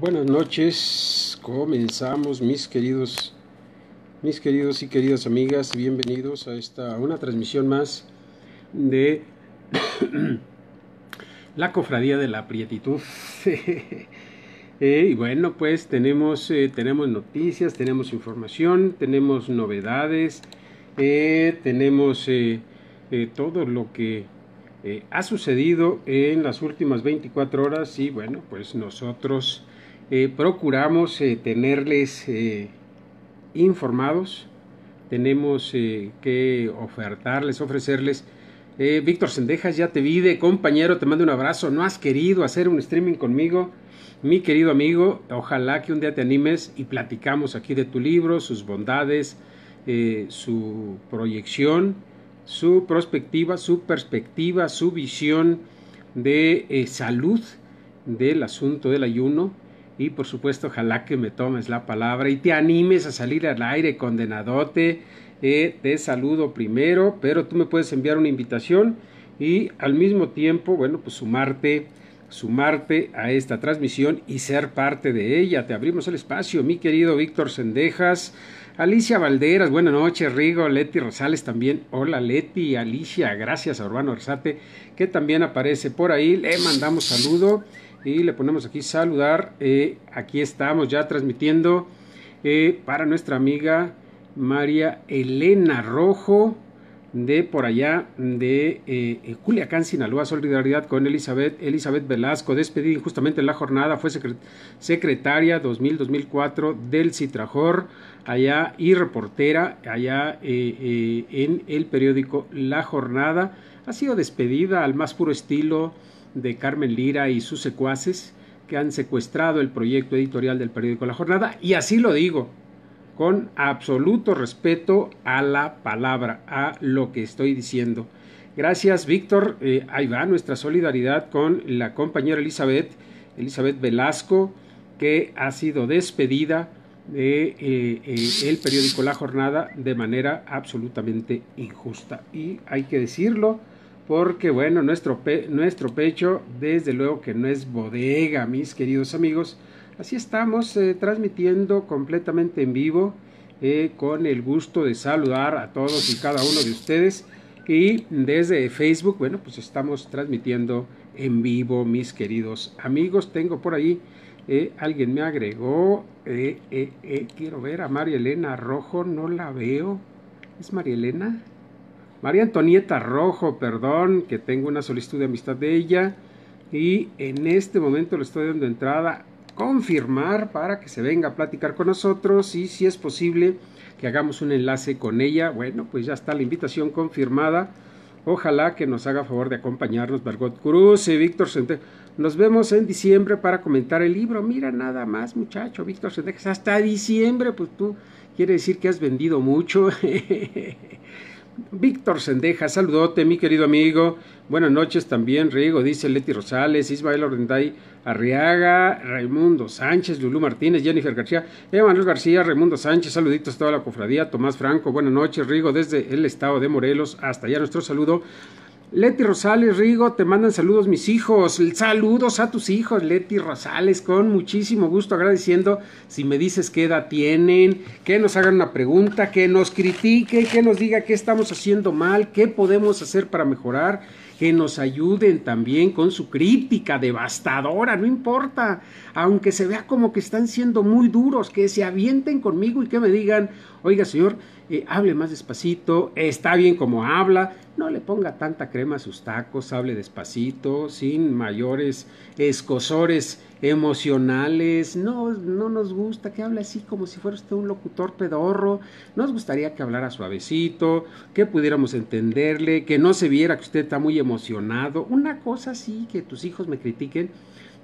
Buenas noches, comenzamos mis queridos y queridas amigas, bienvenidos a una transmisión más de la Cofradía de la Prietitud. Y bueno, pues tenemos noticias, tenemos información, tenemos novedades, tenemos todo lo que ha sucedido en las últimas 24 horas y bueno, pues nosotros procuramos tenerles informados. Tenemos que ofrecerles. Víctor Sendejas, ya te vi, de compañero, te mando un abrazo. No has querido hacer un streaming conmigo, mi querido amigo. Ojalá que un día te animes y platicamos aquí de tu libro, sus bondades, su proyección, su perspectiva, su visión de salud del asunto del ayuno. Y por supuesto, ojalá que me tomes la palabra y te animes a salir al aire, condenadote. Te saludo primero, pero tú me puedes enviar una invitación y al mismo tiempo, bueno, pues sumarte a esta transmisión y ser parte de ella. Te abrimos el espacio, mi querido Víctor Sendejas. Alicia Valderas, buenas noches. Rigo, Leti Rosales también, hola Leti, Alicia, gracias a Urbano Arzate, que también aparece por ahí, le mandamos saludo y le ponemos aquí saludar. Aquí estamos ya transmitiendo para nuestra amiga María Elena Rojo, de por allá, de Culiacán, Sinaloa. Solidaridad con Elizabeth Velasco, despedida injustamente en la jornada, fue secretaria 2000-2004 del Citrajor, allá, y reportera allá en el periódico La Jornada. Ha sido despedida al más puro estilo de Carmen Lira y sus secuaces, que han secuestrado el proyecto editorial del periódico La Jornada, y así lo digo, con absoluto respeto a la palabra, a lo que estoy diciendo. Gracias, Víctor. Ahí va nuestra solidaridad con la compañera Elizabeth Velasco, que ha sido despedida de el periódico La Jornada de manera absolutamente injusta. Y hay que decirlo, porque bueno, nuestro pecho, desde luego que no es bodega, mis queridos amigos. Así estamos transmitiendo completamente en vivo, con el gusto de saludar a todos y cada uno de ustedes. Y desde Facebook, bueno, pues estamos transmitiendo en vivo, mis queridos amigos. Tengo por ahí, alguien me agregó, quiero ver a María Elena Rojo, no la veo. ¿Es María Elena? María Antonieta Rojo, perdón, que tengo una solicitud de amistad de ella. Y en este momento le estoy dando entrada, confirmar, para que se venga a platicar con nosotros y si es posible que hagamos un enlace con ella. Bueno, pues ya está la invitación confirmada. Ojalá que nos haga favor de acompañarnos, Margot Cruz y Víctor Sendejas. Nos vemos en diciembre para comentar el libro. Mira nada más, muchacho, Víctor Sendejas, hasta diciembre, pues tú quiere decir que has vendido mucho. Víctor Sendejas, saludote, mi querido amigo. Buenas noches también, Rigo, dice Leti Rosales, Ismael Ordenday Arriaga, Raimundo Sánchez, Lulú Martínez, Jennifer García, Emanuel García, Raimundo Sánchez, saluditos a toda la cofradía. Tomás Franco, buenas noches, Rigo, desde el estado de Morelos, hasta allá nuestro saludo. Leti Rosales, Rigo, te mandan saludos mis hijos, saludos a tus hijos, Leti Rosales, con muchísimo gusto, agradeciendo si me dices qué edad tienen, que nos hagan una pregunta, que nos critique, que nos diga qué estamos haciendo mal, qué podemos hacer para mejorar, que nos ayuden también con su crítica devastadora, no importa, aunque se vea como que están siendo muy duros, que se avienten conmigo y que me digan, oiga señor, hable más despacito, está bien como habla, no le ponga tanta crema a sus tacos, hable despacito, sin mayores escozores emocionales, no nos gusta que hable así como si fuera usted un locutor pedorro, nos gustaría que hablara suavecito, que pudiéramos entenderle, que no se viera que usted está muy emocionado, una cosa así, que tus hijos me critiquen,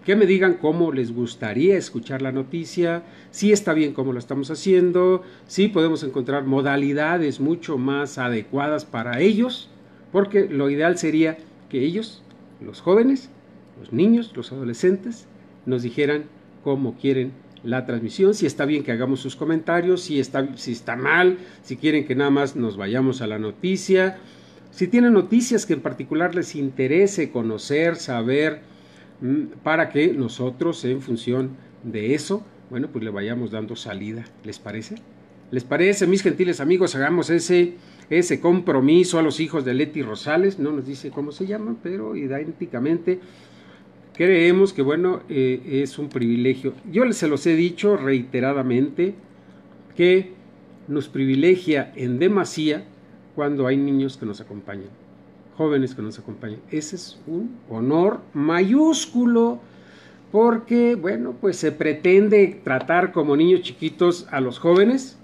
que me digan cómo les gustaría escuchar la noticia, si está bien cómo lo estamos haciendo, si podemos encontrar modalidades mucho más adecuadas para ellos, porque lo ideal sería que ellos, los jóvenes, los niños, los adolescentes, nos dijeran cómo quieren la transmisión, si está bien que hagamos sus comentarios, si está mal, si quieren que nada más nos vayamos a la noticia, si tienen noticias que en particular les interese conocer, saber, para que nosotros en función de eso, bueno, pues le vayamos dando salida. ¿Les parece? ¿Les parece, mis gentiles amigos? Hagamos ese compromiso a los hijos de Leti Rosales. No nos dice cómo se llaman, pero idénticamente creemos que, bueno, es un privilegio. Yo se los he dicho reiteradamente que nos privilegia en demasía cuando hay niños que nos acompañan, jóvenes que nos acompañan. Ese es un honor mayúsculo, porque, bueno, pues se pretende tratar como niños chiquitos a los jóvenes,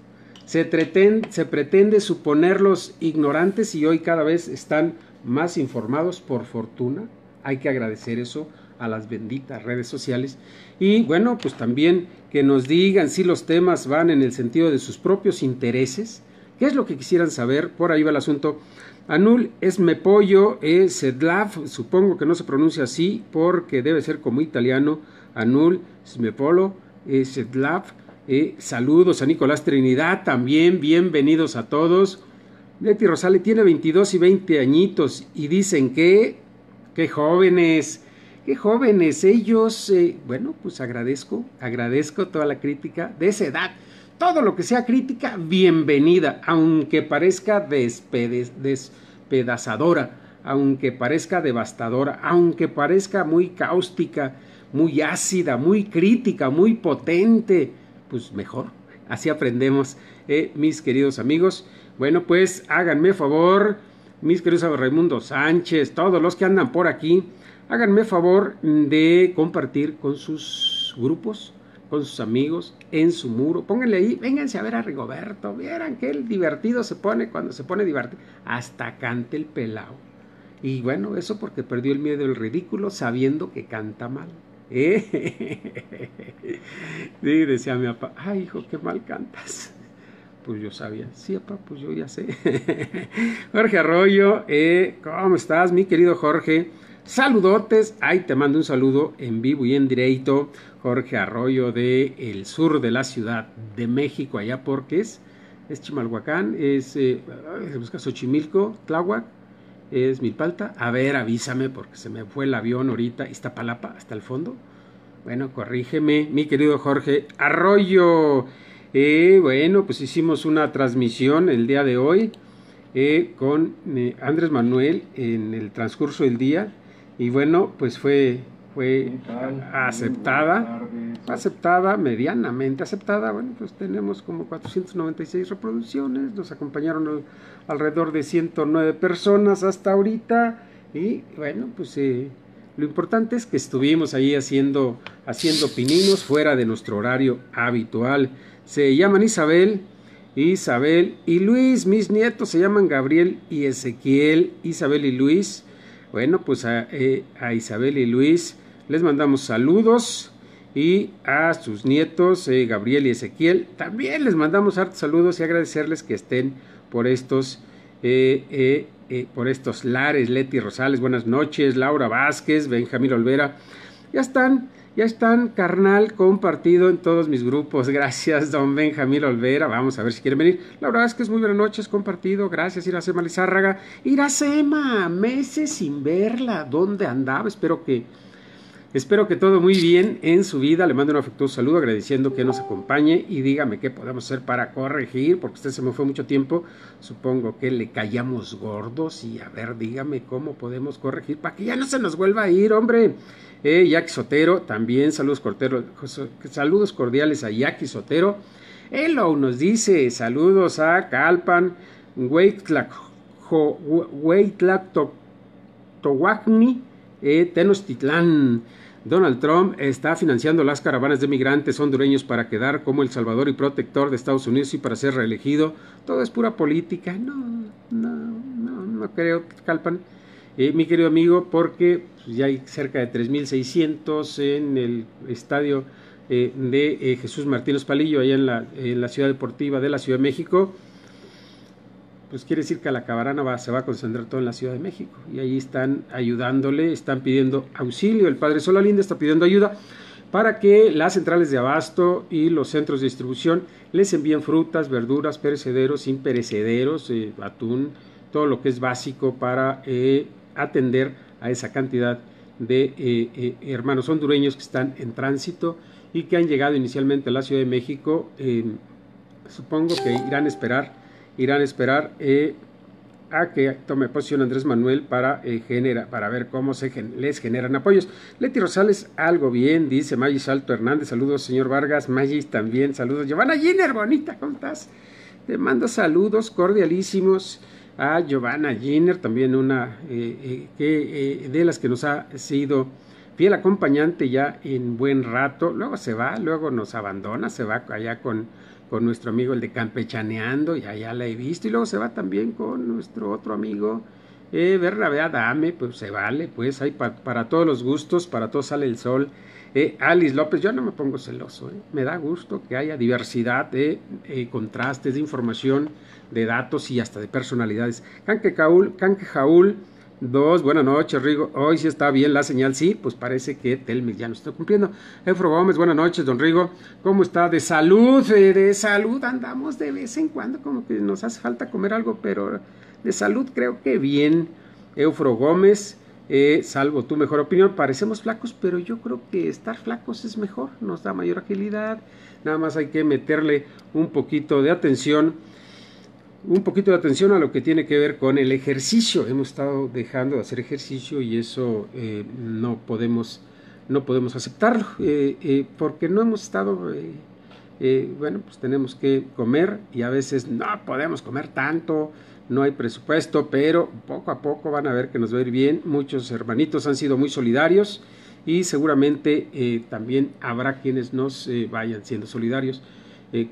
se pretende suponerlos ignorantes, y hoy cada vez están más informados, por fortuna. Hay que agradecer eso a las benditas redes sociales. Y bueno, pues también que nos digan si los temas van en el sentido de sus propios intereses. ¿Qué es lo que quisieran saber? Por ahí va el asunto. Anul Esmepollo Sedlav, supongo que no se pronuncia así porque debe ser como italiano. Anul Esmepollo Sedlav, saludos a Nicolás Trinidad también, bienvenidos a todos. Leti Rosales tiene 22 y 20 añitos y dicen que, qué jóvenes ellos. Bueno, pues agradezco toda la crítica de esa edad. Todo lo que sea crítica, bienvenida, aunque parezca despedazadora, aunque parezca devastadora, aunque parezca muy cáustica, muy ácida, muy crítica, muy potente, pues mejor, así aprendemos, mis queridos amigos. Bueno, pues háganme favor, mis queridos amigos, Raimundo Sánchez, todos los que andan por aquí, háganme favor de compartir con sus grupos, con sus amigos, en su muro. Pónganle ahí, vénganse a ver a Rigoberto, vieran que el divertido se pone cuando se pone divertido, hasta canta el pelao. Y bueno, eso porque perdió el miedo al ridículo sabiendo que canta mal. Sí, decía mi papá, ay hijo, qué mal cantas. Pues yo sabía, sí papá, pues yo ya sé. Jorge Arroyo, ¿cómo estás, mi querido Jorge? Saludotes, ahí te mando un saludo en vivo y en directo, Jorge Arroyo de el sur de la Ciudad de México, allá porque es Chimalhuacán, se busca Xochimilco, Tláhuac, es Milpalta. A ver, avísame porque se me fue el avión ahorita, Iztapalapa, hasta el fondo. Bueno, corrígeme, mi querido Jorge Arroyo. Bueno, pues hicimos una transmisión el día de hoy con Andrés Manuel en el transcurso del día. Y bueno, pues fue aceptada, medianamente aceptada. Bueno, pues tenemos como 496 reproducciones, nos acompañaron alrededor de 109 personas hasta ahorita. Y bueno, pues lo importante es que estuvimos ahí haciendo pininos fuera de nuestro horario habitual. Se llaman Isabel y Luis, mis nietos se llaman Gabriel y Ezequiel. Isabel y Luis. Bueno, pues a Isabel y Luis les mandamos saludos, y a sus nietos Gabriel y Ezequiel también les mandamos hartos saludos y agradecerles que estén por estos lares. Leti Rosales, buenas noches. Laura Vázquez, Benjamín Olvera, ya están, carnal, compartido en todos mis grupos. Gracias, don Benjamín Olvera. Vamos a ver si quieren venir. La verdad es que es muy buenas noches, compartido. Gracias, Iracema Lizárraga. Iracema, meses sin verla. ¿Dónde andaba? Espero que todo muy bien en su vida. Le mando un afectuoso saludo agradeciendo que nos acompañe y dígame qué podemos hacer para corregir, porque usted se me fue mucho tiempo. Supongo que le callamos gordos y a ver, dígame cómo podemos corregir para que ya no se nos vuelva a ir, hombre. Jackie Sotero, también saludos cordiales a Jackie Sotero. Hello nos dice, saludos a Calpan, Hueytlac Tohuacni, Tenochtitlán. Donald Trump está financiando las caravanas de migrantes hondureños para quedar como el salvador y protector de Estados Unidos y para ser reelegido. Todo es pura política. No creo, Calpan, mi querido amigo, porque ya hay cerca de 3,600 en el estadio de Jesús Martínez Palillo, allá en la Ciudad Deportiva de la Ciudad de México. Pues quiere decir que la caravana se va a concentrar todo en la Ciudad de México, y ahí están ayudándole, están pidiendo auxilio. El padre Solalinda está pidiendo ayuda para que las centrales de abasto y los centros de distribución les envíen frutas, verduras, perecederos, imperecederos, atún, todo lo que es básico para atender a esa cantidad de hermanos hondureños que están en tránsito y que han llegado inicialmente a la Ciudad de México. Supongo que irán a esperar a que tome posición Andrés Manuel para ver cómo les generan apoyos. Leti Rosales, algo bien, dice Magis Alto Hernández, saludos señor Vargas. Magis también, saludos. Giovanna Giner, bonita, ¿cómo estás? Te mando saludos cordialísimos a Giovanna Giner, también una de las que nos ha sido fiel acompañante ya en buen rato. Luego se va, luego nos abandona, se va allá con nuestro amigo el de Campechaneando, y allá la he visto, y luego se va también con nuestro otro amigo Bernabé Adame. Pues se vale, pues hay para todos los gustos, para todos sale el sol. Alice López, yo no me pongo celoso, me da gusto que haya diversidad de contrastes, de información, de datos y hasta de personalidades. Canque Jaúl, 2, buenas noches Rigo, hoy sí está bien la señal, sí, pues parece que Telmex ya no está cumpliendo. Efro Gómez, buenas noches don Rigo, ¿cómo está? De salud andamos de vez en cuando, como que nos hace falta comer algo, pero de salud creo que bien. Eufro Gómez, salvo tu mejor opinión, parecemos flacos, pero yo creo que estar flacos es mejor, nos da mayor agilidad, nada más hay que meterle un poquito de atención a lo que tiene que ver con el ejercicio. Hemos estado dejando de hacer ejercicio y eso no podemos aceptarlo, porque no hemos estado, bueno, pues tenemos que comer y a veces no podemos comer tanto, no hay presupuesto, pero poco a poco van a ver que nos va a ir bien. Muchos hermanitos han sido muy solidarios y seguramente también habrá quienes nos vayan siendo solidarios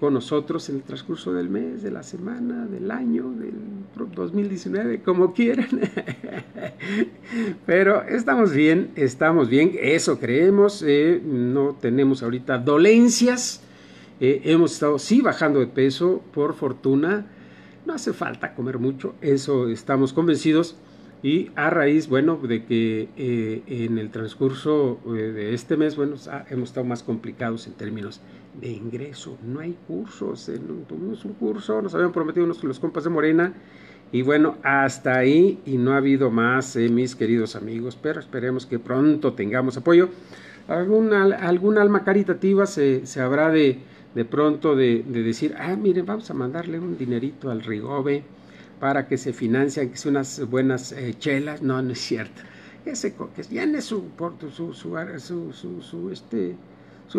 con nosotros en el transcurso del mes, de la semana, del año, del 2019, como quieran. Pero estamos bien, eso creemos, no tenemos ahorita dolencias, hemos estado sí bajando de peso, por fortuna, no hace falta comer mucho, eso estamos convencidos. Y a raíz, bueno, de que en el transcurso de este mes, bueno, hemos estado más complicados en términos de ingreso. No hay cursos, tuvimos un curso, nos habían prometido los compas de Morena, y bueno, hasta ahí, y no ha habido más, mis queridos amigos, pero esperemos que pronto tengamos apoyo. Alguna alma caritativa se habrá de pronto de decir, miren, vamos a mandarle un dinerito al Rigobe, para que se financien, que son unas buenas chelas. No es cierto. Ese que llene su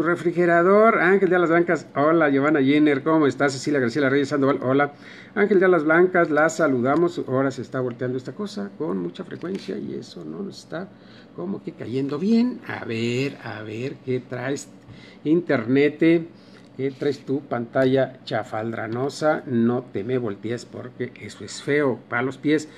refrigerador. Ángel de Alas Blancas, hola. Giovanna Jenner, ¿cómo estás? Cecilia Graciela Reyes Sandoval, hola. Ángel de Alas Blancas, la saludamos. Ahora se está volteando esta cosa con mucha frecuencia y eso no nos está como que cayendo bien. A ver, ¿qué traes? Internet. Traes tu pantalla chafaldranosa, no te me voltees porque eso es feo para los pies.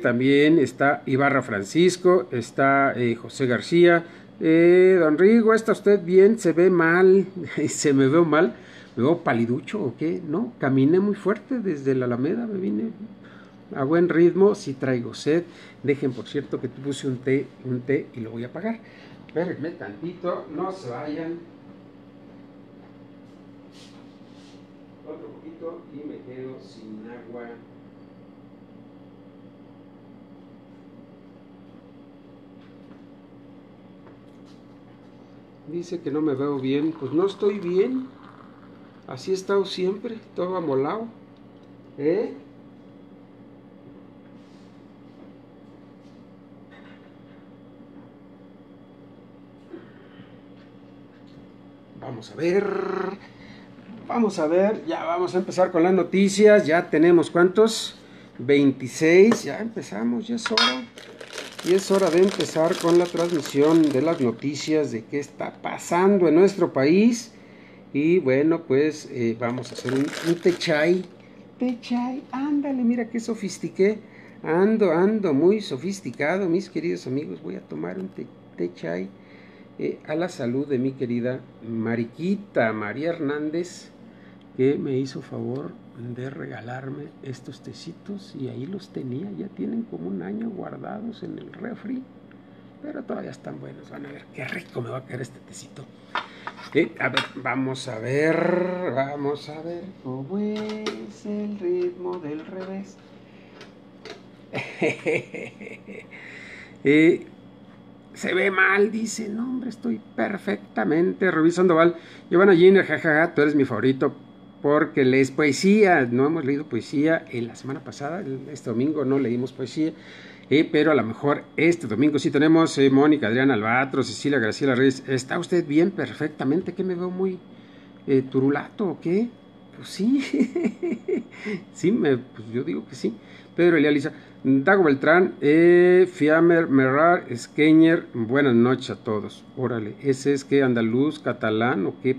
También está Ibarra Francisco, está José García. Don Rigo, ¿está usted bien? ¿Se ve mal? ¿Se me veo mal? ¿Me veo paliducho o qué? No, caminé muy fuerte desde la Alameda, me vine a buen ritmo. Si traigo sed, dejen por cierto que puse un té y lo voy a pagar. Espérenme tantito, no se vayan. Otro poquito y me quedo sin agua. Dice que no me veo bien, pues no estoy bien, así he estado siempre, todo amolado, Vamos a ver, ya vamos a empezar con las noticias. Ya tenemos, ¿cuántos? 26, ya empezamos, ya es hora. Y es hora de empezar con la transmisión de las noticias de qué está pasando en nuestro país. Y bueno, pues vamos a hacer un techay. Techay, ándale, mira qué sofistiqué. Ando muy sofisticado, mis queridos amigos. Voy a tomar un techay a la salud de mi querida Mariquita María Hernández, que me hizo favor de regalarme estos tecitos y ahí los tenía, ya tienen como un año guardados en el refri, pero todavía están buenos. Van a ver qué rico me va a caer este tecito. A ver, vamos a ver cómo es el ritmo del revés. se ve mal, dice, no hombre, estoy perfectamente. Rubí Sandoval, Giovanna Giner, jajaja, tú eres mi favorito porque lees poesía. No hemos leído poesía en la semana pasada, este domingo no leímos poesía, pero a lo mejor este domingo sí tenemos. Mónica, Adriana Albatro, Cecilia Graciela Reyes, ¿está usted bien? Perfectamente. ¿Qué me veo muy turulato o qué? Pues sí, sí, pues yo digo que sí. Pedro Elia Lisa, Dago Beltrán, Fiamer, Merrar, Skeñer, buenas noches a todos. Órale, ese es que andaluz, catalán o qué,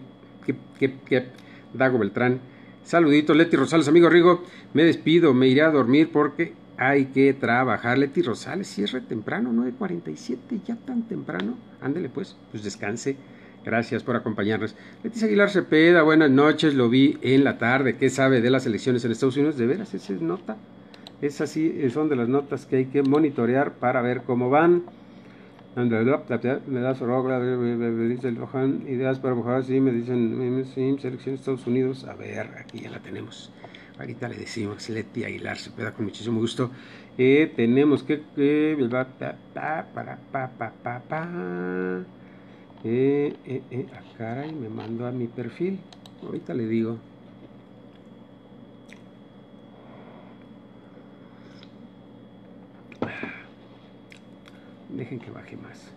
Dago Beltrán. Saluditos, Leti Rosales, amigo Rigo, me despido, me iré a dormir porque hay que trabajar. Leti Rosales, cierre temprano, 9:47, ya tan temprano. Ándele pues descanse. Gracias por acompañarnos. Leticia Aguilar Cepeda, buenas noches, lo vi en la tarde. ¿Qué sabe de las elecciones en Estados Unidos? De veras, esa es nota. Esas sí son de las notas que hay que monitorear para ver cómo van. Me das ideas para mojar, sí, me dicen, sí, selección de Estados Unidos. A ver, aquí ya la tenemos. Ahorita le decimos, Leti Aguilar Cepeda, con muchísimo gusto. Tenemos que... caray, me mando a mi perfil. Ahorita le digo. Dejen que baje más.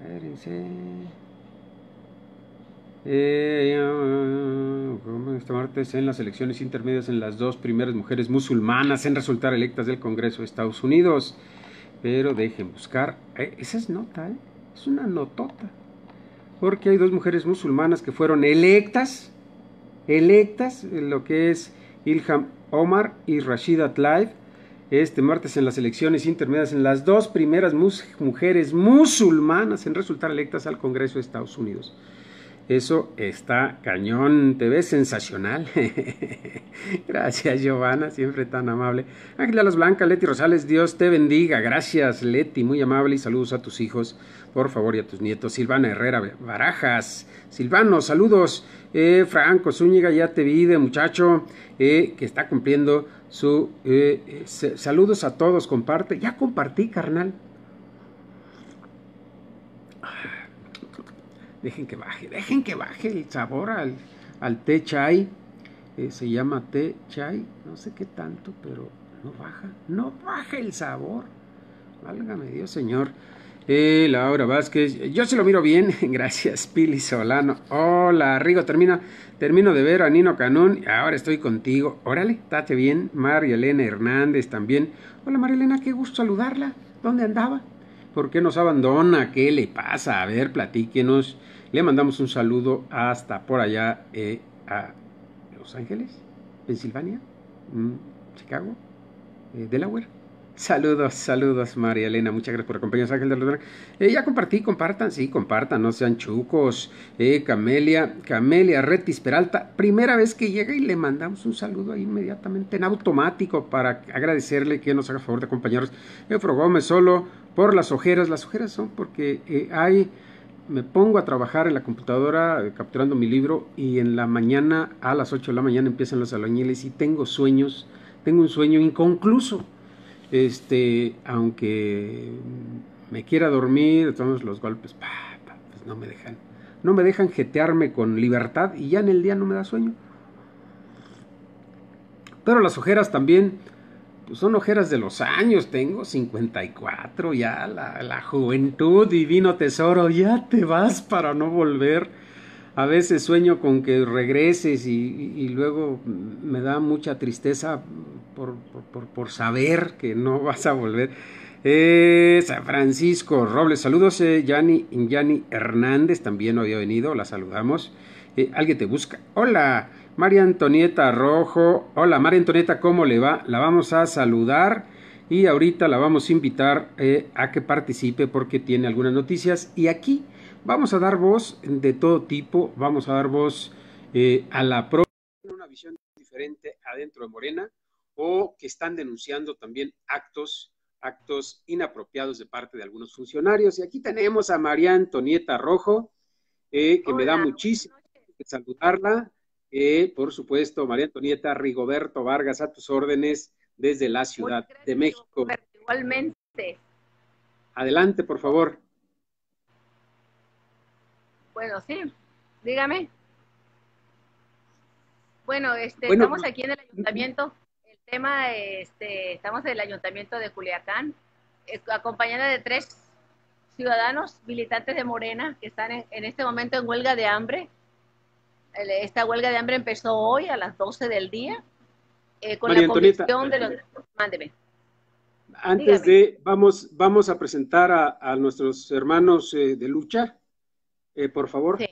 Espérense. Este martes en las elecciones intermedias, en las dos primeras mujeres musulmanas en resultar electas del Congreso de Estados Unidos. Pero dejen buscar, esa es nota, es una notota, porque hay dos mujeres musulmanas que fueron electas, lo que es Ilham Omar y Rashida Tlaib, este martes en las elecciones intermedias, en las dos primeras mujeres musulmanas en resultar electas al Congreso de Estados Unidos. Eso está cañón, te ves sensacional. Gracias, Giovanna, siempre tan amable. Ángela Las Blancas, Leti Rosales, Dios te bendiga. Gracias, Leti, muy amable, y saludos a tus hijos, por favor, y a tus nietos. Silvana Herrera Barajas, Silvano, saludos. Franco Zúñiga, ya te vi de muchacho, que está cumpliendo su... saludos a todos, comparte. Ya compartí, carnal. Dejen que baje el sabor al té chai. Se llama té chai, no sé qué tanto, pero no baja el sabor. Válgame Dios, señor. Laura Vázquez, yo se lo miro bien, gracias. Pili Solano, hola Rigo, termino de ver a Nino Canún, ahora estoy contigo. Órale, estate bien. María Elena Hernández también, hola María Elena, qué gusto saludarla, ¿dónde andaba? ¿Por qué nos abandona? ¿Qué le pasa? A ver, platíquenos. Le mandamos un saludo hasta por allá, a Los Ángeles, Pensilvania, Chicago, Delaware. Saludos, María Elena. Muchas gracias por acompañarnos, Ángel de los Dragones. Ya compartí, compartan, no sean chucos. Camelia Retis Peralta, primera vez que llega y le mandamos un saludo ahí inmediatamente en automático para agradecerle que nos haga favor de acompañarnos. Efro Gómez, solo por las ojeras son porque me pongo a trabajar en la computadora capturando mi libro y en la mañana, a las 8 de la mañana empiezan los albañiles y tengo un sueño inconcluso. Aunque me quiera dormir, todos los golpes pues no me dejan jetearme con libertad y ya en el día no me da sueño. Pero las ojeras también, pues son ojeras de los años, tengo 54, ya la juventud, divino tesoro, ya te vas para no volver. A veces sueño con que regreses y luego me da mucha tristeza por saber que no vas a volver. San Francisco Robles, saludos. Yani Hernández también había venido, la saludamos. Alguien te busca. Hola, María Antonieta Rojo. Hola, María Antonieta, ¿cómo le va? La vamos a saludar y ahorita la vamos a invitar a que participe porque tiene algunas noticias. Y aquí vamos a dar voz de todo tipo, vamos a dar voz a la propia, una visión diferente adentro de Morena, o que están denunciando también actos actos inapropiados de parte de algunos funcionarios. Y aquí tenemos a María Antonieta Rojo, que me da muchísimo gusto saludarla. Por supuesto, María Antonieta, Rigoberto Vargas, a tus órdenes desde la Ciudad de México. Igualmente. Adelante, por favor. Bueno, sí, dígame. Bueno, estamos aquí en el ayuntamiento. El tema, estamos en el ayuntamiento de Culiacán, acompañada de 3 ciudadanos militantes de Morena que están en este momento en huelga de hambre. Esta huelga de hambre empezó hoy a las 12 del día con María la convicción de los... Mándeme. Antes de... Vamos a presentar a nuestros hermanos de lucha, por favor. Sí.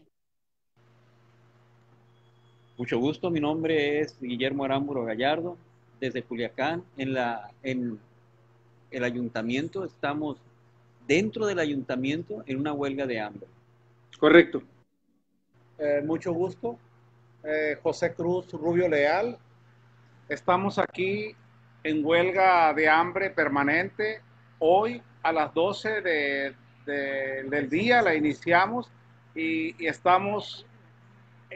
Mucho gusto, mi nombre es Guillermo Arámburo Gallardo, desde Culiacán, en el ayuntamiento. Estamos dentro del ayuntamiento en una huelga de hambre. Correcto. Mucho gusto, José Cruz Rubio Leal. Estamos aquí en huelga de hambre permanente. Hoy a las 12 del día la iniciamos y estamos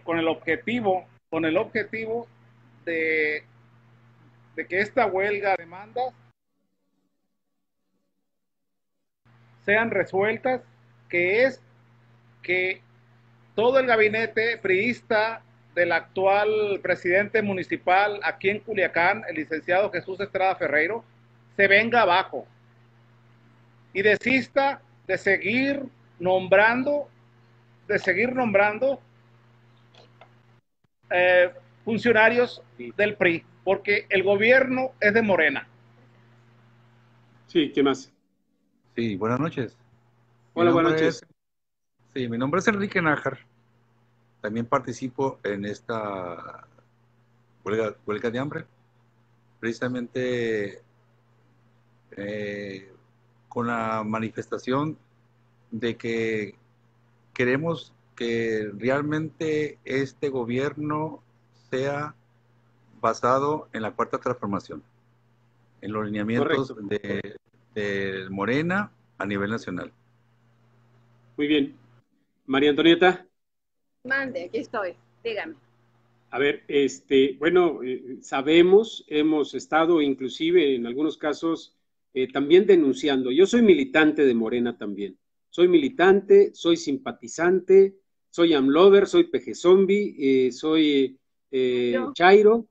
con el objetivo de que esta huelga de demandas sean resueltas, que es que todo el gabinete priista del actual presidente municipal aquí en Culiacán, el licenciado Jesús Estrada Ferreiro, se venga abajo y desista de seguir nombrando funcionarios del PRI, porque el gobierno es de Morena. Sí, ¿qué más? Sí, buenas noches. Hola, buenas noches. Sí, mi nombre es Enrique Nájar. También participo en esta huelga de hambre, precisamente con la manifestación de que queremos que realmente este gobierno sea basado en la cuarta transformación, en los lineamientos de Morena a nivel nacional. Muy bien. María Antonieta. Mande, aquí estoy, dígame. A ver, bueno, sabemos, hemos estado inclusive en algunos casos también denunciando. Yo soy militante de Morena también. Soy militante, soy simpatizante, soy amlover, soy pejezombie, soy chairo,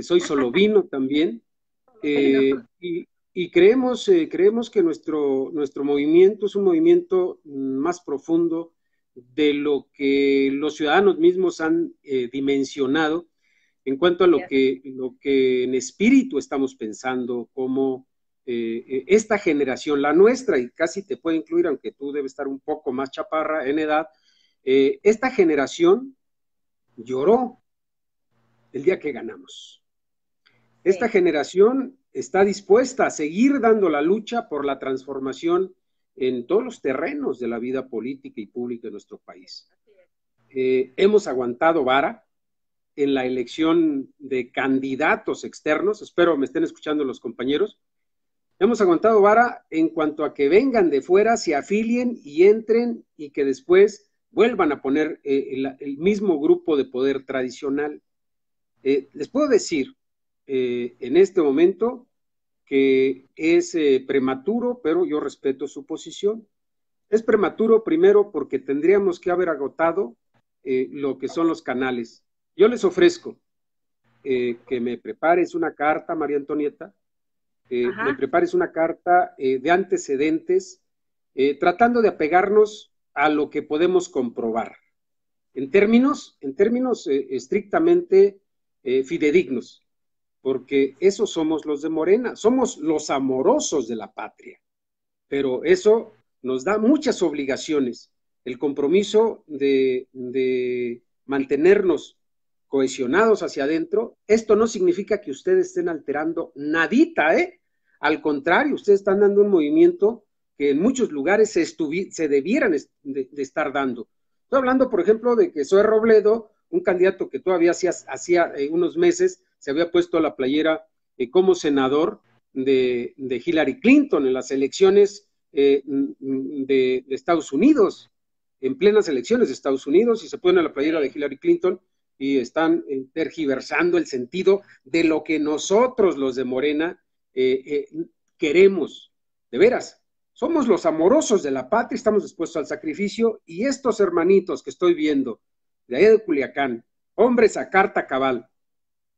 soy solovino también. Y creemos que nuestro movimiento es un movimiento más profundo de lo que los ciudadanos mismos han dimensionado en cuanto a lo que en espíritu estamos pensando como esta generación, la nuestra, y casi te puedo incluir, aunque tú debes estar un poco más chaparra en edad, esta generación lloró el día que ganamos. Esta generación está dispuesta a seguir dando la lucha por la transformación en todos los terrenos de la vida política y pública de nuestro país. Hemos aguantado vara en la elección de candidatos externos, espero me estén escuchando los compañeros, hemos aguantado vara en cuanto a que vengan de fuera, se afilien y entren y que después vuelvan a poner el mismo grupo de poder tradicional. Les puedo decir, en este momento, que es prematuro, pero yo respeto su posición. Es prematuro primero porque tendríamos que haber agotado lo que son los canales. Yo les ofrezco que me prepares una carta, María Antonieta, me prepares una carta de antecedentes, tratando de apegarnos a lo que podemos comprobar, en términos estrictamente fidedignos. Porque esos somos los de Morena, somos los amorosos de la patria, pero eso nos da muchas obligaciones, el compromiso de mantenernos cohesionados hacia adentro. Esto no significa que ustedes estén alterando nadita, ¿eh? Al contrario, ustedes están dando un movimiento que en muchos lugares se debieran de estar dando. Estoy hablando, por ejemplo, de que Zoe Robledo, un candidato que todavía hacía unos meses se había puesto a la playera como senador de Hillary Clinton en las elecciones de Estados Unidos, en plenas elecciones de Estados Unidos, y se ponen a la playera de Hillary Clinton y están tergiversando el sentido de lo que nosotros los de Morena queremos, de veras. Somos los amorosos de la patria, estamos dispuestos al sacrificio, y estos hermanitos que estoy viendo, de allá de Culiacán, hombres a carta cabal,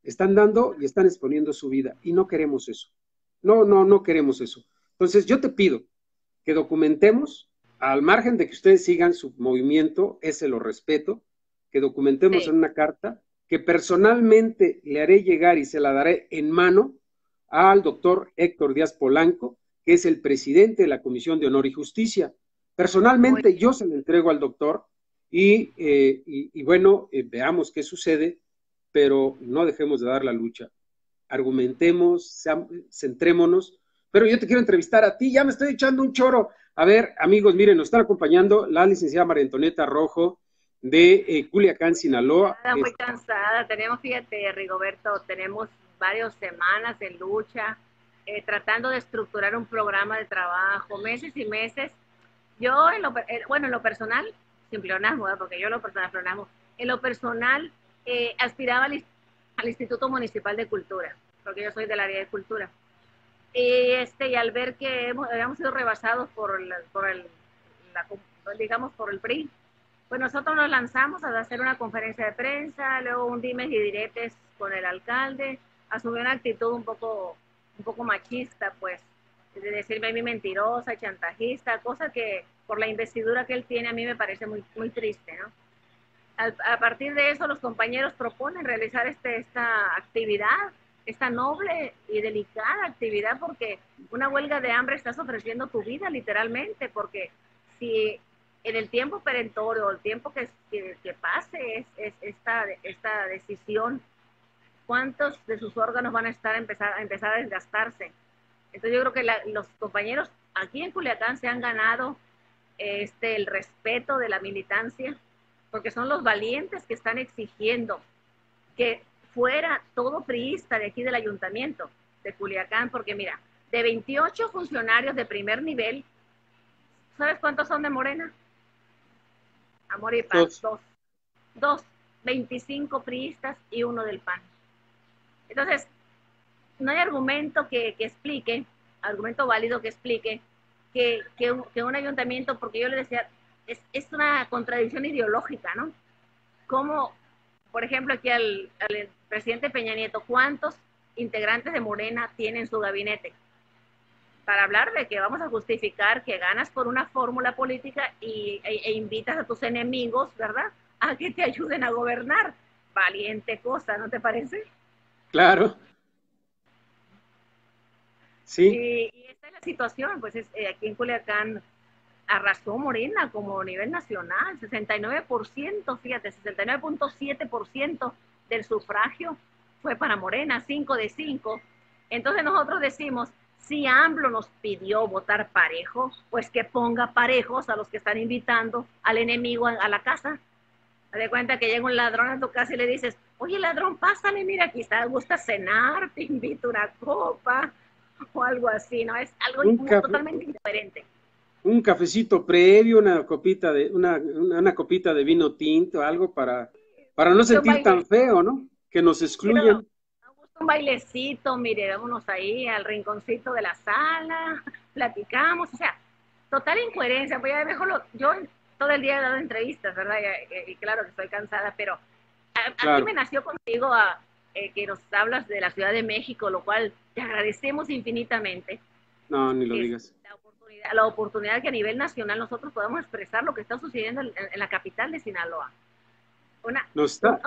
están dando y están exponiendo su vida, y no queremos eso. No queremos eso. Entonces yo te pido que documentemos, al margen de que ustedes sigan su movimiento, ese lo respeto, que documentemos en una carta, que personalmente le haré llegar y se la daré en mano al doctor Héctor Díaz Polanco, que es el presidente de la Comisión de Honor y Justicia. Personalmente yo se la entrego al doctor y bueno, veamos qué sucede, pero no dejemos de dar la lucha. Argumentemos, centrémonos, pero yo te quiero entrevistar a ti, ya me estoy echando un choro. A ver, amigos, miren, nos están acompañando la licenciada María Antonieta Rojo de Culiacán, Sinaloa. Está muy cansada, tenemos, fíjate, Rigoberto, tenemos varias semanas de lucha, tratando de estructurar un programa de trabajo, meses y meses. Yo, en lo personal, sin pleonasmo, porque yo en lo personal pleonasmo, en lo personal aspiraba al Instituto Municipal de Cultura, porque yo soy del área de cultura. Y al ver que habíamos sido rebasados por el PRI, pues nosotros nos lanzamos a hacer una conferencia de prensa, luego un dimes y diretes con el alcalde, asumió una actitud un poco machista, pues, de decirme a mí mentirosa, chantajista, cosa que por la investidura que él tiene a mí me parece muy, muy triste, ¿no? A partir de eso, los compañeros proponen realizar esta actividad, esta noble y delicada actividad, porque una huelga de hambre estás ofreciendo tu vida, literalmente, porque si en el tiempo perentorio, el tiempo que pase es esta decisión, ¿cuántos de sus órganos van a empezar a desgastarse? Entonces yo creo que los compañeros aquí en Culiacán se han ganado el respeto de la militancia, porque son los valientes que están exigiendo que fuera todo priista de aquí del ayuntamiento de Culiacán, porque mira, de 28 funcionarios de primer nivel, ¿sabes cuántos son de Morena? Amor y paz, dos, 25 priistas y uno del PAN. Entonces, no hay argumento válido que explique que un ayuntamiento, porque yo le decía, es una contradicción ideológica, ¿no? Como, por ejemplo, aquí al presidente Peña Nieto, ¿cuántos integrantes de Morena tiene en su gabinete? Para hablar de que vamos a justificar que ganas por una fórmula política e invitas a tus enemigos, ¿verdad?, a que te ayuden a gobernar. Valiente cosa, ¿no te parece? Claro. Sí. Y esta es la situación, pues aquí en Culiacán arrasó Morena como a nivel nacional, 69%, fíjate, 69.7% del sufragio fue para Morena, 5 de 5. Entonces nosotros decimos, si AMLO nos pidió votar parejo, pues que ponga parejos a los que están invitando al enemigo a la casa. De cuenta que llega un ladrón a tu casa y le dices, oye ladrón, pásale, mira, quizás gusta cenar, te invito una copa o algo así, ¿no? Es algo totalmente diferente. Un cafecito previo, una copita de vino tinto, algo para no sentir tan feo, ¿no? Que nos excluyen. No, un bailecito, mire, vámonos ahí al rinconcito de la sala, platicamos, o sea, total incoherencia, pues ya mejor yo todo el día he dado entrevistas, ¿verdad? Y claro que estoy cansada, pero a mí me nació contigo que nos hablas de la Ciudad de México, lo cual te agradecemos infinitamente. No, ni lo digas. La oportunidad que a nivel nacional nosotros podamos expresar lo que está sucediendo en la capital de Sinaloa. Nos están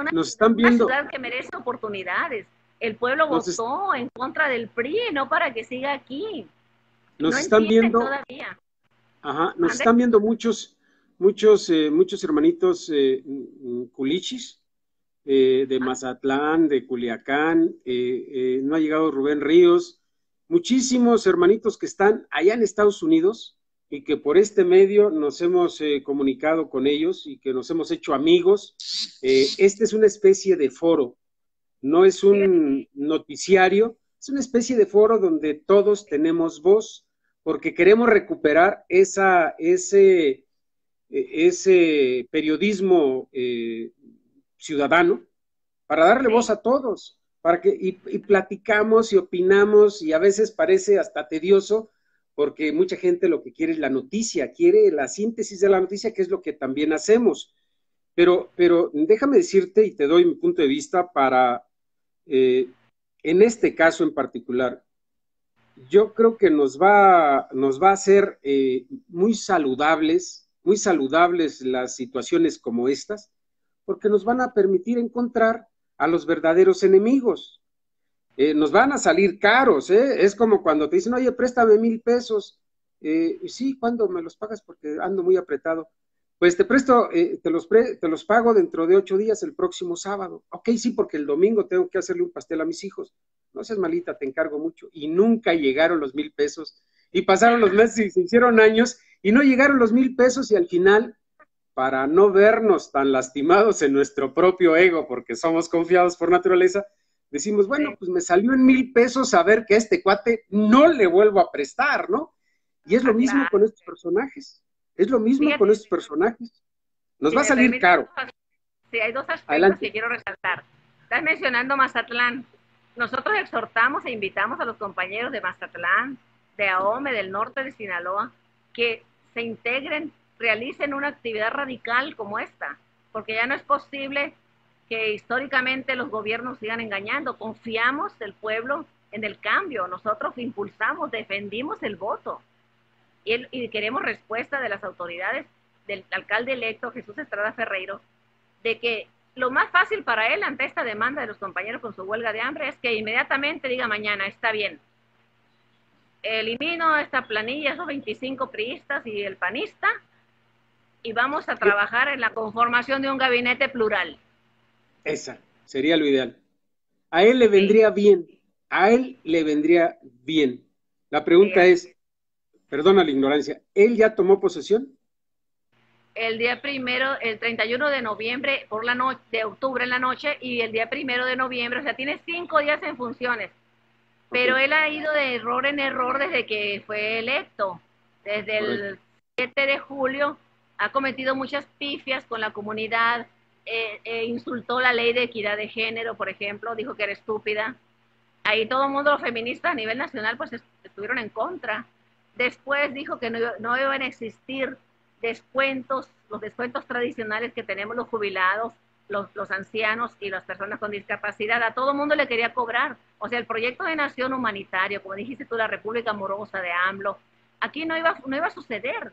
viendo. Una ciudad que merece oportunidades. El pueblo votó en contra del PRI, no para que siga aquí. Nos están viendo todavía. Ajá, nos están viendo muchos hermanitos culichis de Mazatlán, de Culiacán, no ha llegado Rubén Ríos, muchísimos hermanitos que están allá en Estados Unidos y que por este medio nos hemos comunicado con ellos y que nos hemos hecho amigos. Este es una especie de foro, no es un noticiario, Es una especie de foro donde todos tenemos voz, porque queremos recuperar ese periodismo ciudadano para darle voz a todos, para que y platicamos y opinamos, y a veces parece hasta tedioso, porque mucha gente lo que quiere es la noticia, quiere la síntesis de la noticia, que es lo que también hacemos. Pero déjame decirte, y te doy mi punto de vista para, en este caso en particular, yo creo que nos va a hacer muy saludables las situaciones como estas, porque nos van a permitir encontrar a los verdaderos enemigos. Nos van a salir caros, ¿eh? Es como cuando te dicen, oye, préstame 1,000 pesos. Sí, ¿cuándo me los pagas? Porque ando muy apretado. Pues te presto, te los pago dentro de 8 días, el próximo sábado. Ok, sí, porque el domingo tengo que hacerle un pastel a mis hijos. No seas malita, te encargo mucho. Y nunca llegaron los 1,000 pesos. Y pasaron los meses y se hicieron años y no llegaron los 1,000 pesos, y al final, para no vernos tan lastimados en nuestro propio ego, porque somos confiados por naturaleza, decimos, bueno, pues me salió en 1,000 pesos saber que a este cuate no le vuelvo a prestar, ¿no? Y es lo mismo con estos personajes. Es lo mismo con estos personajes. Nos va a salir caro. Sí, hay dos aspectos que quiero resaltar. Estás mencionando Mazatlán. Nosotros exhortamos e invitamos a los compañeros de Mazatlán, de AOME, del norte de Sinaloa, que se integren, realicen una actividad radical como esta, porque ya no es posible que históricamente los gobiernos sigan engañando. Confiamos el pueblo en el cambio. Nosotros impulsamos, defendimos el voto. Y queremos respuesta de las autoridades, del alcalde electo Jesús Estrada Ferreiro, de que lo más fácil para él ante esta demanda de los compañeros con su huelga de hambre es que inmediatamente diga mañana, está bien, elimino esta planilla, esos 25 priistas y el panista, y vamos a trabajar en la conformación de un gabinete plural. Esa sería lo ideal. A él le vendría bien, a él le vendría bien. La pregunta es, perdona la ignorancia, ¿él ya tomó posesión? El día primero, el 31 de noviembre, por la noche, de octubre en la noche, y el día 1 de noviembre, o sea, tiene 5 días en funciones. Pero él ha ido de error en error desde que fue electo. Desde el 7 de julio ha cometido muchas pifias con la comunidad, insultó la ley de equidad de género, por ejemplo, dijo que era estúpida. Ahí todo el mundo, los feministas a nivel nacional, pues estuvieron en contra. Después dijo que no iban a existir descuentos, los descuentos tradicionales que tenemos los jubilados, los ancianos y las personas con discapacidad. A todo mundo le quería cobrar. O sea, el proyecto de nación humanitario, como dijiste tú, la República Amorosa de AMLO, aquí no iba a suceder.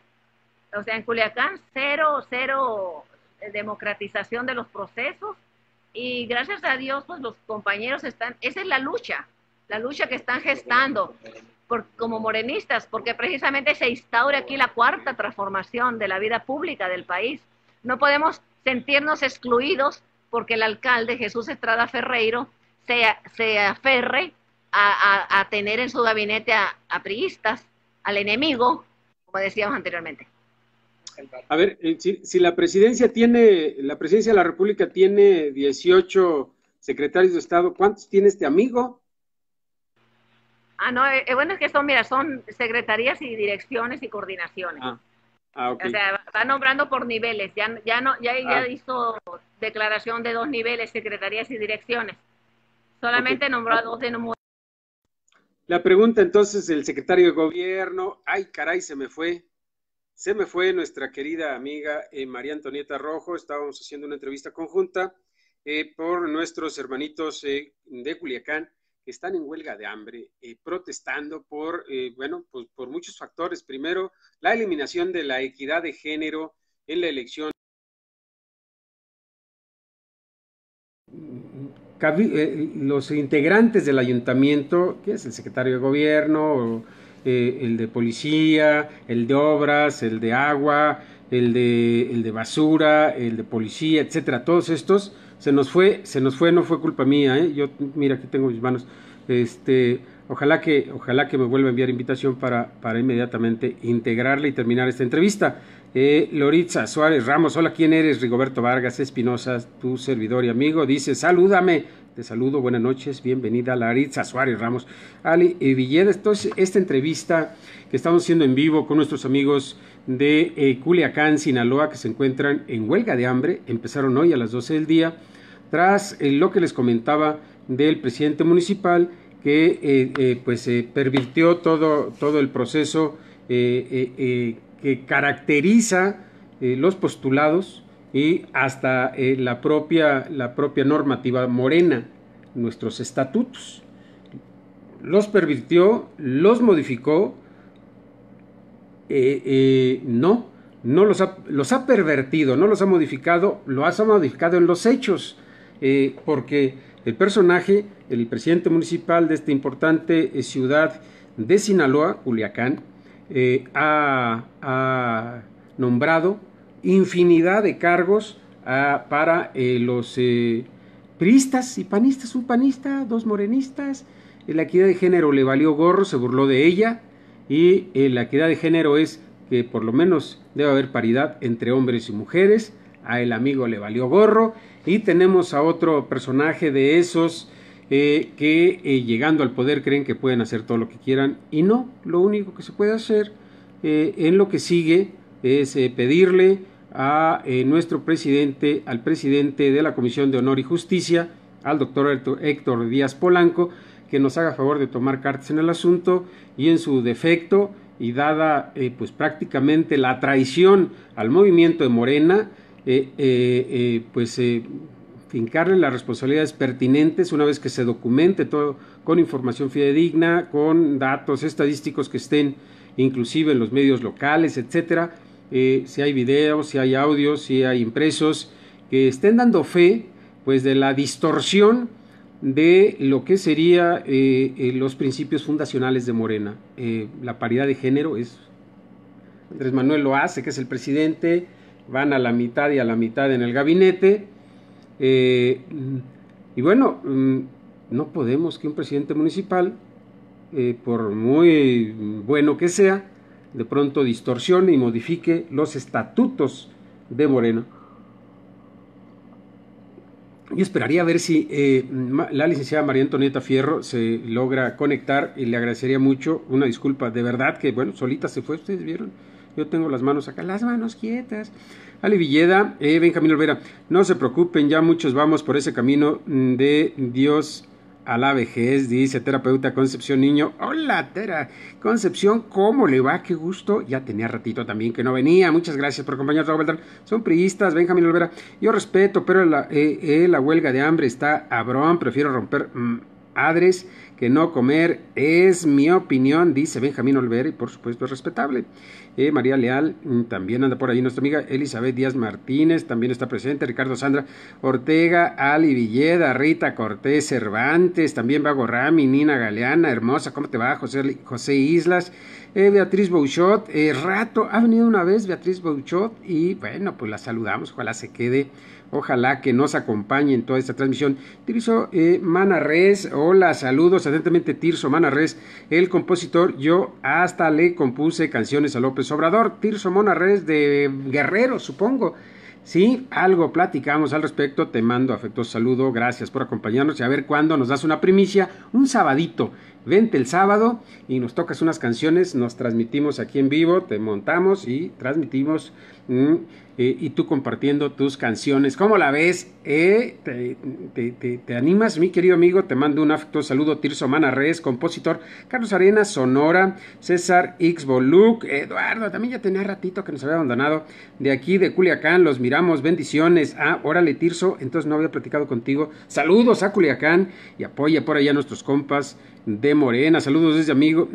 O sea, en Culiacán, cero democratización de los procesos. Y gracias a Dios, pues los compañeros están, esa es la lucha que están gestando. Como morenistas, porque precisamente se instaura aquí la cuarta transformación de la vida pública del país. No podemos sentirnos excluidos porque el alcalde Jesús Estrada Ferreiro se aferre a tener en su gabinete a priistas, al enemigo, como decíamos anteriormente. A ver, si la presidencia de la República tiene 18 secretarios de Estado, ¿cuántos tiene este amigo? Ah, no, bueno, es que son, mira, son secretarías y direcciones y coordinaciones. Okay. O sea, va nombrando por niveles, ya hizo declaración de 2 niveles, secretarías y direcciones. Solamente nombró a 2 de número. La pregunta entonces, el secretario de gobierno, ay caray, se me fue nuestra querida amiga María Antonieta Rojo, estábamos haciendo una entrevista conjunta por nuestros hermanitos de Culiacán, que están en huelga de hambre, protestando por, bueno, pues por muchos factores. Primero, la eliminación de la equidad de género en la elección. Los integrantes del ayuntamiento, que es el secretario de gobierno, el de policía, el de obras, el de agua, el de basura, el de policía, etcétera, todos estos. Se nos fue, no fue culpa mía, ¿eh? Yo, mira, aquí tengo mis manos. Ojalá que me vuelva a enviar invitación para inmediatamente integrarla y terminar esta entrevista. Loritza Suárez Ramos, hola, ¿quién eres? Rigoberto Vargas Espinosa, tu servidor y amigo, dice, salúdame. Te saludo, buenas noches, bienvenida Loritza Suárez Ramos. Ali y Villeda, entonces esta entrevista que estamos haciendo en vivo con nuestros amigos de Culiacán, Sinaloa, que se encuentran en huelga de hambre, empezaron hoy a las 12 del día, tras lo que les comentaba del presidente municipal, que pervirtió todo el proceso que caracteriza los postulados y hasta la propia normativa morena, nuestros estatutos. Los pervirtió, los modificó, no los ha pervertido, no los ha modificado, lo ha modificado en los hechos, porque... El personaje, el presidente municipal de esta importante ciudad de Sinaloa, Culiacán, ha nombrado infinidad de cargos para los priistas y panistas, un panista, dos morenistas. La equidad de género le valió gorro, se burló de ella, y la equidad de género es que por lo menos debe haber paridad entre hombres y mujeres. A el amigo le valió gorro. Y tenemos a otro personaje de esos que llegando al poder creen que pueden hacer todo lo que quieran, y no, lo único que se puede hacer en lo que sigue es pedirle a nuestro presidente, al presidente de la Comisión de Honor y Justicia, al doctor Héctor Díaz Polanco, que nos haga favor de tomar cartas en el asunto, y en su defecto, y dada pues prácticamente la traición al movimiento de Morena, fincarle las responsabilidades pertinentes una vez que se documente todo con información fidedigna, con datos estadísticos que estén inclusive en los medios locales, etcétera, si hay videos, si hay audios, si hay impresos, que estén dando fe pues de la distorsión de lo que sería los principios fundacionales de Morena. La paridad de género es, Andrés Manuel lo hace, que es el presidente, van a la mitad y a la mitad en el gabinete, y bueno, no podemos que un presidente municipal, por muy bueno que sea, de pronto distorsione y modifique los estatutos de Morena. Yo esperaría a ver si la licenciada María Antonieta Fierro se logra conectar, y le agradecería mucho. Una disculpa, de verdad que bueno, solita se fue, ustedes vieron. Yo tengo las manos acá, las manos quietas. Ale Villeda, Benjamín Olvera, no se preocupen, ya muchos vamos por ese camino de Dios a la vejez, dice terapeuta Concepción Niño. Hola, Tera Concepción, ¿cómo le va? Qué gusto, ya tenía ratito también que no venía. Muchas gracias por acompañarnos, Raúl Beltrán. Son priistas, Benjamín Olvera. Yo respeto, pero la huelga de hambre está abrón, prefiero romper... adres que no comer, es mi opinión, dice Benjamín Olvera, y por supuesto es respetable. María Leal, también anda por ahí nuestra amiga Elizabeth Díaz Martínez, también está presente. Ricardo Sandra Ortega, Ali Villeda, Rita Cortés Cervantes, también Vago Rami, Nina Galeana, hermosa, ¿cómo te va? José Islas, Beatriz Bouchot, rato, ha venido una vez Beatriz Bouchot, y bueno, pues la saludamos, ojalá se quede. Ojalá que nos acompañe en toda esta transmisión. Tirso Manarres, hola, saludos atentamente, Tirso Manarres, el compositor. Yo hasta le compuse canciones a López Obrador. Tirso Manarres de Guerrero, supongo. Sí, algo platicamos al respecto. Te mando afectuoso saludo, gracias por acompañarnos, y a ver cuándo nos das una primicia, un sabadito. Vente el sábado y nos tocas unas canciones, nos transmitimos aquí en vivo, te montamos y transmitimos... y tú compartiendo tus canciones. ¿Cómo la ves? ¿Te animas, mi querido amigo? Te mando un afectuoso saludo, Tirso Manarres, compositor. Carlos Arenas, Sonora. César Ixboluc, Eduardo, también ya tenía ratito que nos había abandonado. De aquí, de Culiacán, los miramos, bendiciones. Ah, órale, Tirso, entonces no había platicado contigo. Saludos a Culiacán, y apoya por allá a nuestros compas de Morena. Saludos desde amigo,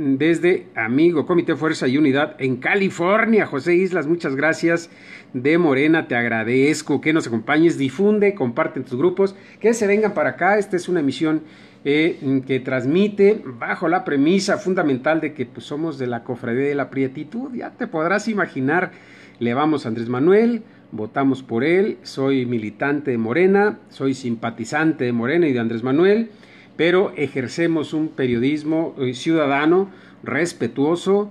Comité Fuerza y Unidad en California. José Islas, muchas gracias. De Morena, te agradezco que nos acompañes, difunde, comparte en tus grupos, que se vengan para acá. Esta es una emisión que transmite bajo la premisa fundamental de que pues, somos de la cofradía de la prietitud. Ya te podrás imaginar, le vamos a Andrés Manuel, votamos por él, soy militante de Morena, soy simpatizante de Morena y de Andrés Manuel. pero ejercemos un periodismo ciudadano, respetuoso,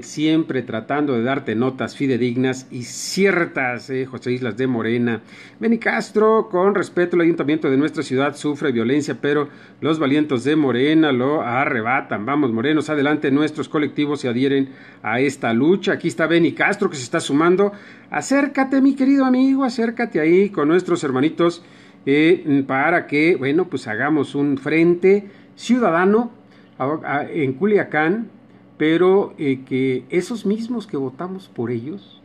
siempre tratando de darte notas fidedignas y ciertas, José Islas de Morena. Beni Castro, con respeto, el ayuntamiento de nuestra ciudad sufre violencia, pero los valientes de Morena lo arrebatan. Vamos, morenos, adelante, nuestros colectivos se adhieren a esta lucha. Aquí está Beni Castro, que se está sumando. Acércate, mi querido amigo, acércate ahí con nuestros hermanitos para que, bueno, pues hagamos un frente ciudadano en Culiacán, pero que esos mismos que votamos por ellos,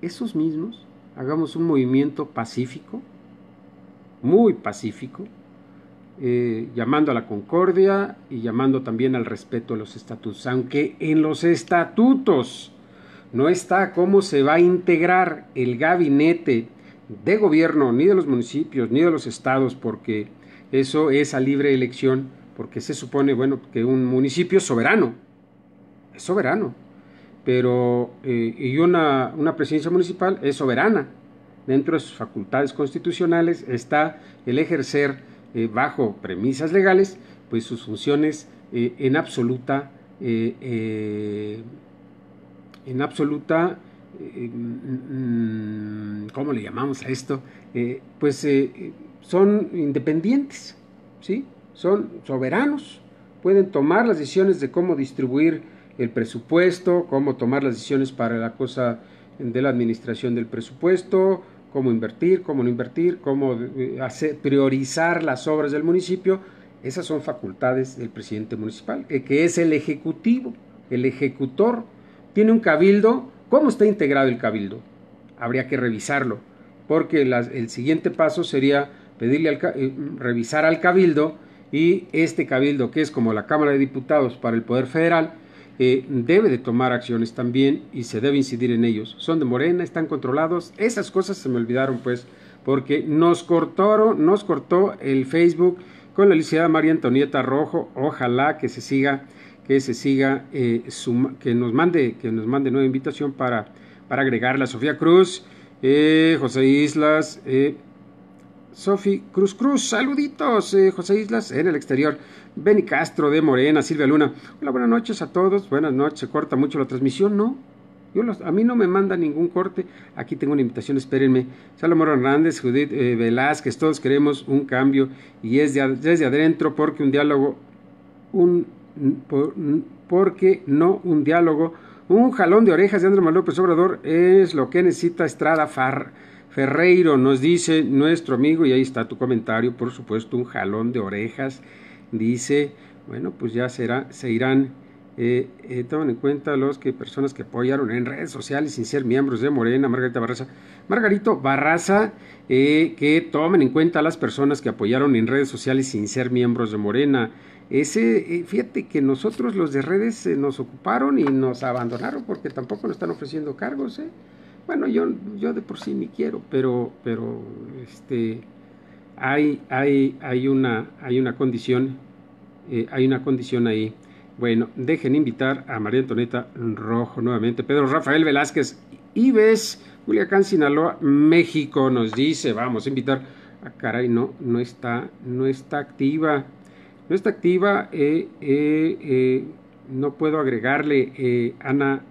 esos mismos, hagamos un movimiento pacífico, muy pacífico, llamando a la concordia y llamando también al respeto a los estatutos, aunque en los estatutos no está cómo se va a integrar el gabinete de gobierno, ni de los municipios, ni de los estados, porque eso es a libre elección, porque se supone, bueno, que un municipio es soberano, pero y una presidencia municipal es soberana. Dentro de sus facultades constitucionales está el ejercer bajo premisas legales, pues sus funciones en absoluta, ¿cómo le llamamos a esto? Son independientes, ¿sí? Son soberanos, pueden tomar las decisiones de cómo distribuir el presupuesto, cómo tomar las decisiones para la cosa de la administración del presupuesto, cómo invertir, cómo no invertir, cómo priorizar las obras del municipio. Esas son facultades del presidente municipal, que es el ejecutivo, el ejecutor. Tiene un cabildo. ¿Cómo está integrado el cabildo? Habría que revisarlo, porque el siguiente paso sería pedirle revisar al cabildo, y este cabildo, que es como la Cámara de Diputados para el Poder Federal, debe de tomar acciones también y se debe incidir en ellos. Son de Morena, están controlados. Esas cosas se me olvidaron, pues, porque nos cortó el Facebook con la licenciada María Antonieta Rojo. Ojalá que nos mande nueva invitación para agregarla. Sofía Cruz, José Islas, Sofi Cruz, saluditos, José Islas, en el exterior. Beni Castro de Morena, Silvia Luna. Hola, buenas noches a todos, buenas noches. ¿Se corta mucho la transmisión? No, a mí no me manda ningún corte. Aquí tengo una invitación, espérenme. Salomón Hernández, Judith Velázquez, todos queremos un cambio y es desde adentro, porque un jalón de orejas de Andrés Manuel López Obrador es lo que necesita Estrada Ferreiro, nos dice nuestro amigo, y ahí está tu comentario, por supuesto, un jalón de orejas, dice, bueno, pues ya se irán, tomen en cuenta personas que apoyaron en redes sociales sin ser miembros de Morena. Margarito Barraza, que tomen en cuenta a las personas que apoyaron en redes sociales sin ser miembros de Morena. Fíjate que nosotros los de redes nos ocuparon y nos abandonaron, porque tampoco nos están ofreciendo cargos, Bueno, yo de por sí ni quiero, pero hay una condición ahí. Bueno, dejen invitar a María Antonieta Rojo nuevamente. Pedro Rafael Velázquez Ives, Culiacán, Sinaloa, México, nos dice, vamos a invitar. Ah, caray, no está activa, no puedo agregarle, Ana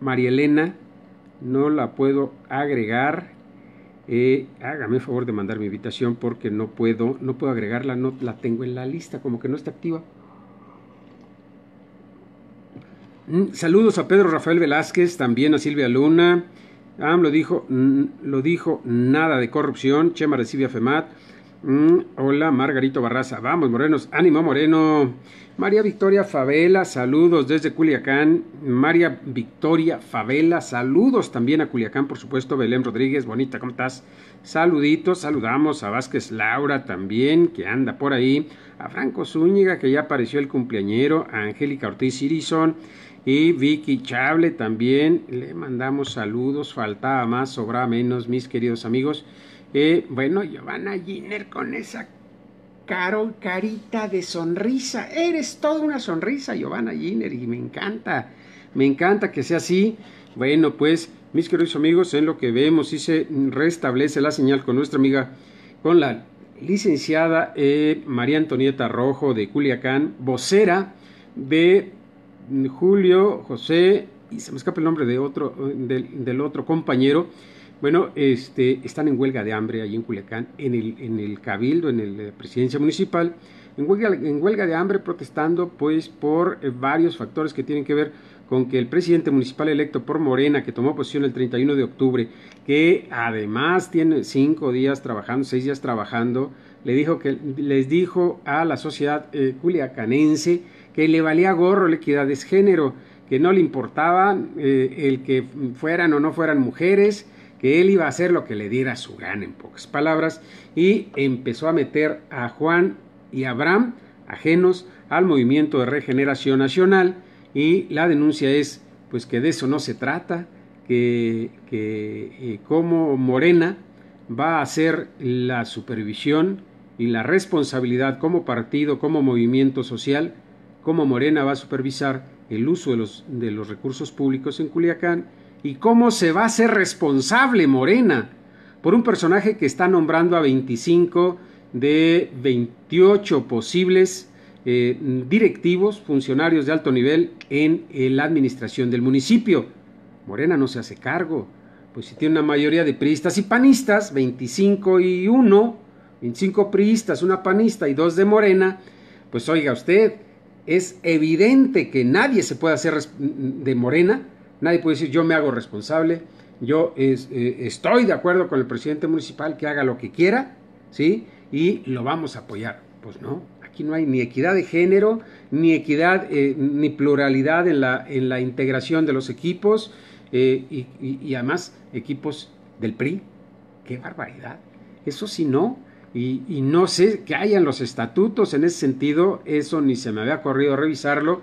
María Elena, no la puedo agregar. Hágame el favor de mandar mi invitación, porque no puedo agregarla, no la tengo en la lista, como que no está activa. Saludos a Pedro Rafael Velázquez, también a Silvia Luna. AMLO lo dijo, nada de corrupción. Chema recibe a FEMAT. Hola, Margarito Barraza. Vamos, morenos, ánimo, moreno. María Victoria Favela, saludos también a Culiacán, por supuesto. Belén Rodríguez, bonita, ¿cómo estás? Saluditos, saludamos a Vázquez Laura también, que anda por ahí, a Franco Zúñiga, que ya apareció el cumpleañero, a Angélica Ortiz Irizón y Vicky Chable también, le mandamos saludos. Faltaba más, sobraba menos, mis queridos amigos. Bueno, Giovanna Giner con esa carita de sonrisa, eres toda una sonrisa, Giovanna Giner, y me encanta que sea así. Bueno, pues, mis queridos amigos, en lo que vemos, sí se restablece la señal con nuestra amiga, con la licenciada María Antonieta Rojo de Culiacán, vocera de Julio José, y se me escapa el nombre de otro, del otro compañero. Bueno, están en huelga de hambre allí en Culiacán, en el Cabildo, en la presidencia municipal, en huelga de hambre, protestando pues por varios factores que tienen que ver con que el presidente municipal electo por Morena, que tomó posesión el 31 de octubre, que además tiene 6 días trabajando, les dijo a la sociedad culiacanense que le valía gorro la equidad de género, que no le importaba el que fueran o no fueran mujeres, que él iba a hacer lo que le diera su gana, en pocas palabras, y empezó a meter a Juan y Abraham, ajenos al Movimiento de Regeneración Nacional, y la denuncia es pues que de eso no se trata, que como Morena va a hacer la supervisión y la responsabilidad como partido, como movimiento social, como Morena va a supervisar el uso de los recursos públicos en Culiacán, y cómo se va a ser responsable Morena por un personaje que está nombrando a 25 de 28 posibles directivos, funcionarios de alto nivel en la administración del municipio. Morena no se hace cargo, pues si tiene una mayoría de priistas y panistas, 25 priistas, una panista y 2 de Morena, pues oiga usted, es evidente que nadie se puede hacer de Morena, nadie puede decir yo me hago responsable, yo estoy de acuerdo con el presidente municipal que haga lo que quiera, ¿sí? Y lo vamos a apoyar. Pues no. Aquí no hay ni equidad de género, ni equidad, ni pluralidad en la integración de los equipos, y además equipos del PRI. ¡Qué barbaridad! Eso sí no, y no sé que hayan los estatutos en ese sentido, eso ni se me había ocurrido revisarlo,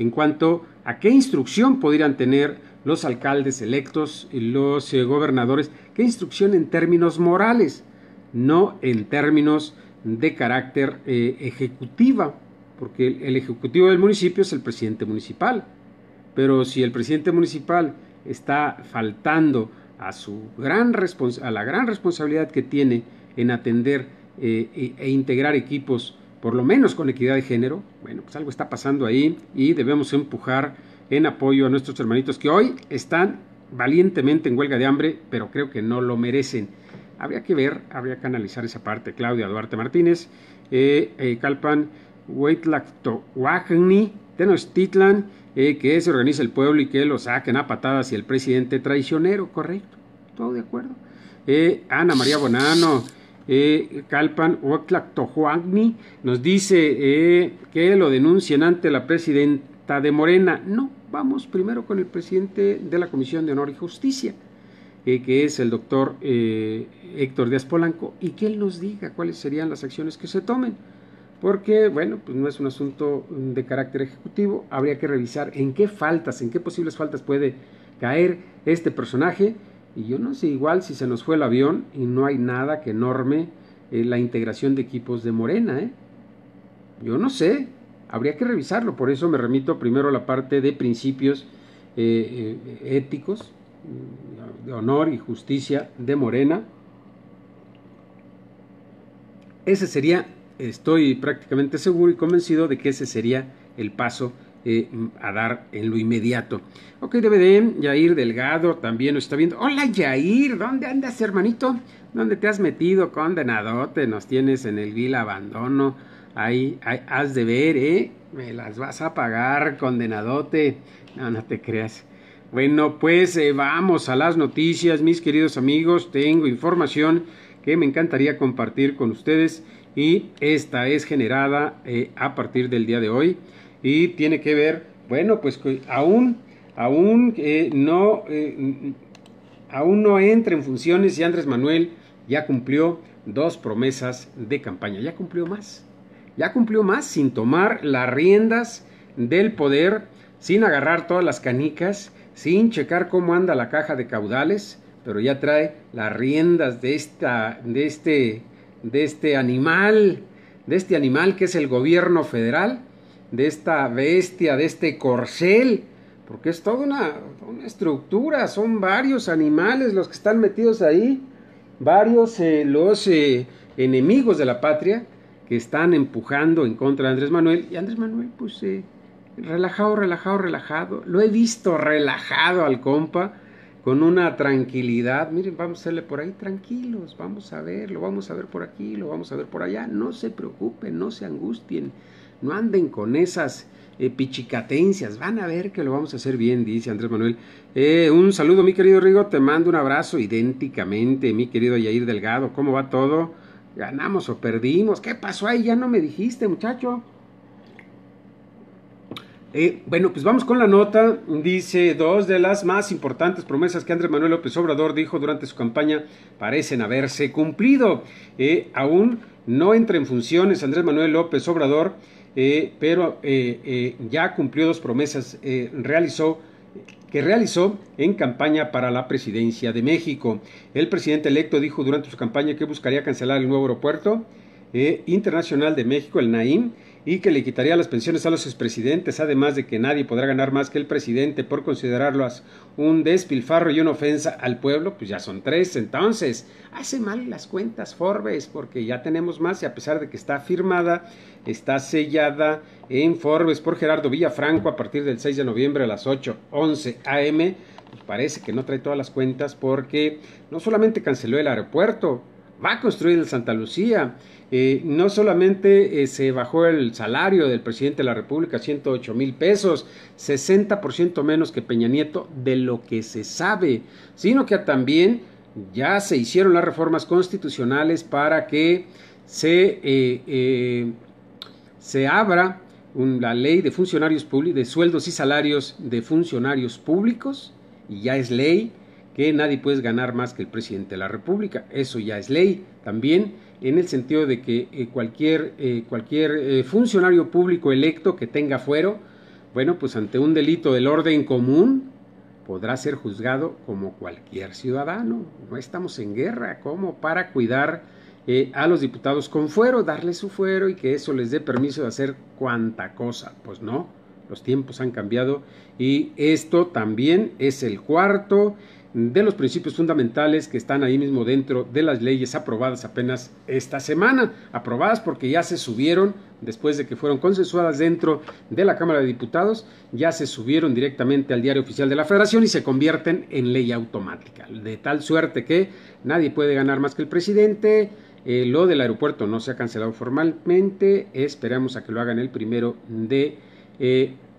en cuanto a qué instrucción podrían tener los alcaldes electos, los gobernadores, qué instrucción en términos morales, no en términos de carácter ejecutiva, porque el ejecutivo del municipio es el presidente municipal, pero si el presidente municipal está faltando a la gran responsabilidad que tiene en atender e integrar equipos, por lo menos con equidad de género, bueno, pues algo está pasando ahí y debemos empujar en apoyo a nuestros hermanitos que hoy están valientemente en huelga de hambre, pero creo que no lo merecen. Habría que ver, habría que analizar esa parte. Claudia Duarte Martínez, Calpan, Huitlactohuacni, Tenochtitlan, que se organiza el pueblo y que lo saquen a patadas y el presidente traicionero, correcto, todo de acuerdo. Ana María Bonano, Calpan, Huitlactohuacni, nos dice que lo denuncien ante la presidenta de Morena. No, vamos primero con el presidente de la Comisión de Honor y Justicia, que es el doctor Héctor Díaz Polanco, y que él nos diga cuáles serían las acciones que se tomen, porque, bueno, pues no es un asunto de carácter ejecutivo, habría que revisar en qué posibles faltas puede caer este personaje, y yo no sé, igual si se nos fue el avión y no hay nada que norme la integración de equipos de Morena, yo no sé, habría que revisarlo, por eso me remito primero a la parte de principios éticos, de honor y justicia de Morena. Ese sería, estoy prácticamente seguro y convencido de que ese sería el paso a dar en lo inmediato. Ok, DVD, Yair Delgado también nos está viendo. Hola Yair, ¿dónde andas, hermanito? ¿Dónde te has metido, condenadote? Nos tienes en el vil abandono. Ahí has de ver, me las vas a pagar, condenadote. No te creas. Bueno, pues vamos a las noticias, mis queridos amigos. Tengo información que me encantaría compartir con ustedes y esta es generada a partir del día de hoy y tiene que ver, bueno, pues aún no entra en funciones y Andrés Manuel ya cumplió 2 promesas de campaña. Ya cumplió más sin tomar las riendas del poder, sin agarrar todas las canicas, sin checar cómo anda la caja de caudales, pero ya trae las riendas de este animal que es el gobierno federal, de esta bestia, de este corcel, porque es toda una estructura, son varios animales los que están metidos ahí, varios los enemigos de la patria que están empujando en contra de Andrés Manuel. Y Andrés Manuel, pues, relajado. Lo he visto relajado al compa, con una tranquilidad. Miren, vamos a hacerle por ahí, tranquilos, vamos a ver, lo vamos a ver por aquí, lo vamos a ver por allá. No se preocupen, no se angustien, no anden con esas pichicatencias, van a ver que lo vamos a hacer bien, dice Andrés Manuel. Un saludo, mi querido Rigo, te mando un abrazo idénticamente, mi querido Yair Delgado. ¿Cómo va todo? ¿Ganamos o perdimos? ¿Qué pasó ahí? Ya no me dijiste, muchacho. Bueno, pues vamos con la nota. Dice: dos de las más importantes promesas que Andrés Manuel López Obrador dijo durante su campaña parecen haberse cumplido. Aún no entra en funciones Andrés Manuel López Obrador, pero ya cumplió dos promesas que realizó en campaña para la presidencia de México. El presidente electo dijo durante su campaña que buscaría cancelar el nuevo aeropuerto internacional de México, el Naim, y que le quitaría las pensiones a los expresidentes, además de que nadie podrá ganar más que el presidente por considerarlas un despilfarro y una ofensa al pueblo. Pues ya son tres, entonces hace mal las cuentas Forbes, porque ya tenemos más, y a pesar de que está firmada, está sellada en Forbes por Gerardo Villafranco a partir del 6 de noviembre a las 8:11 a.m., pues parece que no trae todas las cuentas, porque no solamente canceló el aeropuerto, va a construir el Santa Lucía, no solamente se bajó el salario del presidente de la República, 108,000 pesos, 60% menos que Peña Nieto de lo que se sabe, sino que también ya se hicieron las reformas constitucionales para que se abra la ley de funcionarios públicos, de sueldos y salarios de funcionarios públicos, y ya es ley que nadie puede ganar más que el presidente de la República. Eso ya es ley también, en el sentido de que cualquier funcionario público electo que tenga fuero, bueno, pues ante un delito del orden común, podrá ser juzgado como cualquier ciudadano. No estamos en guerra como para cuidar a los diputados con fuero, darles su fuero y que eso les dé permiso de hacer cuanta cosa. Pues no, los tiempos han cambiado, y esto también es el cuarto de los principios fundamentales que están ahí mismo dentro de las leyes aprobadas apenas esta semana, aprobadas porque ya se subieron, después de que fueron consensuadas dentro de la Cámara de Diputados, ya se subieron directamente al Diario Oficial de la Federación y se convierten en ley automática, de tal suerte que nadie puede ganar más que el presidente. Lo del aeropuerto no se ha cancelado formalmente, esperamos a que lo hagan el 1 de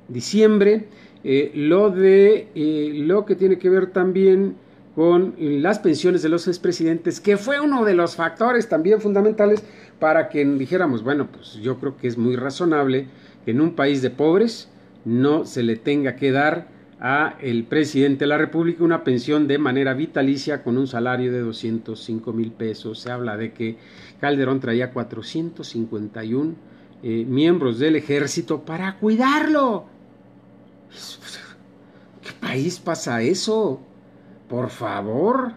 diciembre. Lo que tiene que ver también con las pensiones de los expresidentes, que fue uno de los factores también fundamentales para que dijéramos, bueno, pues yo creo que es muy razonable que en un país de pobres no se le tenga que dar a el presidente de la República una pensión de manera vitalicia con un salario de 205,000 pesos. Se habla de que Calderón traía 451 miembros del ejército para cuidarlo. ¿Qué país pasa eso? Por favor.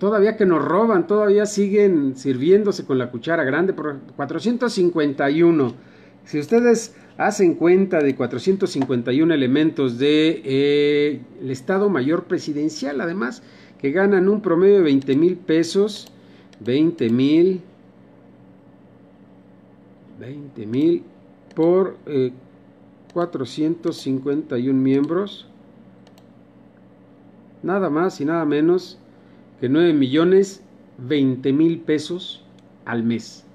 Todavía que nos roban, todavía siguen sirviéndose con la cuchara grande. Por 451. Si ustedes hacen cuenta de 451 elementos del el Estado Mayor Presidencial, además, que ganan un promedio de 20,000 pesos. 20,000 por 451 miembros, nada más y nada menos que 9,020,000 pesos al mes.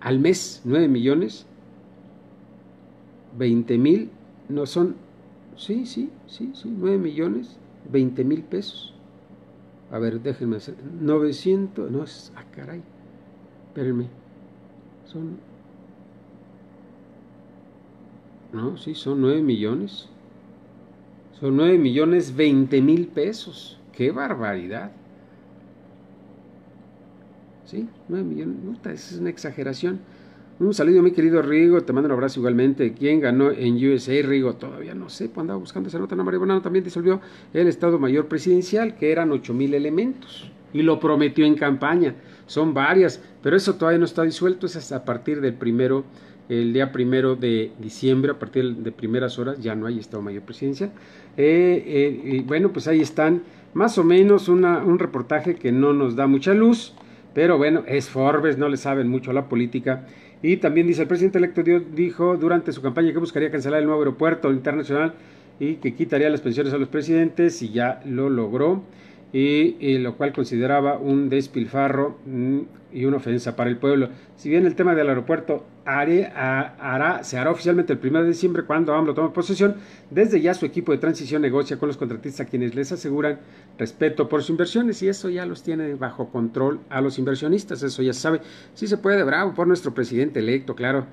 Al mes, 9,020,000, no son, sí, 9,020,000 pesos. A ver, déjenme hacer, 900, no es, ah, caray, espérenme, son... No, sí, son 9 millones. Son 9,020,000 pesos. ¡Qué barbaridad! Sí, 9 millones. Puta, esa es una exageración. Un saludo, mi querido Rigo. Te mando un abrazo igualmente. ¿Quién ganó en USA, Rigo? Todavía no sé. Pues andaba buscando esa nota. No, María Bonano, también disolvió el Estado Mayor Presidencial, que eran 8,000 elementos. Y lo prometió en campaña. Son varias, pero eso todavía no está disuelto. Es hasta a partir del 1 el día 1 de diciembre, a partir de primeras horas, ya no hay Estado Mayor Presidencial. Y bueno, pues ahí están, más o menos un reportaje que no nos da mucha luz, pero bueno, es Forbes, no le saben mucho a la política. Y también dice, el presidente electo dijo durante su campaña que buscaría cancelar el nuevo aeropuerto internacional y que quitaría las pensiones a los presidentes, y ya lo logró, y lo cual consideraba un despilfarro y una ofensa para el pueblo. Si bien el tema del aeropuerto se hará oficialmente el 1 de diciembre cuando AMLO tome posesión, desde ya su equipo de transición negocia con los contratistas, a quienes les aseguran respeto por sus inversiones, y eso ya los tiene bajo control a los inversionistas, eso ya se sabe. Sí se puede, bravo por nuestro presidente electo, claro.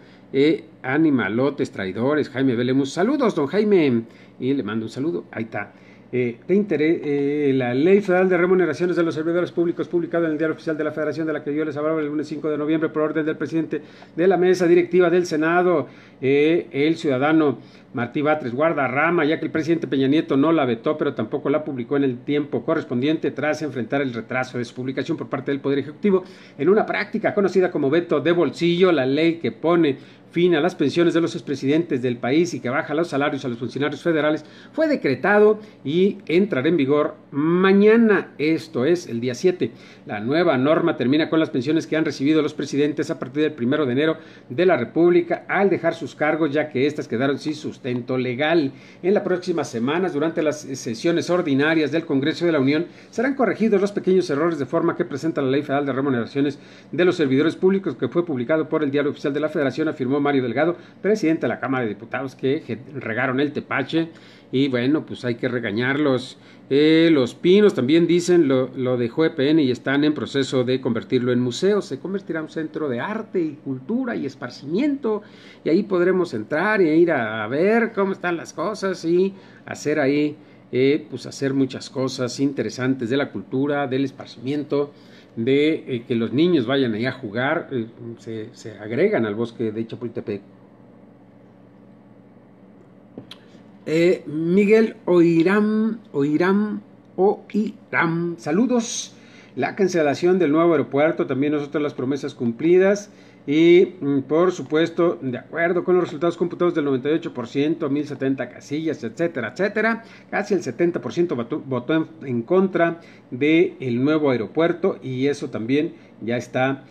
Animalotes, traidores, Jaime Belemus, saludos don Jaime, y le mando un saludo, ahí está. La Ley Federal de Remuneraciones de los Servidores Públicos, publicada en el Diario Oficial de la Federación, de la que yo les hablaba el lunes 5 de noviembre, por orden del presidente de la Mesa Directiva del Senado, el ciudadano Martí Batres Guardarrama, ya que el presidente Peña Nieto no la vetó, pero tampoco la publicó en el tiempo correspondiente, tras enfrentar el retraso de su publicación por parte del Poder Ejecutivo, en una práctica conocida como veto de bolsillo. La ley que pone fin a las pensiones de los expresidentes del país y que baja los salarios a los funcionarios federales fue decretado y entrará en vigor mañana, esto es el día 7. La nueva norma termina con las pensiones que han recibido los presidentes a partir del 1 de enero de la República al dejar sus cargos, ya que éstas quedaron sin sustento legal. En las próximas semanas, durante las sesiones ordinarias del Congreso de la Unión, serán corregidos los pequeños errores de forma que presenta la Ley Federal de Remuneraciones de los Servidores Públicos, que fue publicado por el Diario Oficial de la Federación, afirmó Mario Delgado, presidente de la Cámara de Diputados, que regaron el tepache, y bueno, pues hay que regañarlos. Los Pinos también dicen lo dejó EPN y están en proceso de convertirlo en museo. Se convertirá en un centro de arte y cultura y esparcimiento, y ahí podremos entrar e ir a ver cómo están las cosas y hacer ahí, pues hacer muchas cosas interesantes de la cultura, del esparcimiento, de que los niños vayan ahí a jugar, se agregan al bosque de Chapultepec. Miguel Oiram, saludos. La cancelación del nuevo aeropuerto, también nosotros las promesas cumplidas, y por supuesto de acuerdo con los resultados computados del 98%, 1070 casillas, etcétera, etcétera, casi el 70% votó en contra del nuevo aeropuerto, y eso también ya está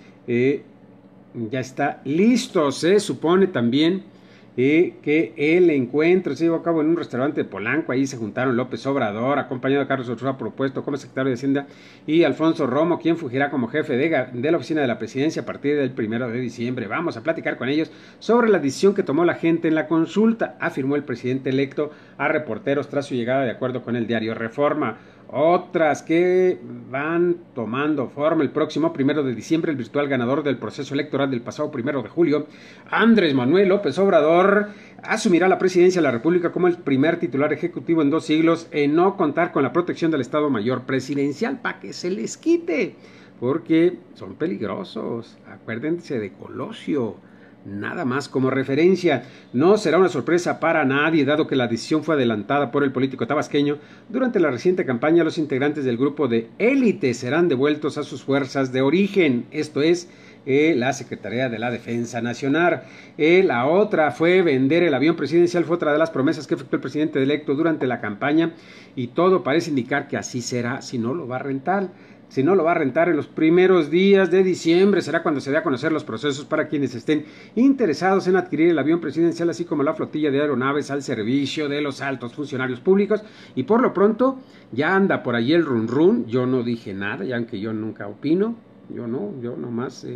listo. Se supone también que el encuentro se llevó a cabo en un restaurante de Polanco. Ahí se juntaron López Obrador, acompañado de Carlos Ochoa Propuesto como secretario de Hacienda, y Alfonso Romo, quien fungirá como jefe de la oficina de la presidencia a partir del 1 de diciembre. Vamos a platicar con ellos sobre la decisión que tomó la gente en la consulta, afirmó el presidente electo a reporteros tras su llegada, de acuerdo con el diario Reforma. Otras que van tomando forma: el próximo 1 de diciembre, el virtual ganador del proceso electoral del pasado 1 de julio, Andrés Manuel López Obrador, asumirá la presidencia de la República como el primer titular ejecutivo en 2 siglos en no contar con la protección del Estado Mayor Presidencial, para que se les quite, porque son peligrosos. Acuérdense de Colosio. Nada más como referencia. No será una sorpresa para nadie, dado que la decisión fue adelantada por el político tabasqueño durante la reciente campaña. Los integrantes del grupo de élite serán devueltos a sus fuerzas de origen, esto es, la Secretaría de la Defensa Nacional. La otra fue vender el avión presidencial, fue otra de las promesas que efectuó el presidente electo durante la campaña, y todo parece indicar que así será si no lo va a rentar. Si no lo va a rentar, en los primeros días de diciembre será cuando se dé a conocer los procesos para quienes estén interesados en adquirir el avión presidencial, así como la flotilla de aeronaves al servicio de los altos funcionarios públicos. Y por lo pronto ya anda por ahí el run run. Yo no dije nada, ya aunque yo nunca opino, yo nomás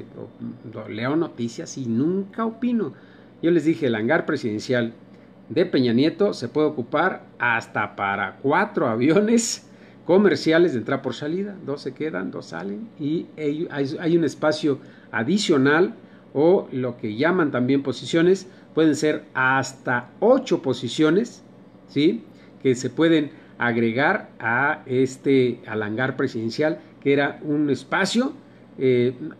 leo noticias y nunca opino. Yo les dije, el hangar presidencial de Peña Nieto se puede ocupar hasta para 4 aviones comerciales de entrada por salida. 2 se quedan, 2 salen, y hay un espacio adicional, o lo que llaman también posiciones. Pueden ser hasta 8 posiciones, ¿sí?, que se pueden agregar a al hangar presidencial, que era un espacio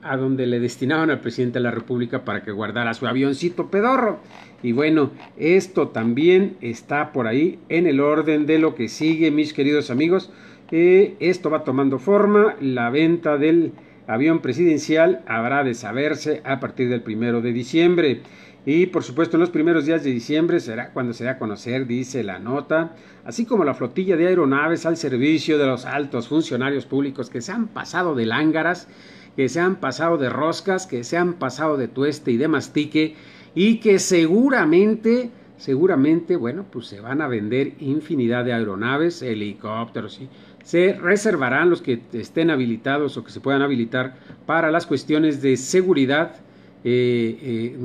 a donde le destinaban al presidente de la República para que guardara su avioncito pedorro. Y bueno, esto también está por ahí en el orden de lo que sigue, mis queridos amigos. Esto va tomando forma, la venta del avión presidencial habrá de saberse a partir del 1 de diciembre. Y por supuesto en los primeros días de diciembre será cuando se dé a conocer, dice la nota, así como la flotilla de aeronaves al servicio de los altos funcionarios públicos que se han pasado de lángaras, que se han pasado de roscas, que se han pasado de tueste y de mastique, y que seguramente, bueno, pues se van a vender infinidad de aeronaves, helicópteros, y se reservarán los que estén habilitados o que se puedan habilitar para las cuestiones de seguridad, de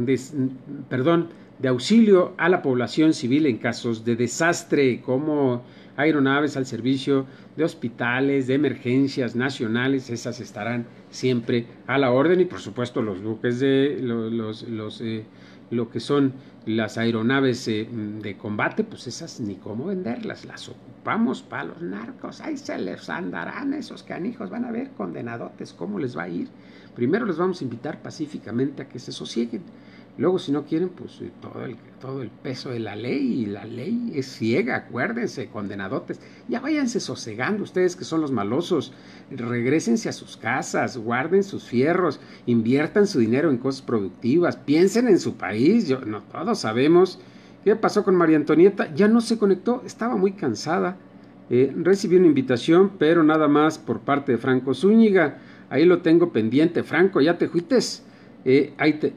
auxilio a la población civil en casos de desastre, como aeronaves al servicio de hospitales, de emergencias nacionales. Esas estarán siempre a la orden, y por supuesto los buques de lo que son las aeronaves de combate, pues esas ni cómo venderlas, las ocupamos para los narcos. Ahí se les andarán esos canijos, van a ver condenadotes cómo les va a ir. Primero les vamos a invitar pacíficamente a que se sosieguen. Luego, si no quieren, pues todo el peso de la ley, y la ley es ciega, acuérdense, condenadotes. Ya váyanse sosegando, ustedes que son los malosos, regrésense a sus casas, guarden sus fierros, inviertan su dinero en cosas productivas, piensen en su país. No todos sabemos qué pasó con María Antonieta, ya no se conectó, estaba muy cansada. Recibí una invitación, pero nada más por parte de Franco Zúñiga. Ahí lo tengo pendiente. Franco, ya te fuites.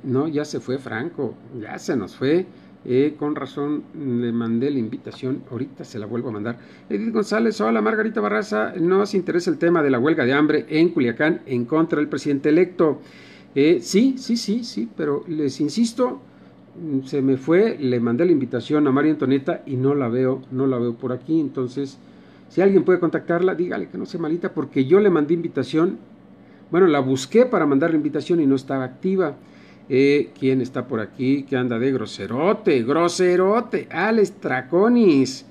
No, ya se fue Franco, ya se nos fue. Con razón le mandé la invitación, ahorita se la vuelvo a mandar. Edith González, hola Margarita Barraza, nos interesa el tema de la huelga de hambre en Culiacán en contra del presidente electo. Sí, pero les insisto, se me fue, le mandé la invitación a María Antonieta y no la veo por aquí. Entonces, si alguien puede contactarla, dígale que no sea malita, porque yo le mandé invitación. Bueno, la busqué para mandar la invitación y no estaba activa. ¿Quién está por aquí? ¿Qué anda de groserote? ¡Groserote! ¡Alex Traconis!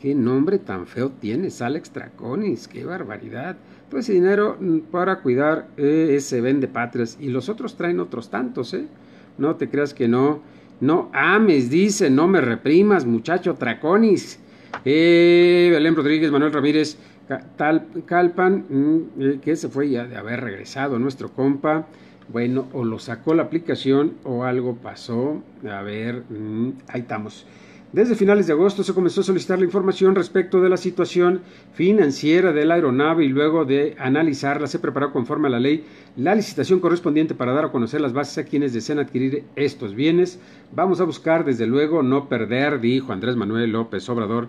¡Qué nombre tan feo tienes, Alex Traconis! ¡Qué barbaridad! Todo ese dinero para cuidar ese vendepatrias. Y los otros traen otros tantos, ¿eh? No te creas que no. No ames, dice, no me reprimas, muchacho Traconis. Belén Rodríguez, Manuel Ramírez, Calpan, que se fue ya de haber regresado nuestro compa. Bueno, o lo sacó la aplicación o algo pasó. A ver, ahí estamos. Desde finales de agosto se comenzó a solicitar la información respecto de la situación financiera de la aeronave, y luego de analizarla se preparó conforme a la ley la licitación correspondiente para dar a conocer las bases a quienes deseen adquirir estos bienes. Vamos a buscar, desde luego, no perder, dijo Andrés Manuel López Obrador.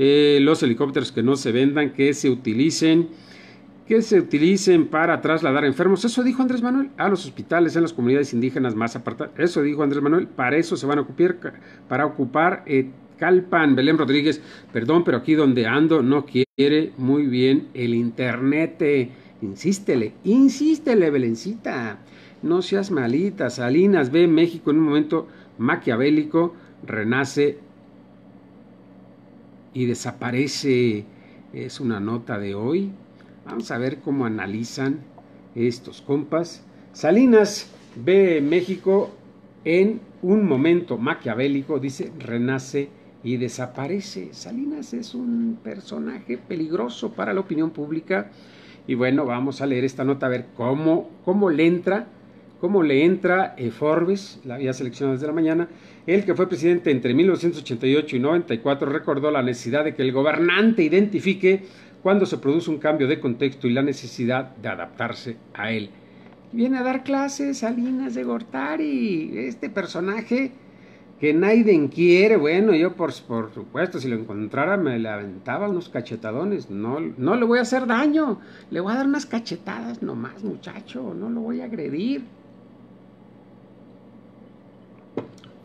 Los helicópteros que no se vendan, que se utilicen para trasladar enfermos, eso dijo Andrés Manuel, a los hospitales en las comunidades indígenas más apartadas, eso dijo Andrés Manuel, para eso se van a ocupar Calpan. Belén Rodríguez, perdón, pero aquí donde ando no quiere muy bien el internet. Insístele, Belencita, no seas malita. Salinas ve México en un momento maquiavélico, renace y desaparece, es una nota de hoy. Vamos a ver cómo analizan estos compas. Salinas ve México en un momento maquiavélico, dice, renace y desaparece. Salinas es un personaje peligroso para la opinión pública, y bueno, vamos a leer esta nota a ver cómo le entra Forbes, la había seleccionado desde la mañana. El que fue presidente entre 1988 y 94 recordó la necesidad de que el gobernante identifique cuando se produce un cambio de contexto y la necesidad de adaptarse a él. Viene a dar clases Salinas de Gortari, este personaje que nadie quiere. Bueno, yo por supuesto, si lo encontrara me le aventaba unos cachetadones. No le voy a hacer daño, le voy a dar unas cachetadas nomás, muchacho, no lo voy a agredir.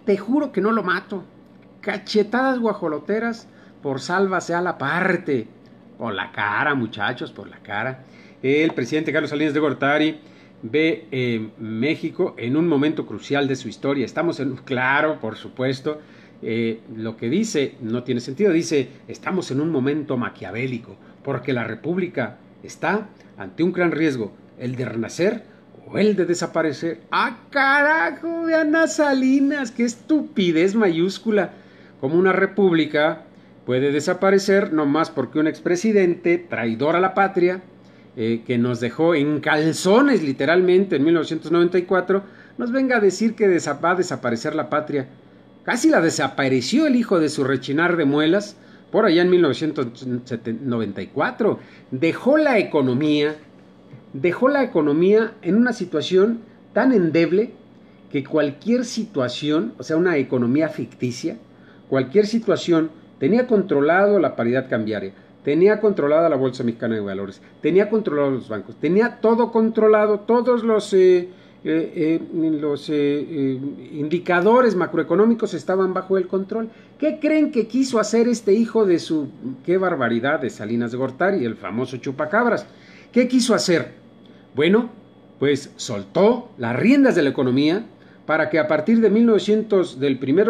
Te juro que no lo mato. Cachetadas guajoloteras por sálvase a la parte. Por la cara, muchachos, por la cara. El presidente Carlos Salinas de Gortari ve México en un momento crucial de su historia. Estamos en un, claro, por supuesto, lo que dice no tiene sentido. Dice, estamos en un momento maquiavélico, porque la República está ante un gran riesgo, el de renacer o el de desaparecer. ¡Ah, carajo! Vean a Salinas, qué estupidez mayúscula. Como una república puede desaparecer nomás porque un expresidente traidor a la patria que nos dejó en calzones literalmente en 1994, nos venga a decir que va a desaparecer la patria. Casi la desapareció el hijo de su rechinar de muelas por allá en 1994. Dejó la economía en una situación tan endeble que cualquier situación, o sea, una economía ficticia, cualquier situación, tenía controlado la paridad cambiaria, tenía controlada la Bolsa Mexicana de Valores, tenía controlados los bancos, tenía todo controlado, todos los indicadores macroeconómicos estaban bajo el control. ¿Qué creen que quiso hacer este hijo de su... qué barbaridad de Salinas de Gortari, el famoso chupacabras? ¿Qué quiso hacer? Bueno, pues soltó las riendas de la economía para que a partir de del 1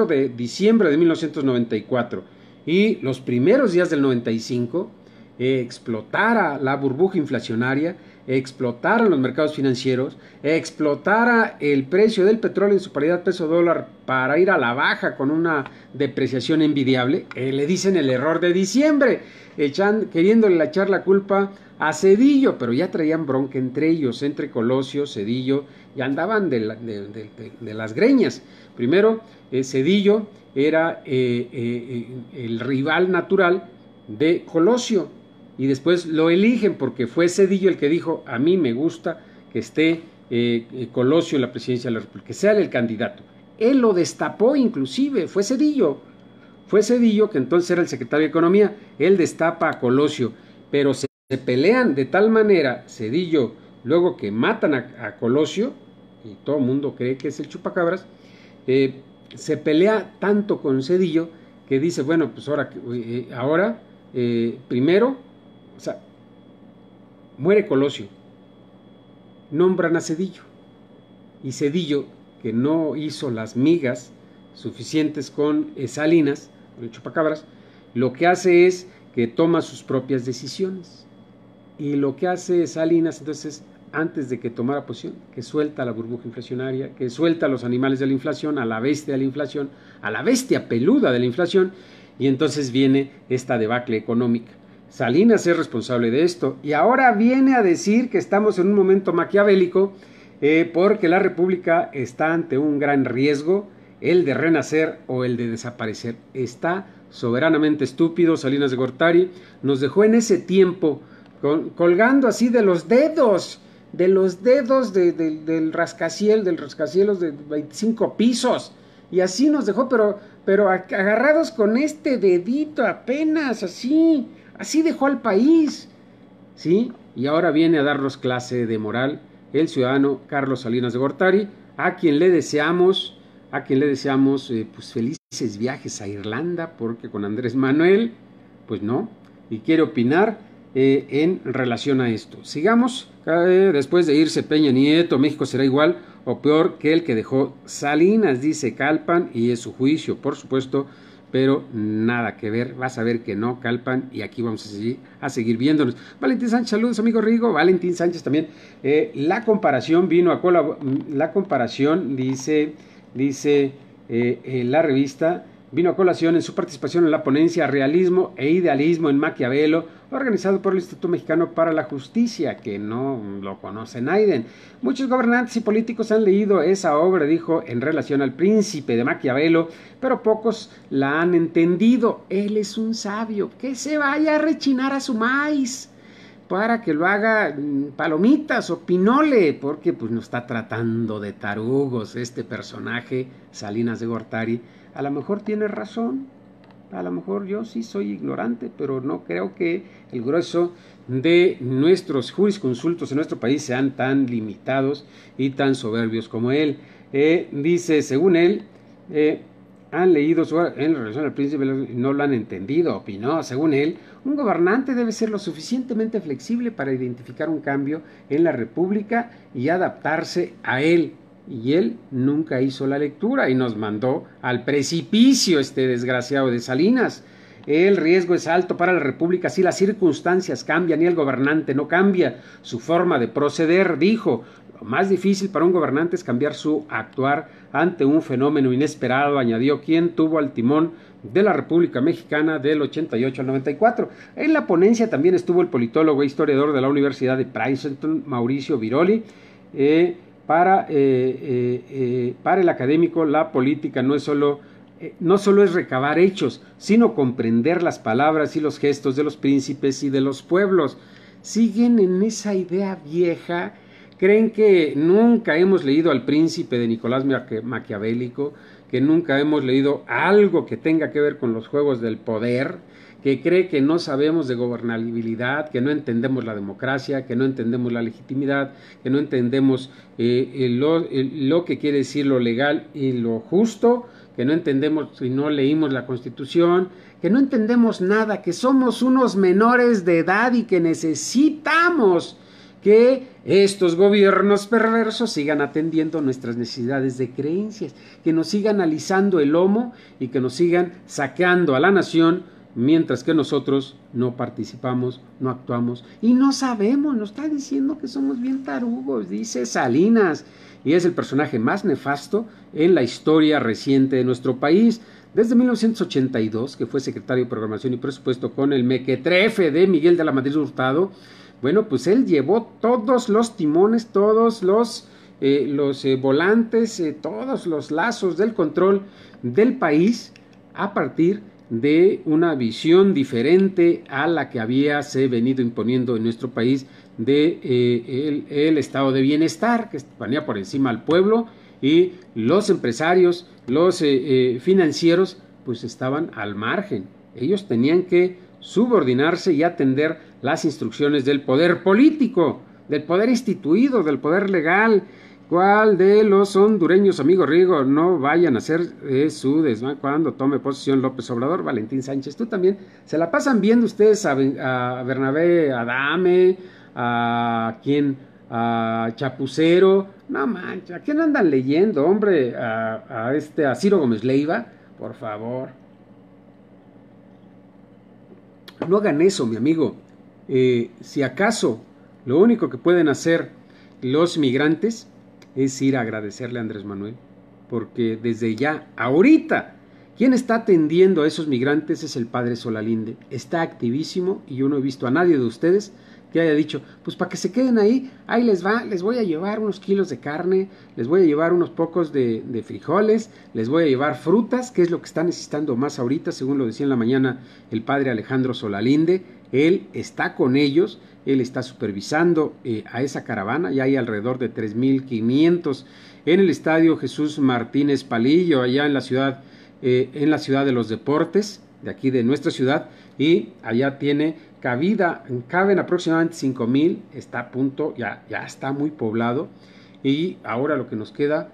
de diciembre de 1994 y los primeros días del 95 explotara la burbuja inflacionaria, explotara los mercados financieros, explotara el precio del petróleo en su paridad peso-dólar para ir a la baja con una depreciación envidiable. Le dicen el error de diciembre, queriéndole echar la culpa a Zedillo, pero ya traían bronca entre ellos, entre Colosio, Zedillo, ya andaban de las greñas. Primero, Zedillo era el rival natural de Colosio, y después lo eligen porque fue Zedillo el que dijo: a mí me gusta que esté Colosio en la presidencia de la República, que sea el candidato. Él lo destapó, inclusive, fue Zedillo que entonces era el secretario de Economía. Él destapa a Colosio, pero se pelean de tal manera Zedillo, luego que matan a Colosio, y todo el mundo cree que es el chupacabras. Se pelea tanto con Zedillo que dice: bueno, pues ahora primero, o sea, muere Colosio, nombran a Zedillo, y Zedillo, que no hizo las migas suficientes con Salinas, con el chupacabras, lo que hace es que toma sus propias decisiones. Y lo que hace Salinas entonces, antes de que tomara posición, que suelta la burbuja inflacionaria, que suelta a los animales de la inflación, a la bestia de la inflación, a la bestia peluda de la inflación, y entonces viene esta debacle económica. Salinas es responsable de esto, y ahora viene a decir que estamos en un momento maquiavélico porque la República está ante un gran riesgo, el de renacer o el de desaparecer. Está soberanamente estúpido Salinas de Gortari. Nos dejó en ese tiempo colgando así de los dedos, del rascacielos de 25 pisos, y así nos dejó, pero agarrados con este dedito apenas, así dejó al país, ¿sí? Y ahora viene a darnos clase de moral el ciudadano Carlos Salinas de Gortari, a quien le deseamos pues felices viajes a Irlanda, porque con Andrés Manuel, pues no, y quiere opinar en relación a esto. Sigamos. Después de irse Peña Nieto, México será igual o peor que el que dejó Salinas, dice Calpan, y es su juicio, por supuesto, pero nada que ver. Vas a ver que no, Calpan, y aquí vamos a seguir viéndonos. Valentín Sánchez, saludos, amigo Rigo. Valentín Sánchez también. La comparación vino a colaborar. La comparación, dice la revista, vino a colación en su participación en la ponencia Realismo e Idealismo en Maquiavelo, organizado por el Instituto Mexicano para la Justicia, que no lo conoce Naiden. Muchos gobernantes y políticos han leído esa obra, dijo, en relación al Príncipe de Maquiavelo, pero pocos la han entendido. Él es un sabio, que se vaya a rechinar a su maíz para que lo haga palomitas o pinole, porque pues nos está tratando de tarugos este personaje, Salinas de Gortari. A lo mejor tiene razón, a lo mejor yo sí soy ignorante, pero no creo que el grueso de nuestros jurisconsultos en nuestro país sean tan limitados y tan soberbios como él. Dice, según él, han leído en relación al Príncipe y no lo han entendido, opinó. Según él, un gobernante debe ser lo suficientemente flexible para identificar un cambio en la República y adaptarse a él. Y él nunca hizo la lectura y nos mandó al precipicio, este desgraciado de Salinas. El riesgo es alto para la República si las circunstancias cambian y el gobernante no cambia su forma de proceder, dijo. Lo más difícil para un gobernante es cambiar su actuar ante un fenómeno inesperado, añadió quien tuvo al timón de la República Mexicana del 88 al 94. En la ponencia también estuvo el politólogo e historiador de la Universidad de Princeton, Mauricio Viroli. Para el académico, la política no solo es recabar hechos, sino comprender las palabras y los gestos de los príncipes y de los pueblos. Siguen en esa idea vieja, creen que nunca hemos leído al Príncipe de Nicolás Maquiavélico, que nunca hemos leído algo que tenga que ver con los juegos del poder, que cree que no sabemos de gobernabilidad, que no entendemos la democracia, que no entendemos la legitimidad, que no entendemos lo que quiere decir lo legal y lo justo, que no entendemos si no leímos la Constitución, que no entendemos nada, que somos unos menores de edad y que necesitamos que estos gobiernos perversos sigan atendiendo nuestras necesidades de creencias, que nos sigan alisando el lomo y que nos sigan saqueando a la nación, mientras que nosotros no participamos, no actuamos y no sabemos. Nos está diciendo que somos bien tarugos, dice Salinas, y es el personaje más nefasto en la historia reciente de nuestro país. Desde 1982, que fue secretario de Programación y Presupuesto con el mequetrefe de Miguel de la Madrid Hurtado, bueno, pues él llevó todos los timones, todos los volantes, todos los lazos del control del país a partir de una visión diferente a la que había venido imponiendo en nuestro país de el estado de bienestar, que ponía por encima al pueblo, y los empresarios, los financieros, pues estaban al margen. Ellos tenían que subordinarse y atender las instrucciones del poder político, del poder instituido, del poder legal. ¿Cuál de los hondureños, amigo Rigo? No vayan a hacer su desmán cuando tome posesión López Obrador. Valentín Sánchez, tú también. Se la pasan viendo ustedes a Bernabé Adame, a Chapucero. No manches, ¿a quién andan leyendo, hombre? A Ciro Gómez Leiva, por favor. No hagan eso, mi amigo. Si acaso, lo único que pueden hacer los migrantes es ir a agradecerle a Andrés Manuel, porque desde ya, ahorita, quien está atendiendo a esos migrantes es el padre Solalinde. Está activísimo y yo no he visto a nadie de ustedes que haya dicho, pues para que se queden ahí, ahí les va, les voy a llevar unos kilos de carne, les voy a llevar unos pocos de frijoles, les voy a llevar frutas, que es lo que está necesitando más ahorita, según lo decía en la mañana el padre Alejandro Solalinde. Él está con ellos, él está supervisando a esa caravana. Ya hay alrededor de 3,500 en el estadio Jesús Martínez Palillo, allá en la ciudad de los deportes, de aquí de nuestra ciudad, y allá tiene cabida, caben aproximadamente 5,000, está a punto, ya está muy poblado, y ahora lo que nos queda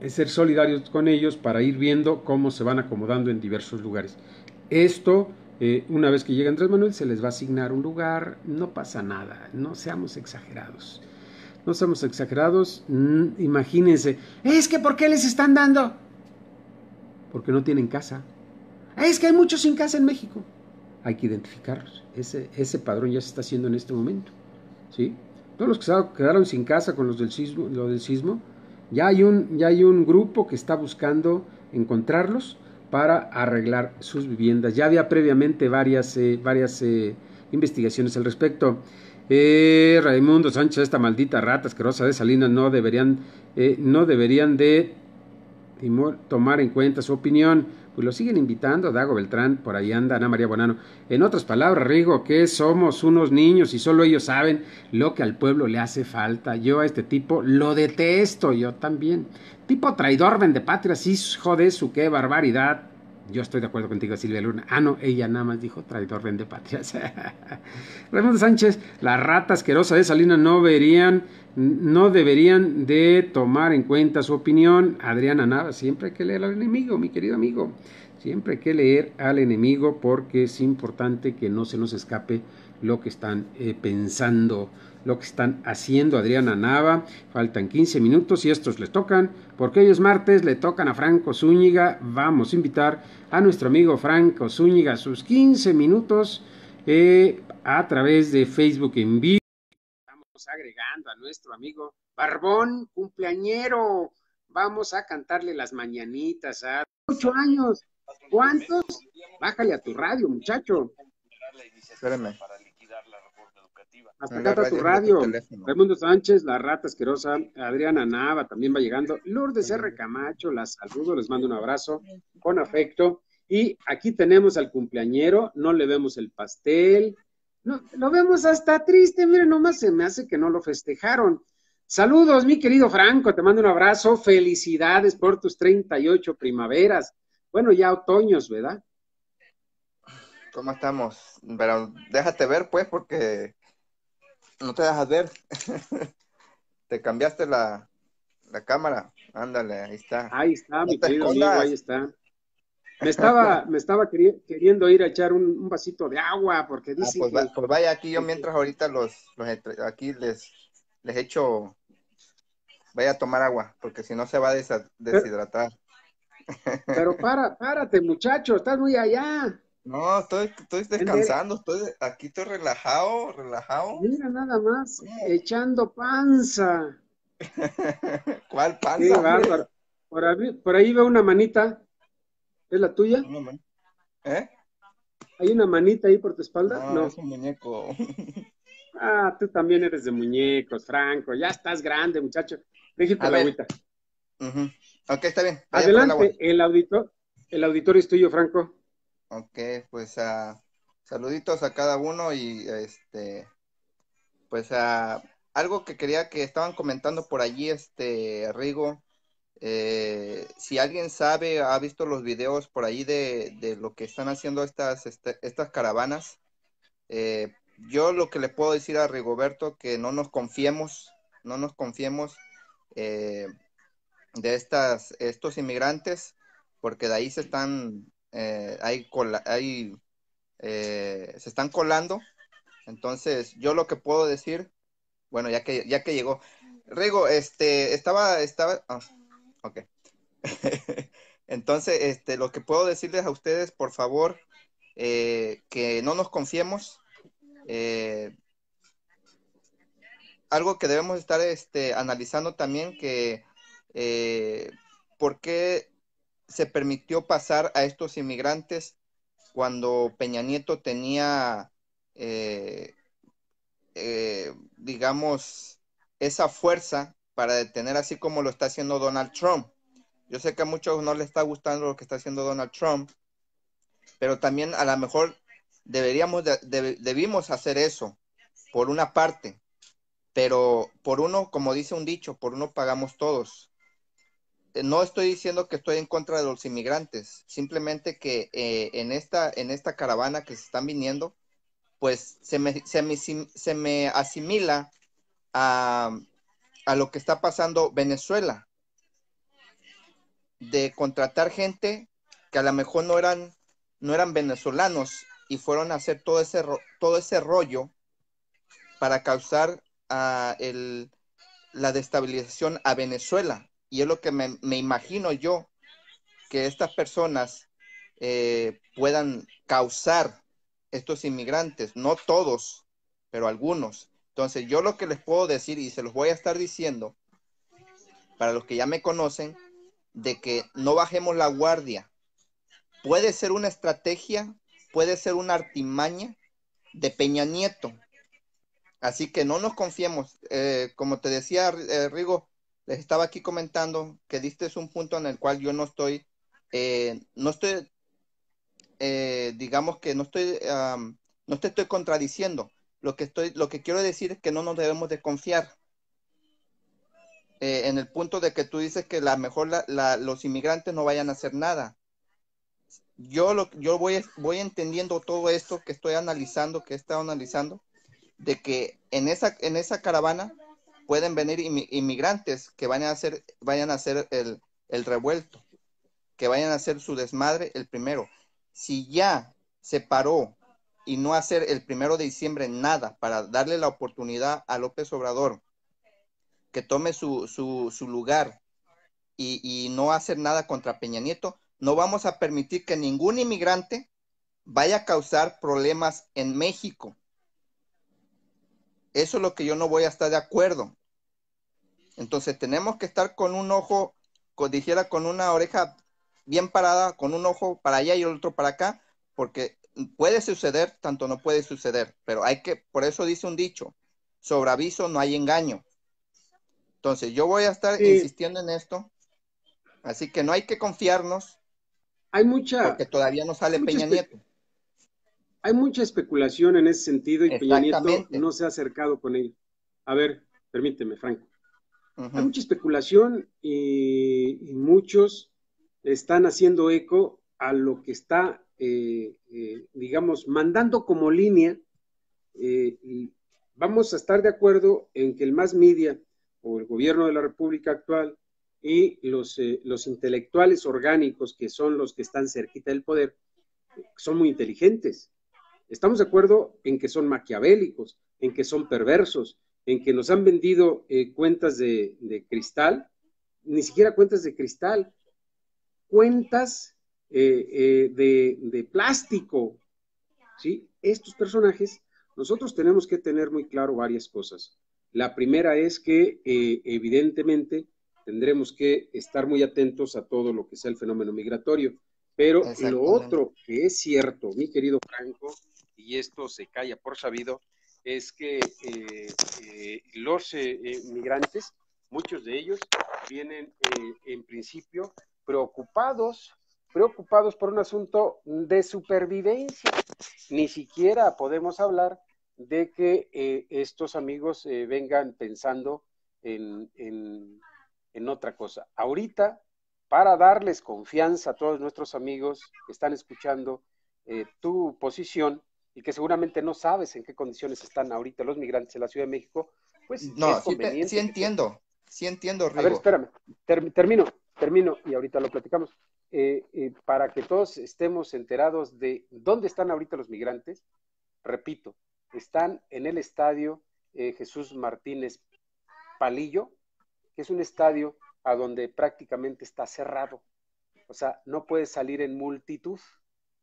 es ser solidarios con ellos para ir viendo cómo se van acomodando en diversos lugares. Esto, una vez que llega Andrés Manuel, se les va a asignar un lugar, no pasa nada, no seamos exagerados, no seamos exagerados. Imagínense, es que ¿por qué les están dando? Porque no tienen casa. Es que hay muchos sin casa en México, hay que identificarlos. Ese padrón ya se está haciendo en este momento, ¿sí? Todos los que quedaron sin casa con lo del sismo, ya hay un grupo que está buscando encontrarlos para arreglar sus viviendas. Ya había previamente varias investigaciones al respecto. Raimundo Sánchez, esta maldita rata asquerosa de Salinas, no deberían de tomar en cuenta su opinión. Pues lo siguen invitando, Dago Beltrán, por ahí anda, Ana María Bonano. En otras palabras, Rigo, que somos unos niños y solo ellos saben lo que al pueblo le hace falta. Yo a este tipo lo detesto, yo también. Tipo traidor, vendepatrias, hijo de su, qué barbaridad. Yo estoy de acuerdo contigo, Silvia Luna. Ah, no, ella nada más dijo traidor, vendepatrias. Raimundo Sánchez, la rata asquerosa de Salinas no deberían de tomar en cuenta su opinión. Adriana Nava, siempre hay que leer al enemigo, mi querido amigo. Siempre hay que leer al enemigo porque es importante que no se nos escape lo que están pensando, lo que están haciendo. Adriana Nava, faltan 15 minutos y estos les tocan, porque hoy es martes, le tocan a Franco Zúñiga. Vamos a invitar a nuestro amigo Franco Zúñiga a sus 15 minutos a través de Facebook en vivo. Estamos agregando a nuestro amigo Barbón, cumpleañero. Vamos a cantarle las mañanitas a 8 años. ¿Cuántos? Bájale a tu radio, muchacho. Espérame. Hasta acá está tu radio. Raimundo Sánchez, La Rata Asquerosa, Adriana Nava también va llegando. Lourdes R. Camacho, las saludo, les mando un abrazo con afecto. Y aquí tenemos al cumpleañero, no le vemos el pastel, no, lo vemos hasta triste, miren, nomás se me hace que no lo festejaron. Saludos, mi querido Franco, te mando un abrazo, felicidades por tus 38 primaveras. Bueno, ya otoños, ¿verdad? ¿Cómo estamos? Pero déjate ver, pues, porque no te dejas ver. Te cambiaste la cámara. Ándale, ahí está. Ahí está, no, mi querido amigo, ahí está. Me estaba queriendo ir a echar un vasito de agua, porque dice pues vaya, aquí yo mientras ahorita los aquí les echo, vaya a tomar agua, porque si no se va a deshidratar. Pero párate, muchacho, estás muy allá. No, estoy descansando, aquí estoy relajado. Mira, nada más, echando panza. ¿Cuál panza? Qué bárbaro. Por ahí veo una manita. ¿Es la tuya? ¿Eh? ¿Hay una manita ahí por tu espalda? No. Es un muñeco. Ah, tú también eres de muñecos, Franco. Ya estás grande, muchacho. Déjate la agüita. Ok, está bien. Adelante, el auditorio es tuyo, Franco. Ok, pues saluditos a cada uno y pues algo que quería que estaban comentando por allí, Rigo, si alguien sabe, ha visto los videos por ahí de lo que están haciendo estas caravanas, yo lo que le puedo decir a Rigoberto, que no nos confiemos de estos inmigrantes, porque de ahí se están... se están colando. Entonces yo lo que puedo decir, bueno, ya que llegó Rigo, estaba ok. Entonces lo que puedo decirles a ustedes, por favor, que no nos confiemos. Algo que debemos estar analizando también, que por qué se permitió pasar a estos inmigrantes cuando Peña Nieto tenía, digamos, esa fuerza para detener, así como lo está haciendo Donald Trump. Yo sé que a muchos no les está gustando lo que está haciendo Donald Trump, pero también a lo mejor debimos hacer eso, por una parte, pero por uno, como dice un dicho, por uno pagamos todos. No estoy diciendo que estoy en contra de los inmigrantes, simplemente que en esta caravana que se están viniendo, pues se me asimila a lo que está pasando Venezuela, de contratar gente que a lo mejor no eran venezolanos y fueron a hacer todo ese rollo para causar la destabilización a Venezuela. Y es lo que me imagino yo, que estas personas puedan causar estos inmigrantes, no todos, pero algunos. Entonces yo lo que les puedo decir, y se los voy a estar diciendo, para los que ya me conocen, de que no bajemos la guardia. Puede ser una estrategia, puede ser una artimaña de Peña Nieto. Así que no nos confiemos. Como te decía, Rigo, les estaba aquí comentando que diste un punto en el cual yo no te estoy contradiciendo. Lo que quiero decir es que no nos debemos de confiar. En el punto de que tú dices que a lo mejor los inmigrantes no vayan a hacer nada. Yo voy entendiendo todo esto que estoy analizando, que he estado analizando, de que en esa caravana pueden venir inmigrantes que vayan a hacer el revuelto, que vayan a hacer su desmadre el primero. Si ya se paró y no hacer el 1 de diciembre nada para darle la oportunidad a López Obrador que tome su lugar y no hacer nada contra Peña Nieto, no vamos a permitir que ningún inmigrante vaya a causar problemas en México. Eso es lo que yo no voy a estar de acuerdo. Entonces tenemos que estar con un ojo, dijera, con una oreja bien parada, con un ojo para allá y el otro para acá, porque puede suceder, tanto no puede suceder, pero hay que, por eso dice un dicho, sobre aviso no hay engaño. Entonces yo voy a estar insistiendo en esto, así que no hay que confiarnos, porque todavía no sale Peña Nieto. Hay mucha especulación en ese sentido y Peña Nieto no se ha acercado con ello. A ver, permíteme, Franco. Hay mucha especulación y muchos están haciendo eco a lo que está, digamos, mandando como línea. Y vamos a estar de acuerdo en que el mass media o el gobierno de la República actual y los intelectuales orgánicos, que son los que están cerquita del poder, son muy inteligentes. Estamos de acuerdo en que son maquiavélicos, en que son perversos, en que nos han vendido cuentas de cristal, ni siquiera cuentas de cristal, cuentas de plástico, ¿sí? Estos personajes, nosotros tenemos que tener muy claro varias cosas. La primera es que evidentemente tendremos que estar muy atentos a todo lo que sea el fenómeno migratorio, pero lo otro que es cierto, mi querido Franco, y esto se calla por sabido, es que los migrantes, muchos de ellos, vienen en principio preocupados por un asunto de supervivencia. Ni siquiera podemos hablar de que estos amigos vengan pensando en otra cosa. Ahorita, para darles confianza a todos nuestros amigos que están escuchando tu posición, y que seguramente no sabes en qué condiciones están ahorita los migrantes en la Ciudad de México, pues no, sí entiendo, Rigo. A ver, espérame, termino, y ahorita lo platicamos, para que todos estemos enterados de dónde están ahorita los migrantes. Repito, están en el estadio Jesús Martínez Palillo, que es un estadio a donde prácticamente está cerrado, o sea, no puedes salir en multitud,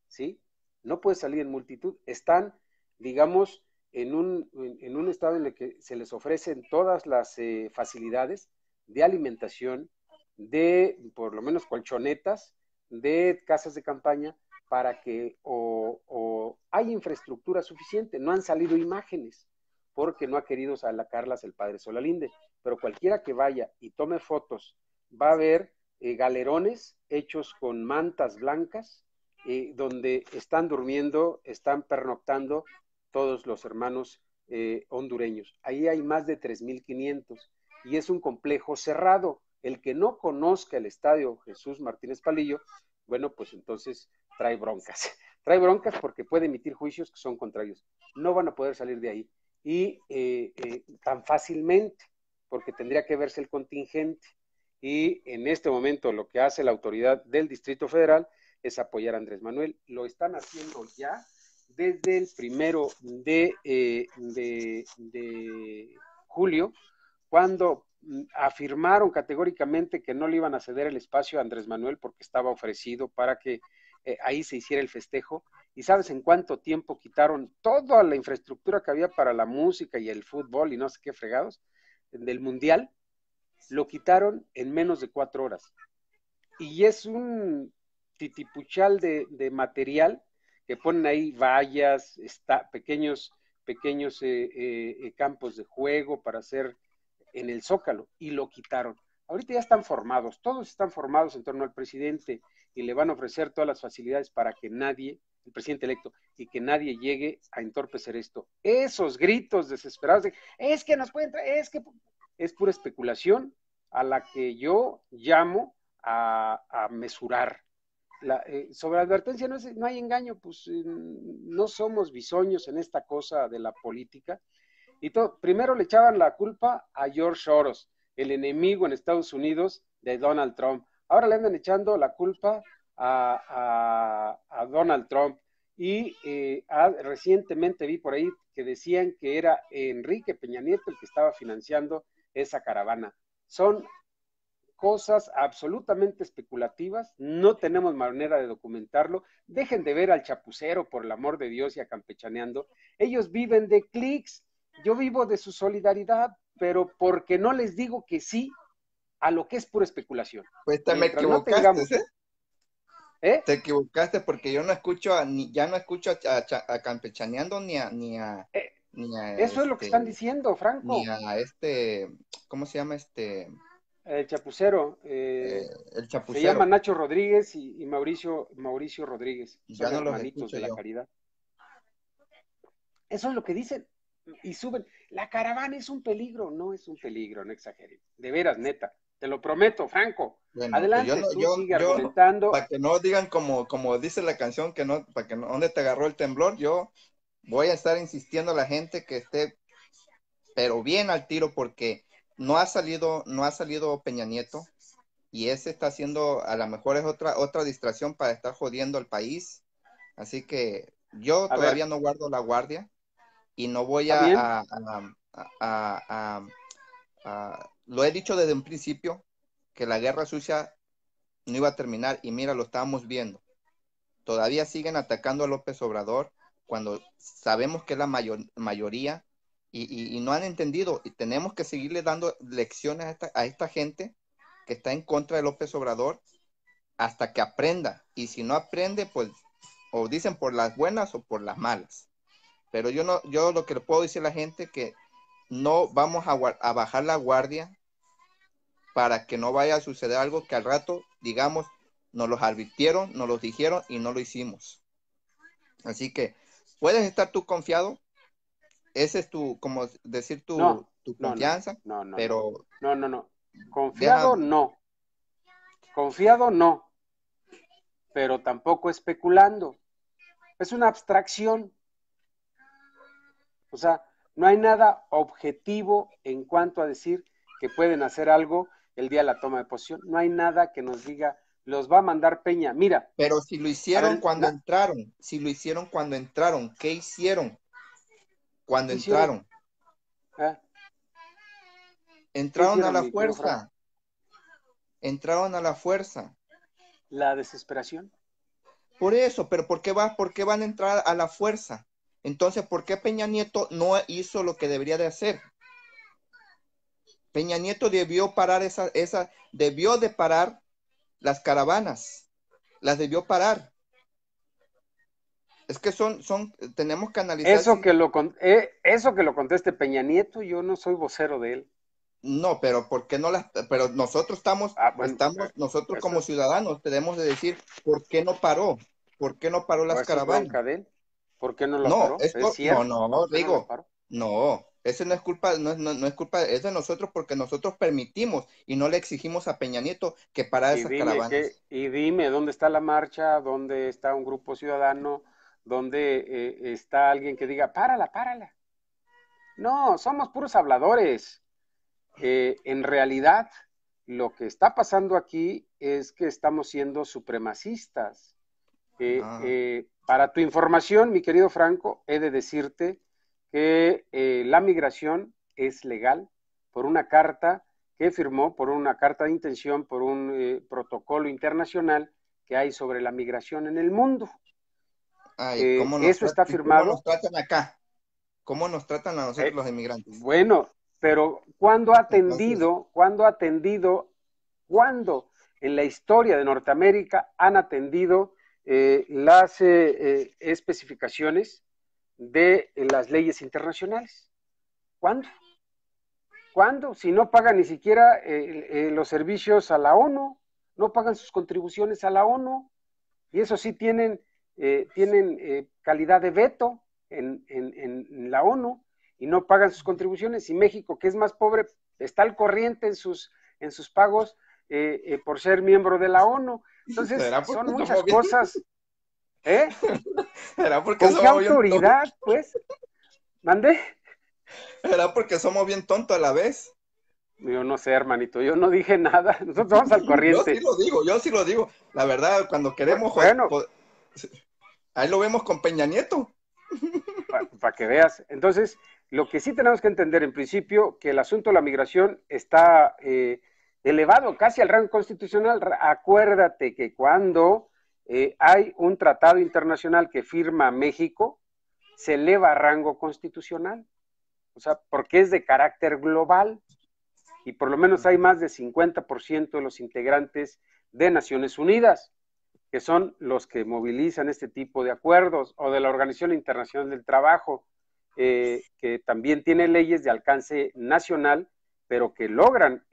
¿sí? No puede salir en multitud, están, digamos, en un estado en el que se les ofrecen todas las facilidades de alimentación, de, por lo menos, colchonetas, de casas de campaña, para que o hay infraestructura suficiente. No han salido imágenes, porque no ha querido sacarlas el padre Solalinde, pero cualquiera que vaya y tome fotos va a ver galerones hechos con mantas blancas, donde están durmiendo, están pernoctando todos los hermanos hondureños. Ahí hay más de 3.500 y es un complejo cerrado. El que no conozca el estadio Jesús Martínez Palillo, bueno, pues entonces trae broncas porque puede emitir juicios que son contrarios. No van a poder salir de ahí y tan fácilmente, porque tendría que verse el contingente, y en este momento lo que hace la autoridad del Distrito Federal es apoyar a Andrés Manuel. Lo están haciendo ya desde el 1 de julio, cuando afirmaron categóricamente que no le iban a ceder el espacio a Andrés Manuel porque estaba ofrecido para que ahí se hiciera el festejo. ¿Y sabes en cuánto tiempo quitaron toda la infraestructura que había para la música y el fútbol y no sé qué fregados del Mundial? Lo quitaron en menos de 4 horas. Y es un titipuchal de material que ponen ahí, vallas, pequeños campos de juego para hacer en el Zócalo, y lo quitaron. Ahorita ya están formados, todos están formados en torno al presidente y le van a ofrecer todas las facilidades para que nadie, el presidente electo, y que nadie llegue a entorpecer esto. Esos gritos desesperados de, es que nos pueden traer, es que... Es pura especulación a la que yo llamo a mesurar. Sobre advertencia no hay engaño, pues no somos bisoños en esta cosa de la política. Y todo, primero le echaban la culpa a George Soros, el enemigo en Estados Unidos de Donald Trump. Ahora le andan echando la culpa a Donald Trump. y recientemente vi por ahí que decían que era Enrique Peña Nieto el que estaba financiando esa caravana. Son cosas absolutamente especulativas, no tenemos manera de documentarlo. Dejen de ver al chapucero, por el amor de Dios, y a Campechaneando. Ellos viven de clics, yo vivo de su solidaridad, pero porque no les digo que sí a lo que es pura especulación. Pues te me equivocaste, no tengamos... Te equivocaste, porque yo no escucho, ya no escucho a Campechaneando ni a eso es lo que están diciendo, Franco. Ni a ¿cómo se llama el chapucero? El chapucero. Se llama Nacho Rodríguez y Mauricio Rodríguez. Son ya no hermanitos de la caridad. Eso es lo que dicen. Y suben. La caravana es un peligro. No es un peligro, no exageren. De veras, neta. Te lo prometo, Franco. Bueno, adelante, tú sigue argumentando. Para que no digan como dice la canción, que no, para que no, ¿dónde te agarró el temblor? Yo voy a estar insistiendo a la gente que esté, pero bien al tiro, porque no ha salido Peña Nieto, y ese está haciendo, a lo mejor es otra distracción para estar jodiendo al país. Así que yo todavía no guardo la guardia y no voy a lo he dicho desde un principio, que la guerra sucia no iba a terminar, y mira, lo estábamos viendo. Todavía siguen atacando a López Obrador cuando sabemos que es la mayoría y no han entendido, y tenemos que seguirle dando lecciones a esta gente que está en contra de López Obrador hasta que aprenda, y si no aprende, pues o dicen por las buenas o por las malas. Pero yo lo que le puedo decir a la gente, que no vamos a bajar la guardia para que no vaya a suceder algo que al rato digamos, nos los advirtieron, nos los dijeron y no lo hicimos. Así que puedes estar tú confiado, ese es tu, como decir, tu confianza, no, pero... No, confiado deja... no, confiado no, pero tampoco especulando, es una abstracción, o sea, no hay nada objetivo en cuanto a decir que pueden hacer algo el día de la toma de posición, no hay nada que nos diga, los va a mandar Peña, mira. Pero si lo hicieron cuando entraron, ¿qué hicieron? Cuando entraron. Entraron a la fuerza. Entraron a la fuerza. La desesperación. Por eso, pero ¿por qué van a entrar a la fuerza? Entonces, ¿por qué Peña Nieto no hizo lo que debería de hacer? Peña Nieto debió parar debió parar las caravanas. Las debió parar. Es que tenemos que analizar. Eso que lo conteste Peña Nieto, yo no soy vocero de él. No, pero ¿por qué no las? Pero nosotros estamos, como ciudadanos tenemos de decir, ¿por qué no paró? ¿Por qué no paró las caravanas? ¿Por qué no las paró? Eso no es culpa, no es culpa, es de nosotros, porque nosotros permitimos y no le exigimos a Peña Nieto que parara esas caravanas. Y dime, ¿dónde está la marcha? ¿Dónde está un grupo ciudadano? Donde está alguien que diga, párala. No, somos puros habladores. En realidad, lo que está pasando aquí es que estamos siendo supremacistas. Para tu información, mi querido Franco, he de decirte que la migración es legal por una carta que firmó, por una carta de intención, por un protocolo internacional que hay sobre la migración en el mundo. Eso está firmado. ¿Cómo nos tratan acá? ¿Cómo nos tratan a nosotros los inmigrantes? Bueno, pero ¿cuándo en la historia de Norteamérica han atendido las especificaciones de las leyes internacionales? ¿Cuándo? Si no pagan ni siquiera los servicios a la ONU, no pagan sus contribuciones a la ONU, y eso sí tienen calidad de veto en la ONU y no pagan sus contribuciones, y México, que es más pobre, está al corriente en sus pagos por ser miembro de la ONU. Entonces son muchas cosas. ¿Será porque ¿Con qué autoridad, pues? ¿Mandé? ¿Será porque somos bien tontos a la vez? Yo no sé, hermanito, yo no dije nada, nosotros vamos al corriente. Yo sí lo digo, la verdad, cuando queremos... Ahí lo vemos con Peña Nieto. Para que veas. Entonces, lo que sí tenemos que entender en principio, que el asunto de la migración está elevado casi al rango constitucional. Acuérdate que cuando hay un tratado internacional que firma México, se eleva a rango constitucional. O sea, porque es de carácter global y por lo menos hay más de 50% de los integrantes de Naciones Unidas, que son los que movilizan este tipo de acuerdos, o de la Organización Internacional del Trabajo, que también tiene leyes de alcance nacional, pero que logran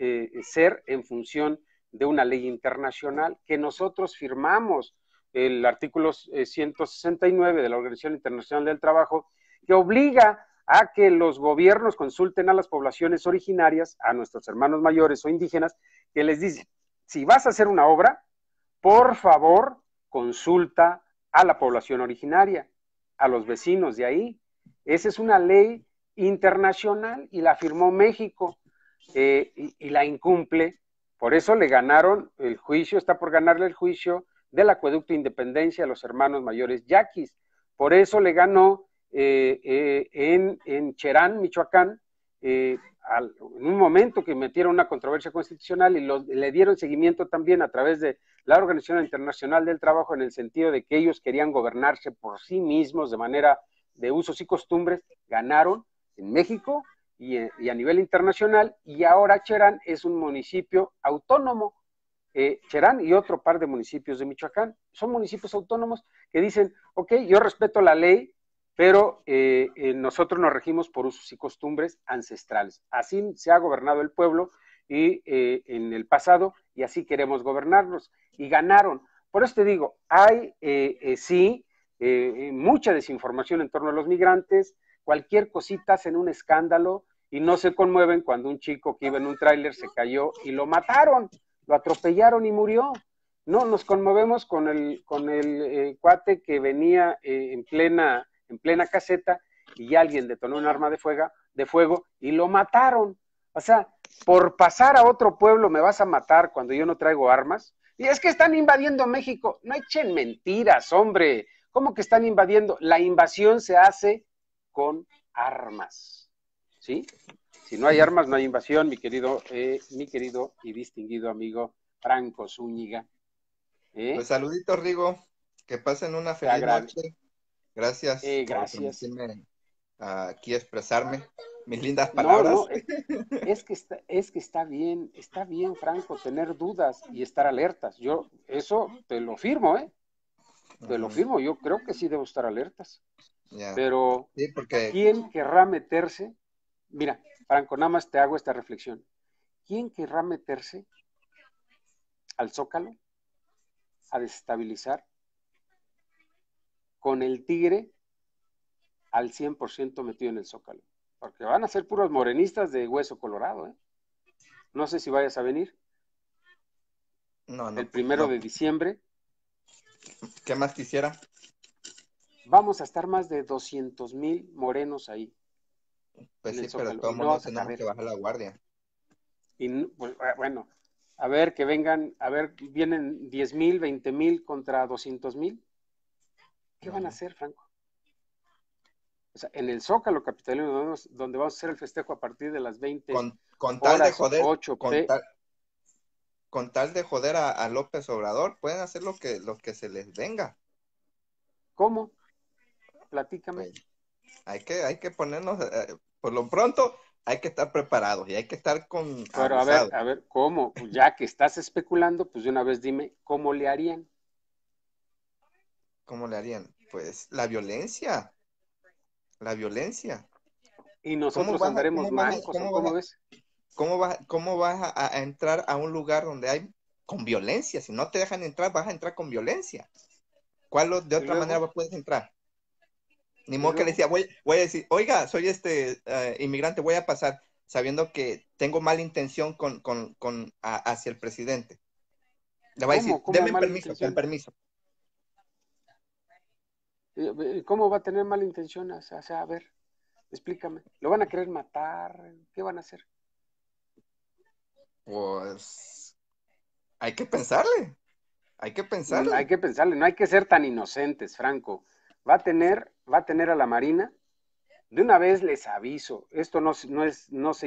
ser en función de una ley internacional que nosotros firmamos, el artículo 169 de la Organización Internacional del Trabajo, que obliga a que los gobiernos consulten a las poblaciones originarias, a nuestros hermanos mayores o indígenas, que les dicen, si vas a hacer una obra, por favor, consulta a la población originaria, a los vecinos de ahí. Esa es una ley internacional y la firmó México y la incumple. Por eso le ganaron el juicio, está por ganarle el juicio del Acueducto Independencia a los hermanos mayores yaquis. Por eso le ganó en Cherán, Michoacán, en un momento que metieron una controversia constitucional y le dieron seguimiento también a través de la Organización Internacional del Trabajo, en el sentido de que ellos querían gobernarse por sí mismos de manera de usos y costumbres. Ganaron en México y a nivel internacional, y ahora Cherán es un municipio autónomo. Cherán y otro par de municipios de Michoacán son municipios autónomos que dicen, ok, yo respeto la ley, pero nosotros nos regimos por usos y costumbres ancestrales. Así se ha gobernado el pueblo y en el pasado, y así queremos gobernarnos. Y ganaron. Por eso te digo, hay mucha desinformación en torno a los migrantes. Cualquier cosita hacen un escándalo y no se conmueven cuando un chico que iba en un tráiler se cayó y lo mataron, lo atropellaron y murió. No, nos conmovemos con el cuate que venía en plena caseta y alguien detonó un arma de fuego y lo mataron. O sea, por pasar a otro pueblo me vas a matar cuando yo no traigo armas. Y es que están invadiendo México. No echen mentiras, hombre. ¿Cómo que están invadiendo? La invasión se hace con armas, ¿sí? Si no hay armas, no hay invasión, mi querido y distinguido amigo Franco Zúñiga. Pues saluditos, Rigo. Que pasen una feliz noche. Gracias, gracias por permitirme aquí expresarme mis lindas palabras. No, es que está bien, Franco, tener dudas y estar alertas. Yo eso te lo firmo, te lo firmo. Yo creo que sí debo estar alertas. Yeah. Pero sí, porque... ¿quién querrá meterse? Mira, Franco, nada más te hago esta reflexión. ¿Quién querrá meterse al Zócalo a desestabilizar con el tigre al 100% metido en el Zócalo? Porque van a ser puros morenistas de hueso colorado, No sé si vayas a venir. No. El 1 de diciembre. ¿Qué más quisiera? Vamos a estar más de 200,000 morenos ahí. Pues sí, pero todo el mundo tenemos que bajar la guardia. Y bueno, a ver que vengan, a ver, vienen 10,000, 20,000 contra 200,000. ¿Qué van a hacer, Franco? O sea, en el Zócalo capitalino, donde vamos a hacer el festejo a partir de las 20 con tal horas, de joder, 8 p. Con tal de joder a López Obrador, pueden hacer lo que se les venga. ¿Cómo? Platícame. Pues, hay que ponernos, por lo pronto, hay que estar preparados y hay que estar con... Pero abusados. A ver, ¿cómo? Pues ya que estás especulando, pues de una vez dime, ¿cómo le harían? ¿Cómo le harían? Pues la violencia. La violencia. Y nosotros andaremos mal. ¿Cómo ves? ¿Cómo vas a entrar a un lugar donde hay con violencia? Si no te dejan entrar, vas a entrar con violencia. ¿Cuál de otra manera puedes entrar? Ni modo que le decía, voy a decir, oiga, soy inmigrante, voy a pasar, sabiendo que tengo mala intención hacia el presidente. Le voy a decir, denme permiso, denme permiso. ¿Cómo va a tener mala intención? O sea, a ver, explícame. ¿Lo van a querer matar? ¿Qué van a hacer? Pues, hay que pensarle. Hay que pensarle. Hay que pensarle, no hay que ser tan inocentes, Franco. Va a tener a la Marina. De una vez les aviso, esto no se ha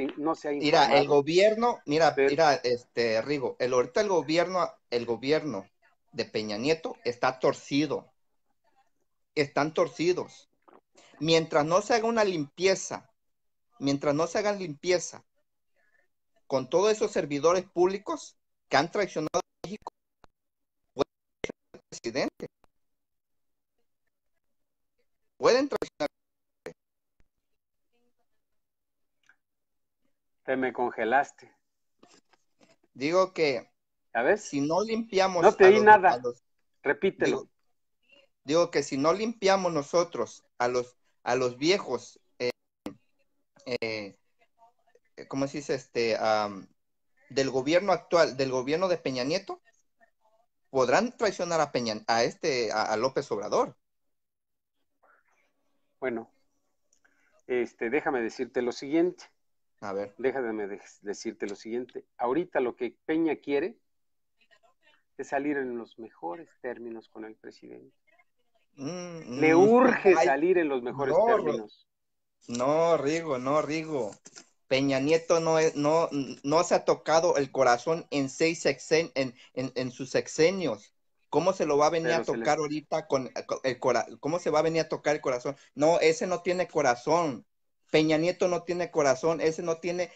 informado. Mira, el gobierno, Rigo, ahorita el gobierno de Peña Nieto está torcido. Están torcidos. Mientras no se haga una limpieza, con todos esos servidores públicos que han traicionado a México, pueden traicionar al presidente. Te me congelaste. Digo que, a ver, si no limpiamos... No te di nada. Repítelo. Digo que si no limpiamos nosotros a los viejos, ¿cómo se dice? Del gobierno actual, del gobierno de Peña Nieto, podrán traicionar a López Obrador. Bueno, déjame decirte lo siguiente. A ver. Déjame decirte lo siguiente. Ahorita lo que Peña quiere es salir en los mejores términos con el presidente. Le urge salir en los mejores términos. No, Rigo. Peña Nieto no se ha tocado el corazón en sus sexenios. ¿Cómo se lo va a venir a tocar ahorita con el corazón? ¿Cómo se va a venir a tocar el corazón? No, ese no tiene corazón. Peña Nieto no tiene corazón, ese no tiene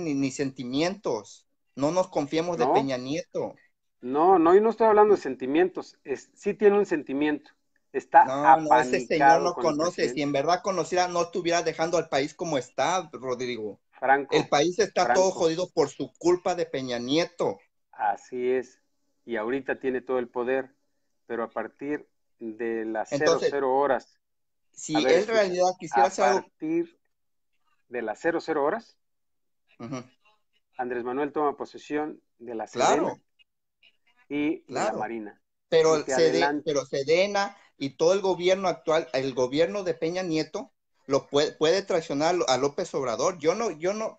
ni sentimientos. No nos confiemos de Peña Nieto. No, yo no estoy hablando de sentimientos. Sí tiene un sentimiento. Está apanicado. Ese señor no conoce. Si en verdad conociera, no estuviera dejando al país como está, Rodrigo. Franco. El país está todo jodido por su culpa de Peña Nieto. Así es. Y ahorita tiene todo el poder. Pero a partir de las 00 horas. Si él en realidad quisiera hacer algo... de las 00 horas, Andrés Manuel toma posesión de la Sedena y la Marina. Pero Sedena y todo el gobierno actual, el gobierno de Peña Nieto, lo puede traicionar a López Obrador. Yo no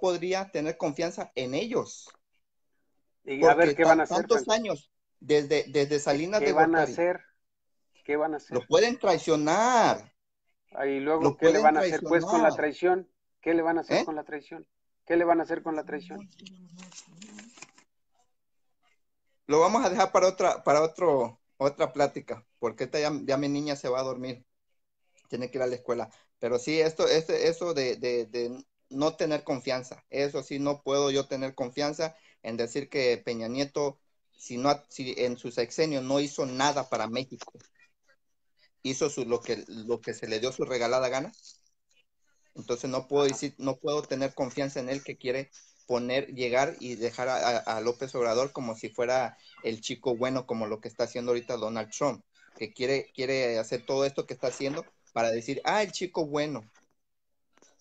podría tener confianza en ellos. Y a ver qué van a hacer. Tantos años desde Salinas de Gortari. ¿Qué van a hacer? Lo pueden traicionar. Y luego, ¿qué le van a hacer pues con la traición? Lo vamos a dejar para otra plática, porque ya mi niña se va a dormir. Tiene que ir a la escuela. Pero sí, eso de no tener confianza. Eso sí, no puedo yo tener confianza en decir que Peña Nieto, si en su sexenio no hizo nada para México. Hizo lo que se le dio su regalada gana. Entonces no puedo tener confianza en él, que quiere llegar y dejar a López Obrador como si fuera el chico bueno, como lo que está haciendo ahorita Donald Trump, que quiere hacer todo esto que está haciendo para decir, el chico bueno.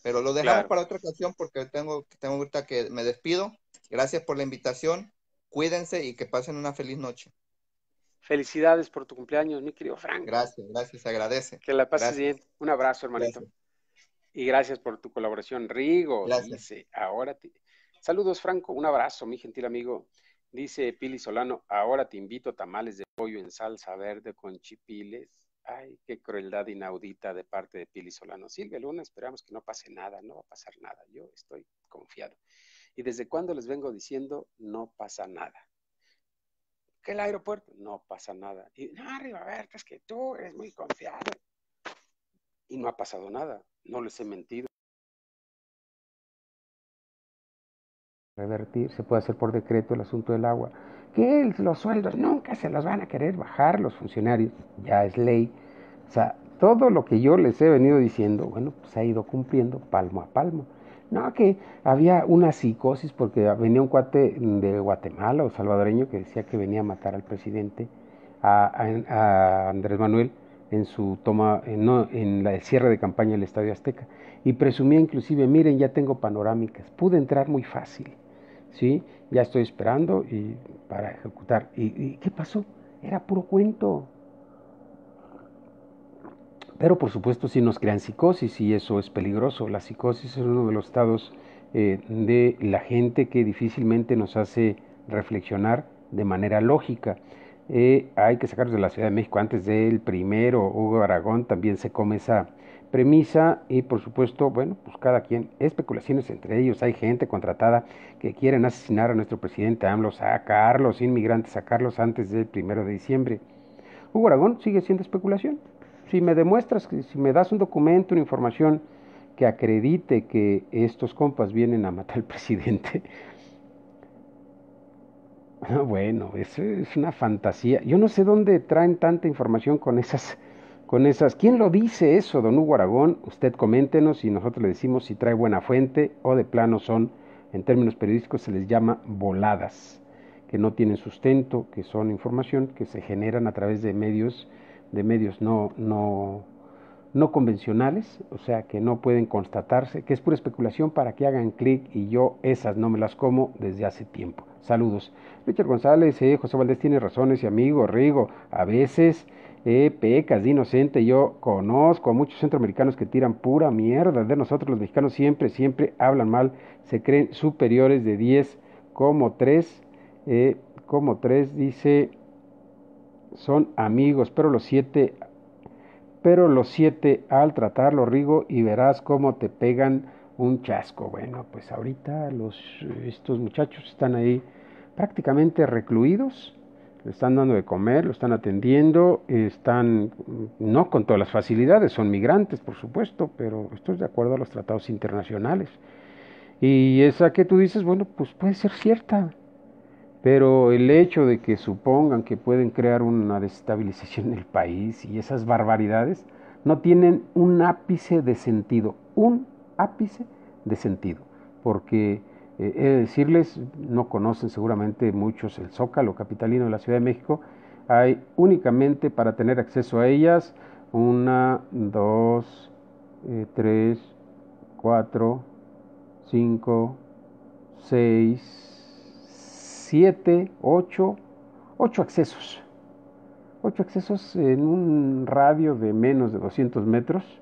Pero lo dejamos para otra ocasión, porque tengo ahorita que me despido. Gracias por la invitación. Cuídense y que pasen una feliz noche. Felicidades por tu cumpleaños, mi querido Frank. Gracias, agradece. Que la pases bien. Un abrazo, hermanito. Gracias. Y gracias por tu colaboración, Rigo. Gracias. Dice, ahora te... Saludos, Franco. Un abrazo, mi gentil amigo. Dice Pili Solano, ahora te invito a tamales de pollo en salsa verde con chipiles. Ay, qué crueldad inaudita de parte de Pili Solano. Silvia Luna, esperamos que no pase nada, no va a pasar nada. Yo estoy confiado. ¿Y desde cuándo les vengo diciendo no pasa nada? Que el aeropuerto, no pasa nada. Y no, Rigoberto, es que tú eres muy confiado. Y no ha pasado nada, no les he mentido. Revertir, se puede hacer por decreto el asunto del agua. Que los sueldos nunca se los van a querer bajar los funcionarios, ya es ley. O sea, todo lo que yo les he venido diciendo, bueno, pues ha ido cumpliendo palmo a palmo. No, que había una psicosis porque venía un cuate de Guatemala o salvadoreño que decía que venía a matar al presidente, a Andrés Manuel, en su toma, el cierre de campaña del Estadio Azteca. Y presumía inclusive, miren, ya tengo panorámicas, pude entrar muy fácil, ¿sí? Ya estoy esperando para ejecutar. ¿Y qué pasó? Era puro cuento. Pero por supuesto sí nos crean psicosis y eso es peligroso. La psicosis es uno de los estados de la gente que difícilmente nos hace reflexionar de manera lógica. Hay que sacarlos de la Ciudad de México antes del primero. Hugo Aragón también se come esa premisa y, por supuesto, bueno, pues cada quien, especulaciones entre ellos. Hay gente contratada que quieren asesinar a nuestro presidente AMLO, sacarlos, inmigrantes, sacarlos antes del 1 de diciembre. Hugo Aragón sigue siendo especulación. Si me demuestras, si me das un documento, una información que acredite que estos compas vienen a matar al presidente, bueno, eso es una fantasía. Yo no sé dónde traen tanta información con esas. ¿Quién lo dice eso, don Hugo Aragón? Usted coméntenos y nosotros le decimos si trae buena fuente o de plano son, en términos periodísticos se les llama voladas, que no tienen sustento, que son información que se generan a través de medios no convencionales, o sea, que no pueden constatarse, que es pura especulación para que hagan clic, y yo esas no me las como desde hace tiempo. Saludos. Richard González, José Valdés tiene razones, y amigo Rigo, a veces pecas de inocente. Yo conozco a muchos centroamericanos que tiran pura mierda de nosotros. Los mexicanos siempre hablan mal, se creen superiores de 10, como 3 dice, son amigos, pero los siete al tratarlo, Rigo, y verás cómo te pegan un chasco. Bueno, pues ahorita estos muchachos están ahí prácticamente recluidos. Le están dando de comer, lo están atendiendo, están no con todas las facilidades, son migrantes, por supuesto, pero esto es de acuerdo a los tratados internacionales. Y esa que tú dices, bueno, pues puede ser cierta, pero el hecho de que supongan que pueden crear una desestabilización del país y esas barbaridades no tienen un ápice de sentido, porque... decirles, no conocen seguramente muchos el Zócalo capitalino de la Ciudad de México. Hay únicamente para tener acceso a ellas 1, 2, 3, 4, 5, 6, 7, 8 accesos. 8 accesos en un radio de menos de 200 metros.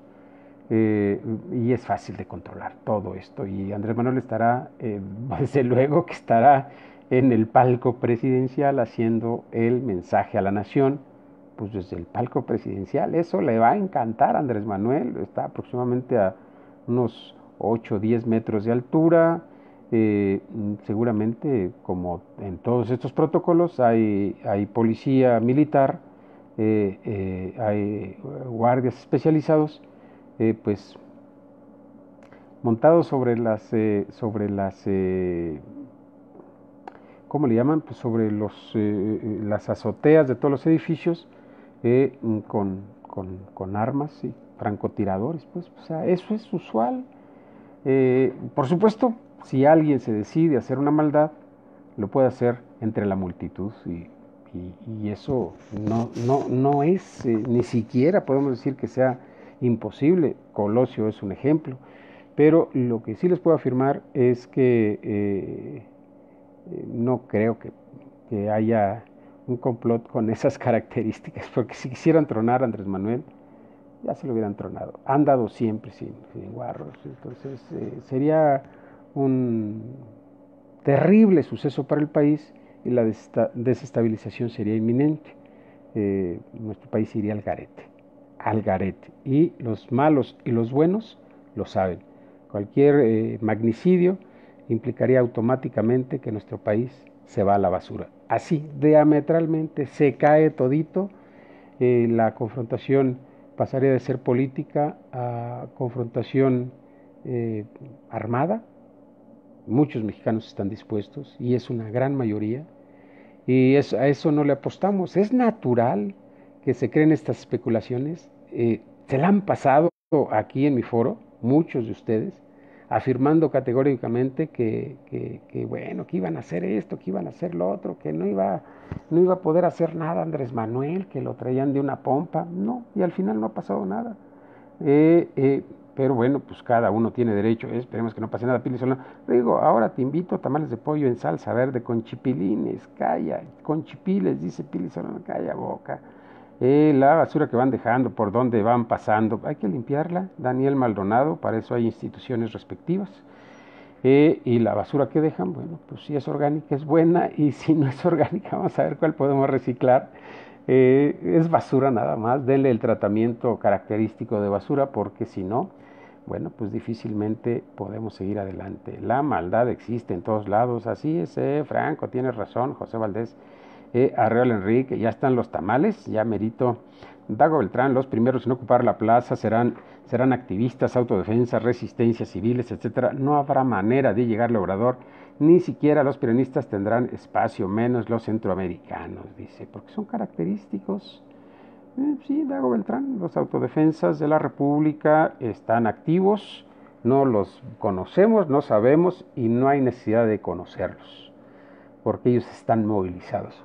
Y es fácil de controlar todo esto, y Andrés Manuel estará, desde luego que estará en el palco presidencial haciendo el mensaje a la nación, pues desde el palco presidencial. Eso le va a encantar a Andrés Manuel. Está aproximadamente a unos 8 o 10 metros de altura, seguramente, como en todos estos protocolos, hay policía militar, hay guardias especializados, pues montados sobre las ¿cómo le llaman? Pues sobre las azoteas de todos los edificios, con armas y francotiradores, pues, o sea, eso es usual. Por supuesto, si alguien se decide a hacer una maldad, lo puede hacer entre la multitud, y eso no es, ni siquiera podemos decir que sea imposible. Colosio es un ejemplo, pero lo que sí les puedo afirmar es que no creo que haya un complot con esas características, porque si quisieran tronar a Andrés Manuel, ya se lo hubieran tronado. Han dado siempre sin guarros. Entonces sería un terrible suceso para el país, y la desestabilización sería inminente. Nuestro país iría al garete, y los malos y los buenos lo saben. Cualquier magnicidio implicaría automáticamente que nuestro país se va a la basura. Así, diametralmente, se cae todito. La confrontación pasaría de ser política a confrontación armada. Muchos mexicanos están dispuestos, y es una gran mayoría, y a eso no le apostamos. Es natural que se creen estas especulaciones. Se la han pasado aquí en mi foro, muchos de ustedes, afirmando categóricamente que bueno, que iban a hacer esto, que iban a hacer lo otro, que no iba a poder hacer nada Andrés Manuel, que lo traían de una pompa. No, y al final no ha pasado nada. Pero bueno, pues cada uno tiene derecho, esperemos que no pase nada. Pili Solano, digo, ahora te invito a tamales de pollo en salsa verde con chipilines. Calla, con chipiles, dice Pili Solano, calla boca. La basura que van dejando, por donde van pasando, hay que limpiarla. Daniel Maldonado, para eso hay instituciones respectivas. Y la basura que dejan, bueno, pues si es orgánica es buena, y si no es orgánica vamos a ver cuál podemos reciclar. Es basura nada más, denle el tratamiento característico de basura, porque si no, bueno, pues difícilmente podemos seguir adelante. La maldad existe en todos lados, así es, Franco, tienes razón, José Valdés, Arreola Enrique, ya están los tamales, ya merito. Dago Beltrán, los primeros en ocupar la plaza serán activistas, autodefensas, resistencias civiles, etcétera. No habrá manera de llegarle a Obrador, ni siquiera los peronistas tendrán espacio, menos los centroamericanos, dice, porque son característicos. Sí, Dago Beltrán, los autodefensas de la República están activos, no los conocemos, no sabemos y no hay necesidad de conocerlos, porque ellos están movilizados.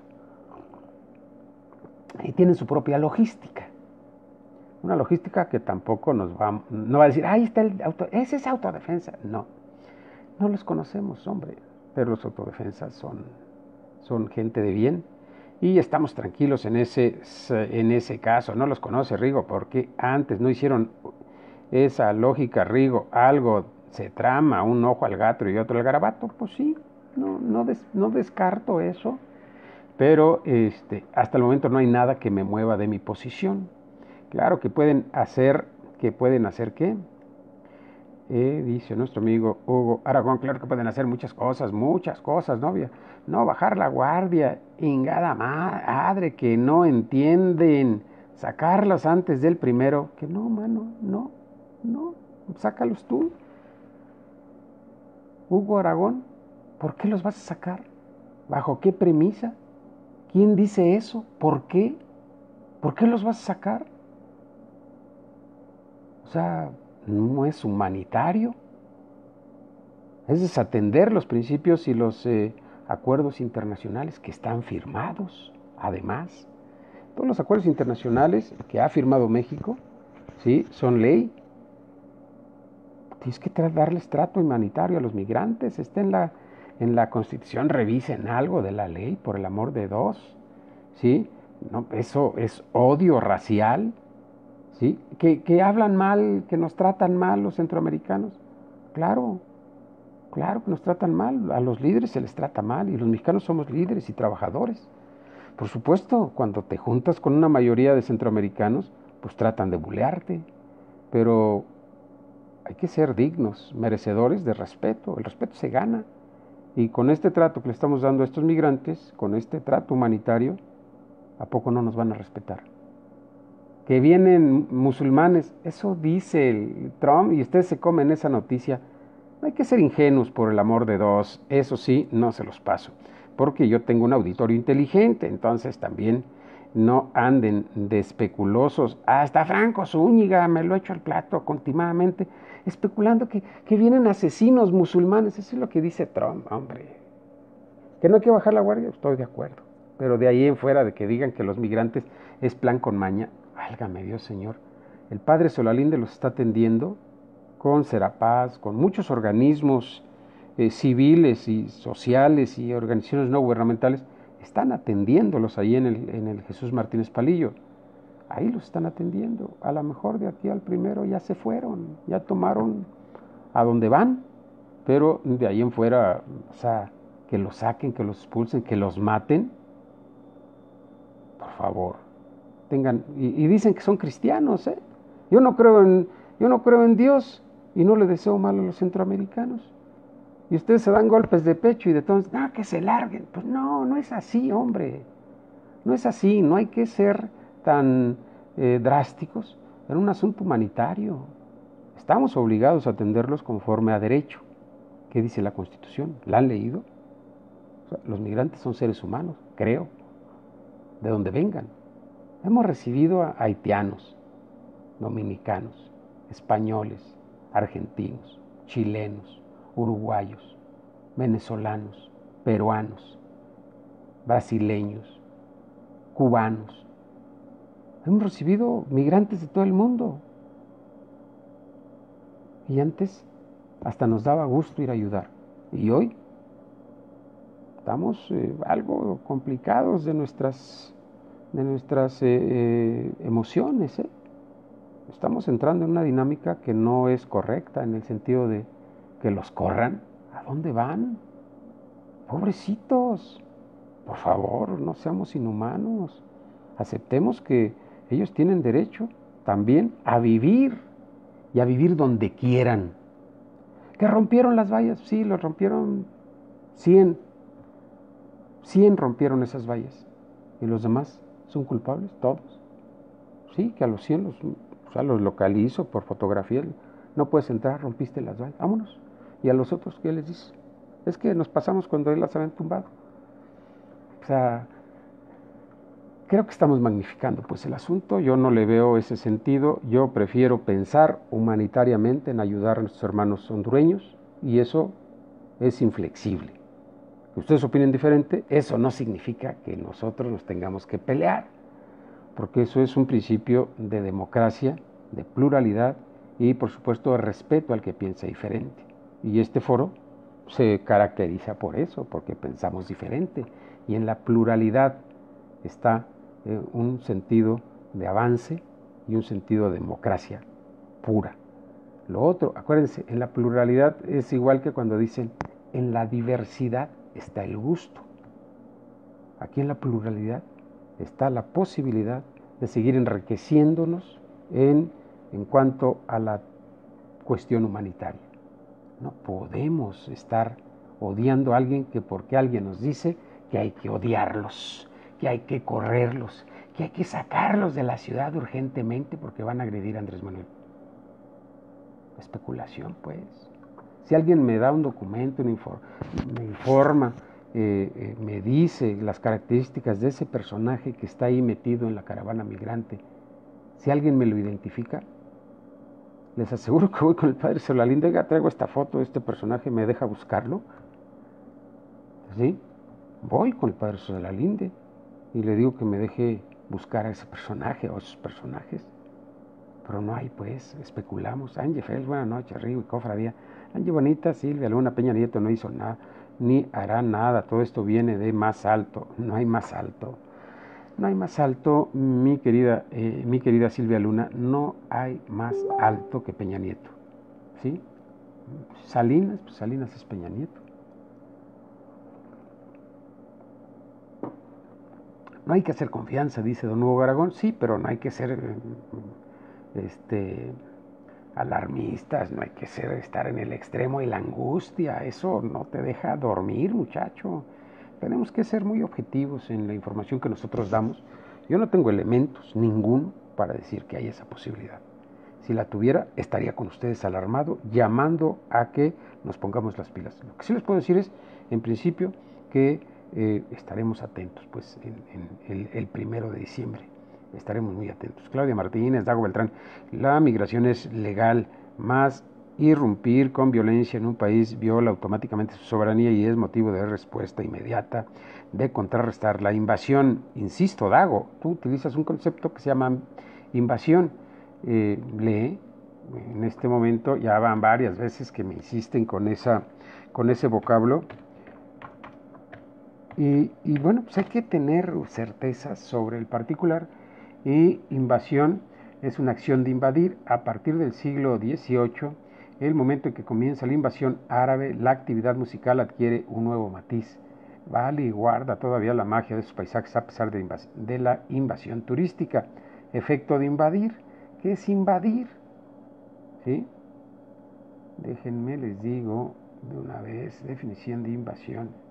Y tienen su propia logística, una logística que tampoco no va a decir, ahí está el auto, ese es autodefensa. No los conocemos, hombre, pero los autodefensas son gente de bien y estamos tranquilos en ese caso. No los conoce Rigo, porque antes no hicieron esa lógica, Rigo, algo se trama, un ojo al gato y otro al garabato, pues sí, no descarto eso. Pero hasta el momento no hay nada que me mueva de mi posición. Claro que pueden hacer qué, dice nuestro amigo Hugo Aragón, claro que pueden hacer muchas cosas, novia. No bajar la guardia, ingada madre, que no entienden, sacarlas antes del primero, que no, mano, no, sácalos tú. Hugo Aragón, ¿por qué los vas a sacar? ¿Bajo qué premisa? ¿Quién dice eso? ¿Por qué? ¿Por qué los vas a sacar? O sea, no es humanitario. Es desatender los principios y los acuerdos internacionales que están firmados. Además, todos los acuerdos internacionales que ha firmado México, ¿sí?, son ley. Tienes que darles trato humanitario a los migrantes. Está en la Constitución, revisen algo de la ley, por el amor de Dios, ¿sí? No, eso es odio racial, ¿sí? Que hablan mal, que nos tratan mal los centroamericanos. Claro que nos tratan mal, a los líderes se les trata mal, y los mexicanos somos líderes y trabajadores. Por supuesto, cuando te juntas con una mayoría de centroamericanos, pues tratan de bulearte, pero hay que ser dignos, merecedores de respeto. El respeto se gana. Y con este trato que le estamos dando a estos migrantes, con este trato humanitario, ¿a poco no nos van a respetar? Que vienen musulmanes, eso dice el Trump, y ustedes se comen esa noticia. No hay que ser ingenuos, por el amor de Dios. Eso sí, no se los paso, porque yo tengo un auditorio inteligente, entonces también no anden de especulosos. Hasta Franco Zúñiga me lo echo al plato continuamente, especulando que vienen asesinos musulmanes. Eso es lo que dice Trump, hombre. Que no hay que bajar la guardia, estoy de acuerdo. Pero de ahí en fuera, de que digan que los migrantes es plan con maña, válgame Dios, Señor. El padre Solalinde los está atendiendo con Serapaz, con muchos organismos civiles y sociales y organizaciones no gubernamentales. Están atendiéndolos ahí en el Jesús Martínez Palillo. Ahí los están atendiendo. A lo mejor de aquí al primero ya se fueron, ya tomaron a donde van, pero de ahí en fuera, o sea, que los saquen, que los expulsen, que los maten. Por favor, tengan. Y dicen que son cristianos, ¿eh? Yo no creo en Dios y no le deseo mal a los centroamericanos. Y ustedes se dan golpes de pecho y de todos, no, que se larguen. Pues no es así, hombre. No es así, no hay que ser tan drásticos en un asunto humanitario. Estamos obligados a atenderlos conforme a derecho. ¿Qué dice la Constitución? ¿La han leído? O sea, los migrantes son seres humanos, creo, de donde vengan. Hemos recibido a haitianos, dominicanos, españoles, argentinos, chilenos, uruguayos, venezolanos, peruanos, brasileños, cubanos. Hemos recibido migrantes de todo el mundo. Y antes hasta nos daba gusto ir a ayudar. Y hoy estamos algo complicados de nuestras emociones. Estamos entrando en una dinámica que no es correcta, en el sentido de que los corran ¿A dónde van? Pobrecitos, por favor, no seamos inhumanos. Aceptemos que ellos tienen derecho también a vivir y a vivir donde quieran. ¿Que rompieron las vallas? Sí, los rompieron 100. 100 rompieron esas vallas. ¿Y los demás son culpables? Todos. Sí, que a los 100 los localizo por fotografía. No puedes entrar, rompiste las vallas. Vámonos. ¿Y a los otros qué les dices? Es que nos pasamos cuando él las habían tumbado. O sea, creo que estamos magnificando pues el asunto. Yo no le veo ese sentido. Yo prefiero pensar humanitariamente en ayudar a nuestros hermanos hondureños, y eso es inflexible. Que ustedes opinen diferente, eso no significa que nosotros nos tengamos que pelear, porque eso es un principio de democracia, de pluralidad y, por supuesto, de respeto al que piensa diferente. Y este foro se caracteriza por eso, porque pensamos diferente, y en la pluralidad está un sentido de avance y un sentido de democracia pura. Lo otro, acuérdense, en la pluralidad es igual que cuando dicen, en la diversidad está el gusto. Aquí en la pluralidad está la posibilidad de seguir enriqueciéndonos en cuanto a la cuestión humanitaria. No podemos estar odiando a alguien que porque alguien nos dice que hay que odiarlos, que hay que correrlos, que hay que sacarlos de la ciudad urgentemente porque van a agredir a Andrés Manuel. Especulación, pues. Si alguien me da un documento, me informa, me dice las características de ese personaje que está ahí metido en la caravana migrante, si alguien me lo identifica, les aseguro que voy con el padre Solalindo, oiga, traigo esta foto de este personaje, ¿me deja buscarlo? ¿Sí? Voy con el padre Solalinde y le digo que me deje buscar a ese personaje o a esos personajes. Pero no hay, pues, especulamos. Angie Fels, buenas noches, Río y Cofradía. Angie Bonita, Silvia Luna, Peña Nieto no hizo nada, ni hará nada. Todo esto viene de más alto. No hay más alto. No hay más alto, mi querida Silvia Luna. No hay más alto que Peña Nieto. ¿Sí? Salinas, pues Salinas es Peña Nieto. No hay que hacer confianza, dice don Hugo Aragón. Sí, pero no hay que ser alarmistas, no hay que estar en el extremo y la angustia. Eso no te deja dormir, muchacho. Tenemos que ser muy objetivos en la información que nosotros damos. Yo no tengo elementos, ninguno, para decir que hay esa posibilidad. Si la tuviera, estaría con ustedes alarmado, llamando a que nos pongamos las pilas. Lo que sí les puedo decir es, en principio, que estaremos atentos, pues el 1 de diciembre estaremos muy atentos. Claudia Martínez, Dago Beltrán, la migración es legal, más irrumpir con violencia en un país viola automáticamente su soberanía y es motivo de respuesta inmediata de contrarrestar la invasión. Insisto, Dago, tú utilizas un concepto que se llama invasión. Lee, en este momento ya van varias veces que me insisten con ese vocablo. Y bueno, pues hay que tener certeza sobre el particular, y invasión es una acción de invadir. A partir del siglo XVIII, el momento en que comienza la invasión árabe, la actividad musical adquiere un nuevo matiz. Vale y guarda todavía la magia de sus paisajes a pesar de la invasión turística. Efecto de invadir, ¿qué es invadir? ¿Sí? Déjenme les digo de una vez, definición de invasión.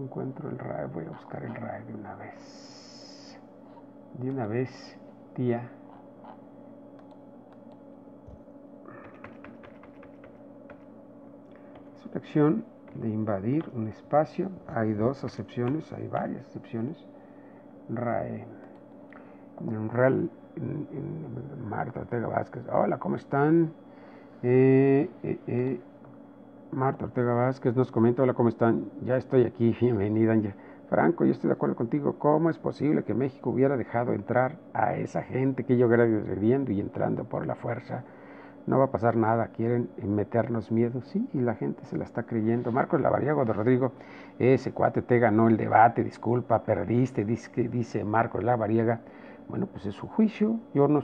Encuentro el RAE, voy a buscar el RAE de una vez. De una vez, tía. Es una acción de invadir un espacio. Hay dos acepciones, hay varias acepciones. RAE. Marta Ortega Vázquez. Hola, ¿cómo están? Marta Ortega Vázquez nos comenta, hola, ¿cómo están? Ya estoy aquí, bienvenida, Anja. Franco, yo estoy de acuerdo contigo, ¿cómo es posible que México hubiera dejado entrar a esa gente que yo agrediendo y entrando por la fuerza? no va a pasar nada, quieren meternos miedo, sí, y la gente se la está creyendo. Marcos Lavariego de Rodrigo, ese cuate te ganó el debate, disculpa, perdiste, dice Marcos Lavariega. Bueno, pues es su juicio, yo no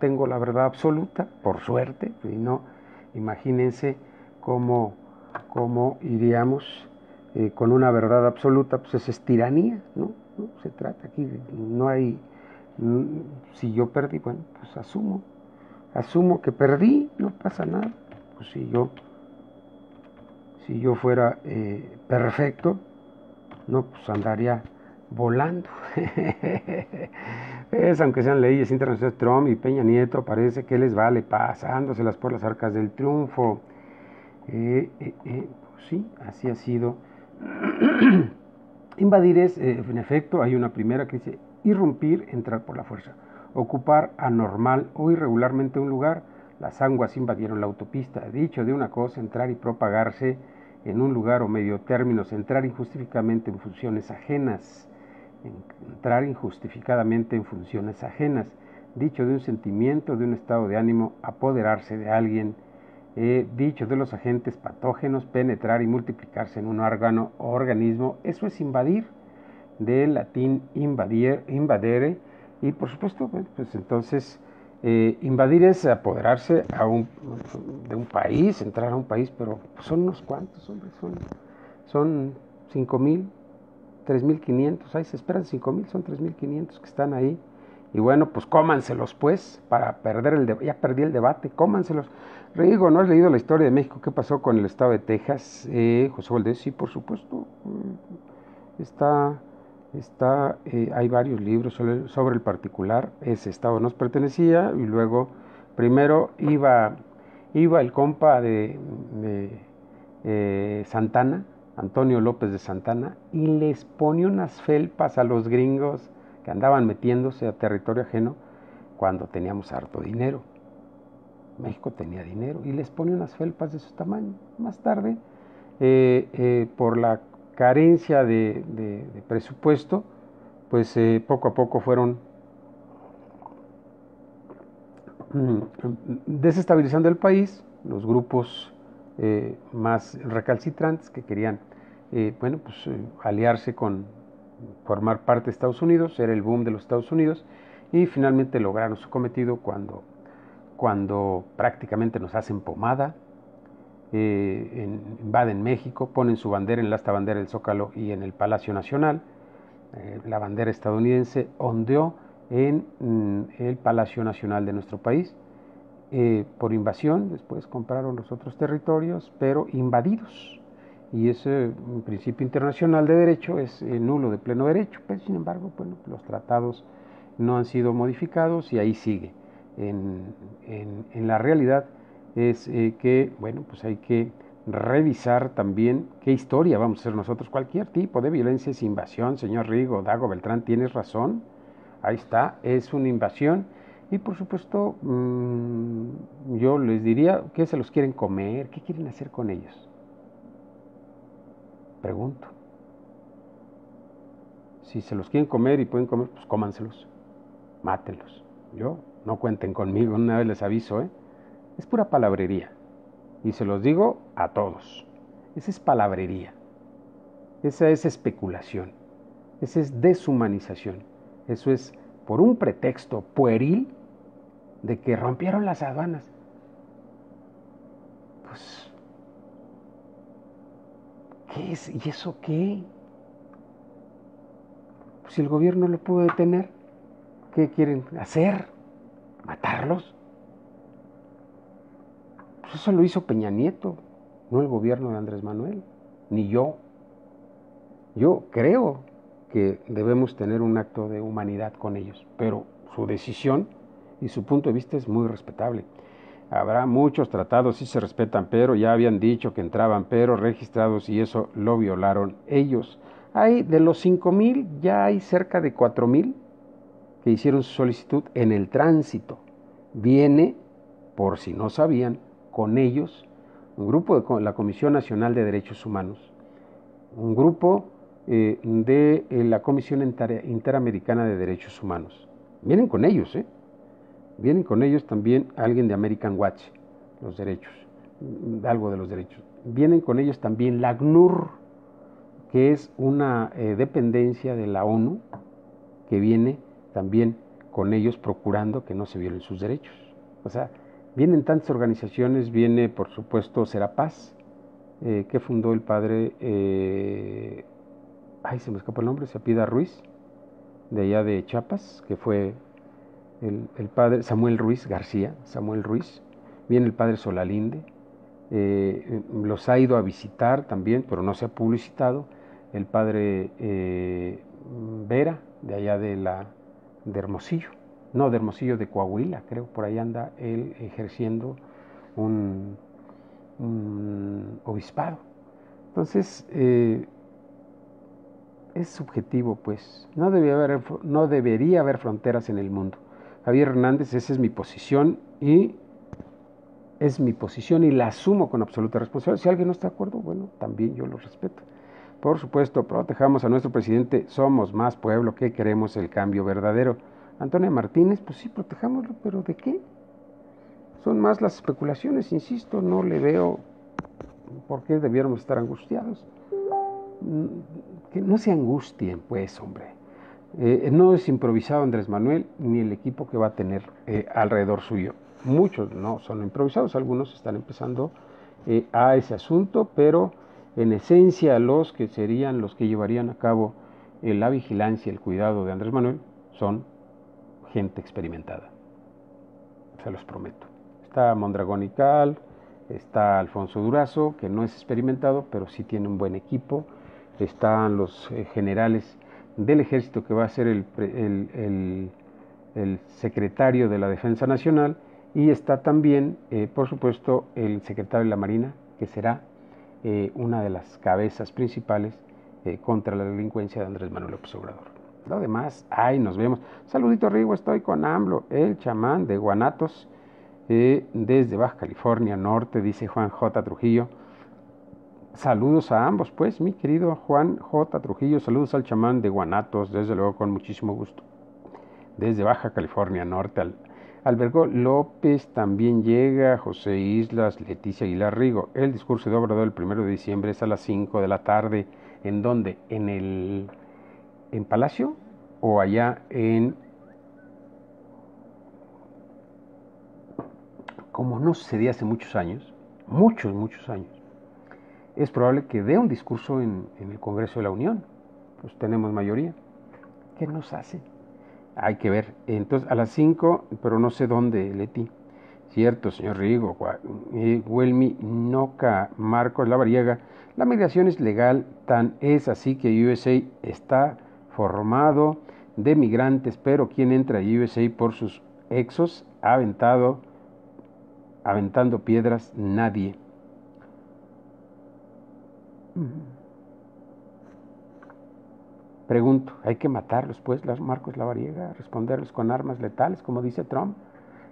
tengo la verdad absoluta, por suerte, y no, imagínense cómo iríamos con una verdad absoluta, pues esa es tiranía, ¿no? Se trata aquí, no hay, si yo perdí, bueno, pues asumo que perdí, no pasa nada. Pues si yo fuera perfecto, no, pues andaría volando. Es, aunque sean leyes internacionales, Trump y Peña Nieto parece que les vale, pasándoselas por las arcas del triunfo. Pues sí, así ha sido. Invadir es, en efecto, hay una primera que dice irrumpir, entrar por la fuerza. Ocupar anormal o irregularmente un lugar. Las zanguas invadieron la autopista. Dicho de una cosa, entrar y propagarse en un lugar o medio término. Entrar injustificadamente en funciones ajenas. Entrar injustificadamente en funciones ajenas. Dicho de un sentimiento, de un estado de ánimo, apoderarse de alguien. Dicho de los agentes patógenos, penetrar y multiplicarse en un órgano o organismo. Eso es invadir, del latín invadere, y por supuesto, pues entonces invadir es apoderarse de un país, entrar a un país, pero son unos cuantos, hombre, son 5,000, 3,500, ahí se esperan 5,000, son 3,500 que están ahí. Y bueno, pues cómanselos, pues, para perder ya perdí el debate, cómanselos. Rigo, ¿no has leído la historia de México? ¿Qué pasó con el estado de Texas? José Valdés, sí, por supuesto. Hay varios libros sobre el particular. Ese estado nos pertenecía y luego, primero iba el compa de Santana, Antonio López de Santana, y les pone unas felpas a los gringos que andaban metiéndose a territorio ajeno cuando teníamos harto dinero. México tenía dinero y les pone unas felpas de su tamaño. Más tarde, por la carencia de presupuesto, pues poco a poco fueron desestabilizando el país, los grupos más recalcitrantes que querían aliarse con formar parte de Estados Unidos, era el boom de los Estados Unidos, y finalmente lograron su cometido cuando prácticamente nos hacen pomada, invaden México, ponen su bandera en la asta bandera del Zócalo y en el Palacio Nacional. La bandera estadounidense ondeó en el Palacio Nacional de nuestro país por invasión. Después compraron los otros territorios, pero invadidos. Y ese principio internacional de derecho es nulo de pleno derecho, pero sin embargo, bueno, los tratados no han sido modificados y ahí sigue. En la realidad es que, bueno, pues hay que revisar también qué historia vamos a hacer nosotros. Cualquier tipo de violencia es invasión, señor Rigo, Dago Beltrán, tienes razón, ahí está, es una invasión. Y por supuesto, yo les diría, ¿qué se los quieren comer? ¿Qué quieren hacer con ellos? Pregunto. Si se los quieren comer y pueden comer, pues cómanselos, mátenlos. Yo, no cuenten conmigo, una vez les aviso, es pura palabrería. Y se los digo a todos. Esa es palabrería. Esa es especulación. Esa es deshumanización. Eso es por un pretexto pueril de que rompieron las aduanas. Pues, ¿qué es? ¿Y eso qué? Pues si el gobierno lo pudo detener, ¿qué quieren hacer? ¿Matarlos? Pues eso lo hizo Peña Nieto, no el gobierno de Andrés Manuel, ni yo. Yo creo que debemos tener un acto de humanidad con ellos, pero su decisión y su punto de vista es muy respetable. Habrá muchos tratados, sí se respetan, pero ya habían dicho que entraban, pero registrados, y eso lo violaron ellos. Hay de los 5,000, ya hay cerca de 4,000 que hicieron su solicitud en el tránsito. Viene, por si no sabían, con ellos un grupo de la Comisión Nacional de Derechos Humanos, un grupo de la Comisión Interamericana de Derechos Humanos. Vienen con ellos, Vienen con ellos también alguien de American Watch, los derechos, algo de los derechos. Vienen con ellos también la ACNUR, que es una dependencia de la ONU, que viene también con ellos procurando que no se violen sus derechos. O sea, vienen tantas organizaciones, viene por supuesto Serapaz, que fundó el padre, se me escapó el nombre, Sapida Ruiz, de allá de Chiapas, que fue el padre Samuel Ruiz García, viene el padre Solalinde, los ha ido a visitar también, pero no se ha publicitado, el padre Vera, de allá de Hermosillo, de Coahuila, creo, por ahí anda él ejerciendo un obispado. Entonces, es subjetivo, pues, no debería haber fronteras en el mundo. Javier Hernández, esa es mi posición y la asumo con absoluta responsabilidad. Si alguien no está de acuerdo, bueno, también yo lo respeto. Por supuesto, protejamos a nuestro presidente, somos más pueblo que queremos el cambio verdadero. Antonio Martínez, pues sí, protejámoslo, pero ¿de qué? Son más las especulaciones, insisto, no le veo por qué debiéramos estar angustiados. Que no se angustien, pues, hombre. No es improvisado Andrés Manuel ni el equipo que va a tener alrededor suyo. Muchos no son improvisados, algunos están empezando a ese asunto, pero en esencia los que serían los que llevarían a cabo la vigilancia y el cuidado de Andrés Manuel son gente experimentada, se los prometo. Está Mondragón y Cal, está Alfonso Durazo, que no es experimentado, pero sí tiene un buen equipo. Están los generales del ejército, que va a ser el secretario de la Defensa Nacional, y está también, por supuesto, el secretario de la Marina, que será una de las cabezas principales contra la delincuencia de Andrés Manuel López Obrador. Lo demás, ahí nos vemos. Saludito, Rigo, estoy con AMLO, el chamán de Guanatos, desde Baja California Norte, dice Juan J. Trujillo. Saludos a ambos, pues, mi querido Juan J. Trujillo, saludos al chamán de Guanatos, desde luego, con muchísimo gusto. Desde Baja California Norte, Albergo López también llega, José Islas, Leticia Aguilar Rigo. El discurso de Obrador el 1 de diciembre es a las 5 de la tarde. ¿En dónde? ¿En Palacio o allá en...? Como no sucedía hace muchos años, es probable que dé un discurso en el Congreso de la Unión. Pues tenemos mayoría. ¿Qué nos hace? Hay que ver. Entonces, a las 5, pero no sé dónde, Leti. Cierto, señor Rigo. Huelmi Noca, Marcos Lavariega. La migración es legal, tan es así que USA está formado de migrantes, pero quien entra a USA por sus exos ha aventando piedras, nadie. Pregunto, ¿hay que matarlos, pues, Marcos Lavariega? ¿Responderlos con armas letales, como dice Trump?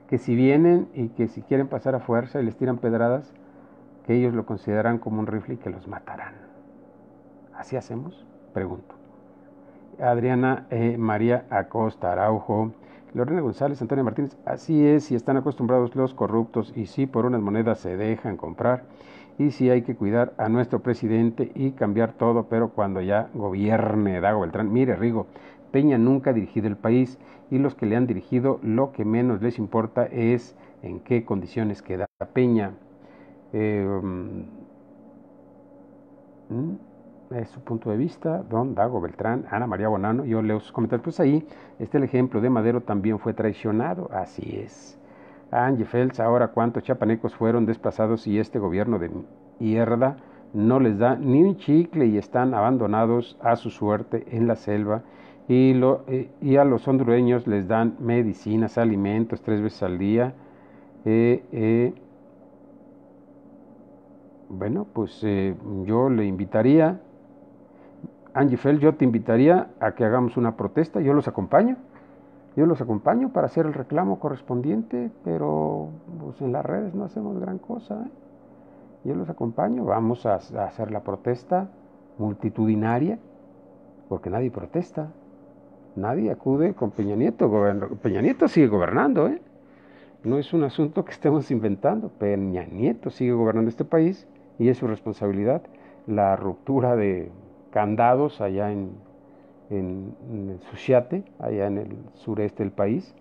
Que si vienen y que si quieren pasar a fuerza y les tiran pedradas, que ellos lo consideran como un rifle y que los matarán. ¿Así hacemos? Pregunto. Adriana María Acosta Araujo, Lorena González, Antonio Martínez. Así es, si están acostumbrados los corruptos y si por unas monedas se dejan comprar. Y sí hay que cuidar a nuestro presidente y cambiar todo, pero cuando ya gobierne Dago Beltrán. Mire, Rigo, Peña nunca ha dirigido el país y los que le han dirigido lo que menos les importa es en qué condiciones queda Peña. Es su punto de vista, don Dago Beltrán, Ana María Bonano. Yo leo sus comentarios. Pues ahí está el ejemplo de Madero, también fue traicionado. Así es. Angie Fels, ahora cuántos chapanecos fueron desplazados y este gobierno de mierda no les da ni un chicle y están abandonados a su suerte en la selva y a los hondureños les dan medicinas, alimentos 3 veces al día. Bueno, pues yo le invitaría, Angie Fels, yo te invitaría a que hagamos una protesta, yo los acompaño para hacer el reclamo correspondiente, pero pues, en las redes no hacemos gran cosa, ¿eh? Yo los acompaño, vamos a hacer la protesta multitudinaria, porque nadie protesta, nadie acude con Peña Nieto. Peña Nieto sigue gobernando, No es un asunto que estemos inventando. Peña Nieto sigue gobernando este país y es su responsabilidad. La ruptura de candados allá en el Suchiate, allá en el sureste del país,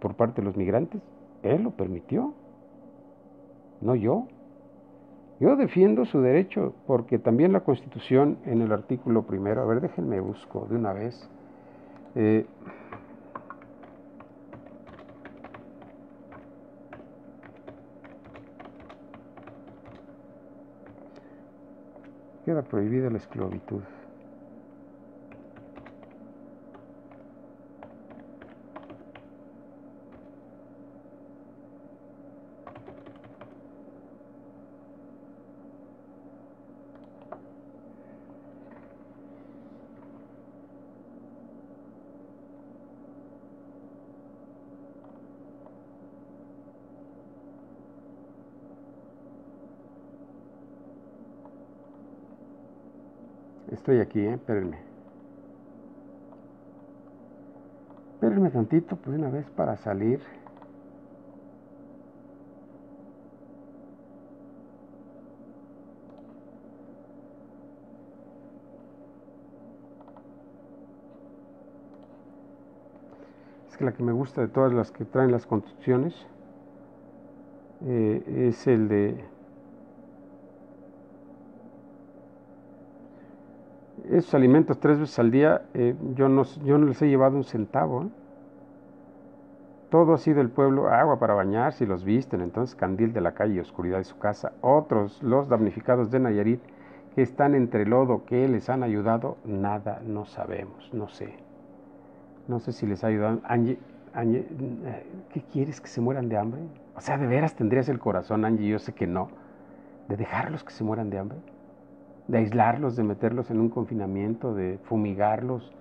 por parte de los migrantes, él lo permitió, no yo. Yo defiendo su derecho, porque también la Constitución en el artículo primero, a ver, déjenme busco de una vez, queda prohibida la esclavitud. Estoy aquí, espérenme. Espérenme tantito, pues una vez para salir. Es que la que me gusta de todas las que traen las construcciones es el de... Esos alimentos 3 veces al día, yo no les he llevado un centavo. Todo ha sido el pueblo, agua para bañar si los visten, entonces candil de la calle y oscuridad de su casa. Otros, los damnificados de Nayarit, que están entre lodo, que les han ayudado, nada, no sabemos, no sé. No sé si les ha ayudado. Angie, ¿qué quieres, que se mueran de hambre? O sea, ¿de veras tendrías el corazón, Angie? Yo sé que no. ¿De dejarlos que se mueran de hambre? De aislarlos, de meterlos en un confinamiento, de fumigarlos,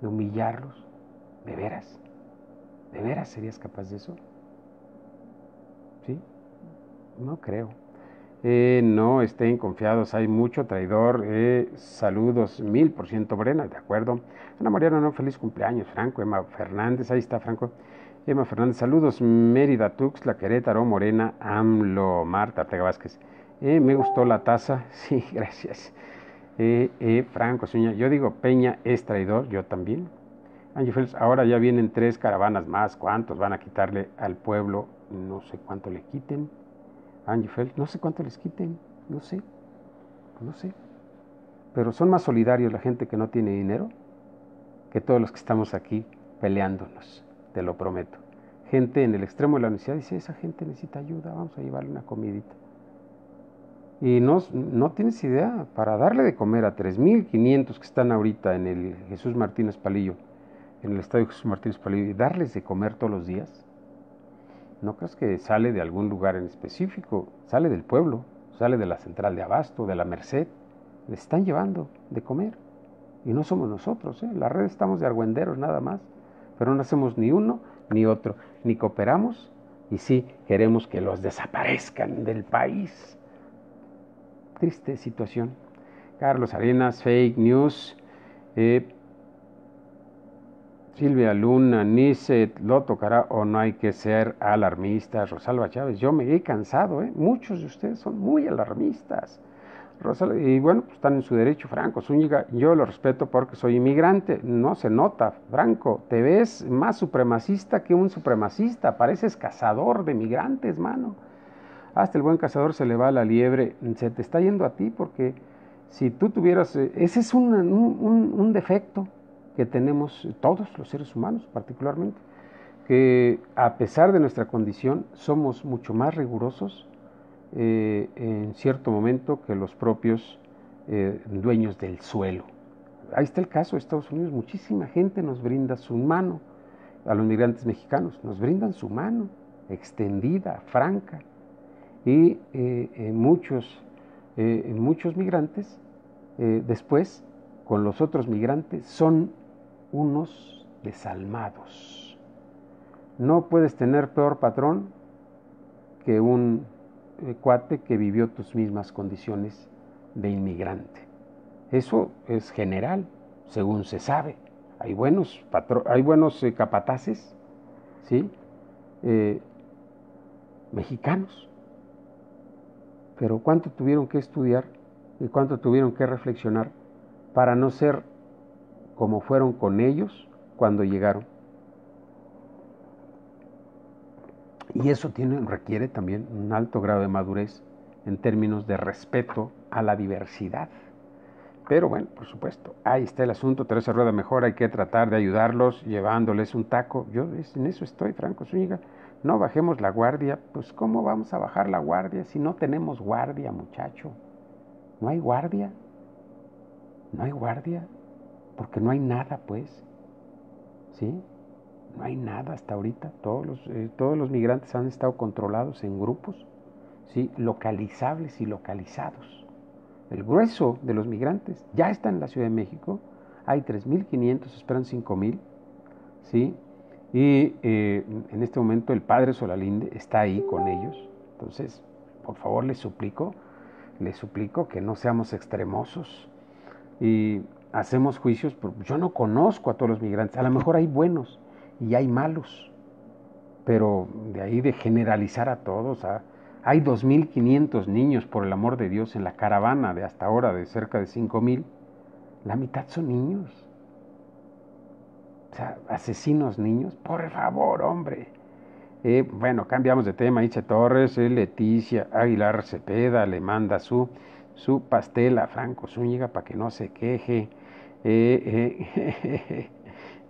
de humillarlos. ¿De veras serías capaz de eso? ¿Sí? No creo. No estén confiados, hay mucho traidor. Saludos, 1000% Brena, de acuerdo. Ana Mariana, no, feliz cumpleaños, Franco. Emma Fernández, ahí está Franco. Emma Fernández, saludos, Mérida, Tuxtla, Querétaro, Morena, AMLO, Marta Ortega Vázquez. Me gustó la taza, sí, gracias. Franco Suña, yo digo Peña es traidor, yo también. Angie Félix, ahora ya vienen 3 caravanas más, ¿cuántos van a quitarle al pueblo? No sé cuánto le quiten. Angie Félix, no sé cuánto les quiten, no sé. Pero son más solidarios la gente que no tiene dinero que todos los que estamos aquí peleándonos, te lo prometo. Gente en el extremo de la necesidad dice, esa gente necesita ayuda, vamos a llevarle una comidita. Y no tienes idea, para darle de comer a 3,500 que están ahorita en el Jesús Martínez Palillo, en el estadio Jesús Martínez Palillo, y darles de comer todos los días, no crees que sale de algún lugar en específico, sale del pueblo, sale de la central de Abasto, de la Merced, le están llevando de comer. Y no somos nosotros, ¿eh? La red estamos de argüenderos nada más, pero no hacemos ni uno ni otro, ni cooperamos, y sí queremos que los desaparezcan del país. Triste situación. Carlos Arenas, fake news. Silvia Luna, Niset, lo tocará o no hay que ser alarmistas. Rosalba Chávez, yo me he cansado, ¿eh? Muchos de ustedes son muy alarmistas. Rosalba, y bueno, pues están en su derecho. Franco Zúñiga, yo lo respeto porque soy inmigrante. No se nota, Franco, te ves más supremacista que un supremacista. Pareces cazador de migrantes, mano. Hasta el buen cazador se le va la liebre, se te está yendo a ti, porque si tú tuvieras... Ese es un defecto que tenemos todos los seres humanos particularmente, que a pesar de nuestra condición somos mucho más rigurosos en cierto momento que los propios dueños del suelo. Ahí está el caso de Estados Unidos, muchísima gente nos brinda su mano, a los migrantes mexicanos nos brindan su mano extendida, franca. Y muchos migrantes después con los otros migrantes son unos desalmados. No puedes tener peor patrón que un cuate que vivió tus mismas condiciones de inmigrante. Eso es general, según se sabe. Hay buenos capataces, ¿sí? mexicanos. Pero cuánto tuvieron que estudiar y cuánto tuvieron que reflexionar para no ser como fueron con ellos cuando llegaron. Y eso requiere también un alto grado de madurez en términos de respeto a la diversidad. Pero bueno, por supuesto, ahí está el asunto. Teresa Rueda mejor, hay que tratar de ayudarlos llevándoles un taco. Yo en eso estoy, Franco Zúñiga. No bajemos la guardia. Pues ¿cómo vamos a bajar la guardia si no tenemos guardia, muchacho? No hay guardia. No hay guardia porque no hay nada, pues. ¿Sí? No hay nada hasta ahorita. Todos los migrantes han estado controlados en grupos, ¿sí? Localizables y localizados. El grueso de los migrantes ya está en la Ciudad de México. Hay 3.500, esperan 5.000, ¿sí? Y en este momento el padre Solalinde está ahí con ellos. Entonces, por favor, les suplico que no seamos extremosos y hacemos juicios. Yo no conozco a todos los migrantes. A lo mejor hay buenos y hay malos, pero de ahí de generalizar a todos, hay 2.500 niños, por el amor de Dios, en la caravana de hasta ahora de cerca de 5.000. La mitad son niños. O sea, asesinos niños. Por favor, hombre. Bueno, cambiamos de tema. Itzel Torres, Leticia Aguilar Cepeda le manda su pastel a Franco Zúñiga para que no se queje.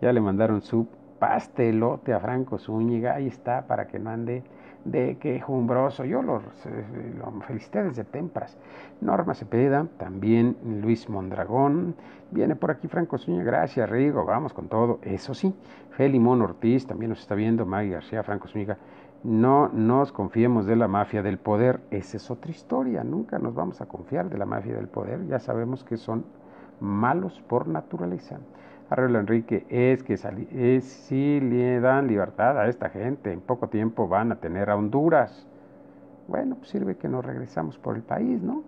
Ya le mandaron su pastelote a Franco Zúñiga. Ahí está, para que no ande de quejumbroso. Yo lo felicité desde tempranas. Norma Cepeda, también Luis Mondragón. Viene por aquí Franco Zúñiga. Gracias, Rigo. Vamos con todo. Eso sí, Felimón Ortiz también nos está viendo. Maggie García, Franco Zúñiga. No nos confiemos de la mafia del poder. Esa es otra historia. Nunca nos vamos a confiar de la mafia del poder. Ya sabemos que son malos por naturaleza. Arreglo Enrique, si le dan libertad a esta gente, en poco tiempo van a tener a Honduras. Bueno, pues sirve que nos regresamos por el país, ¿no?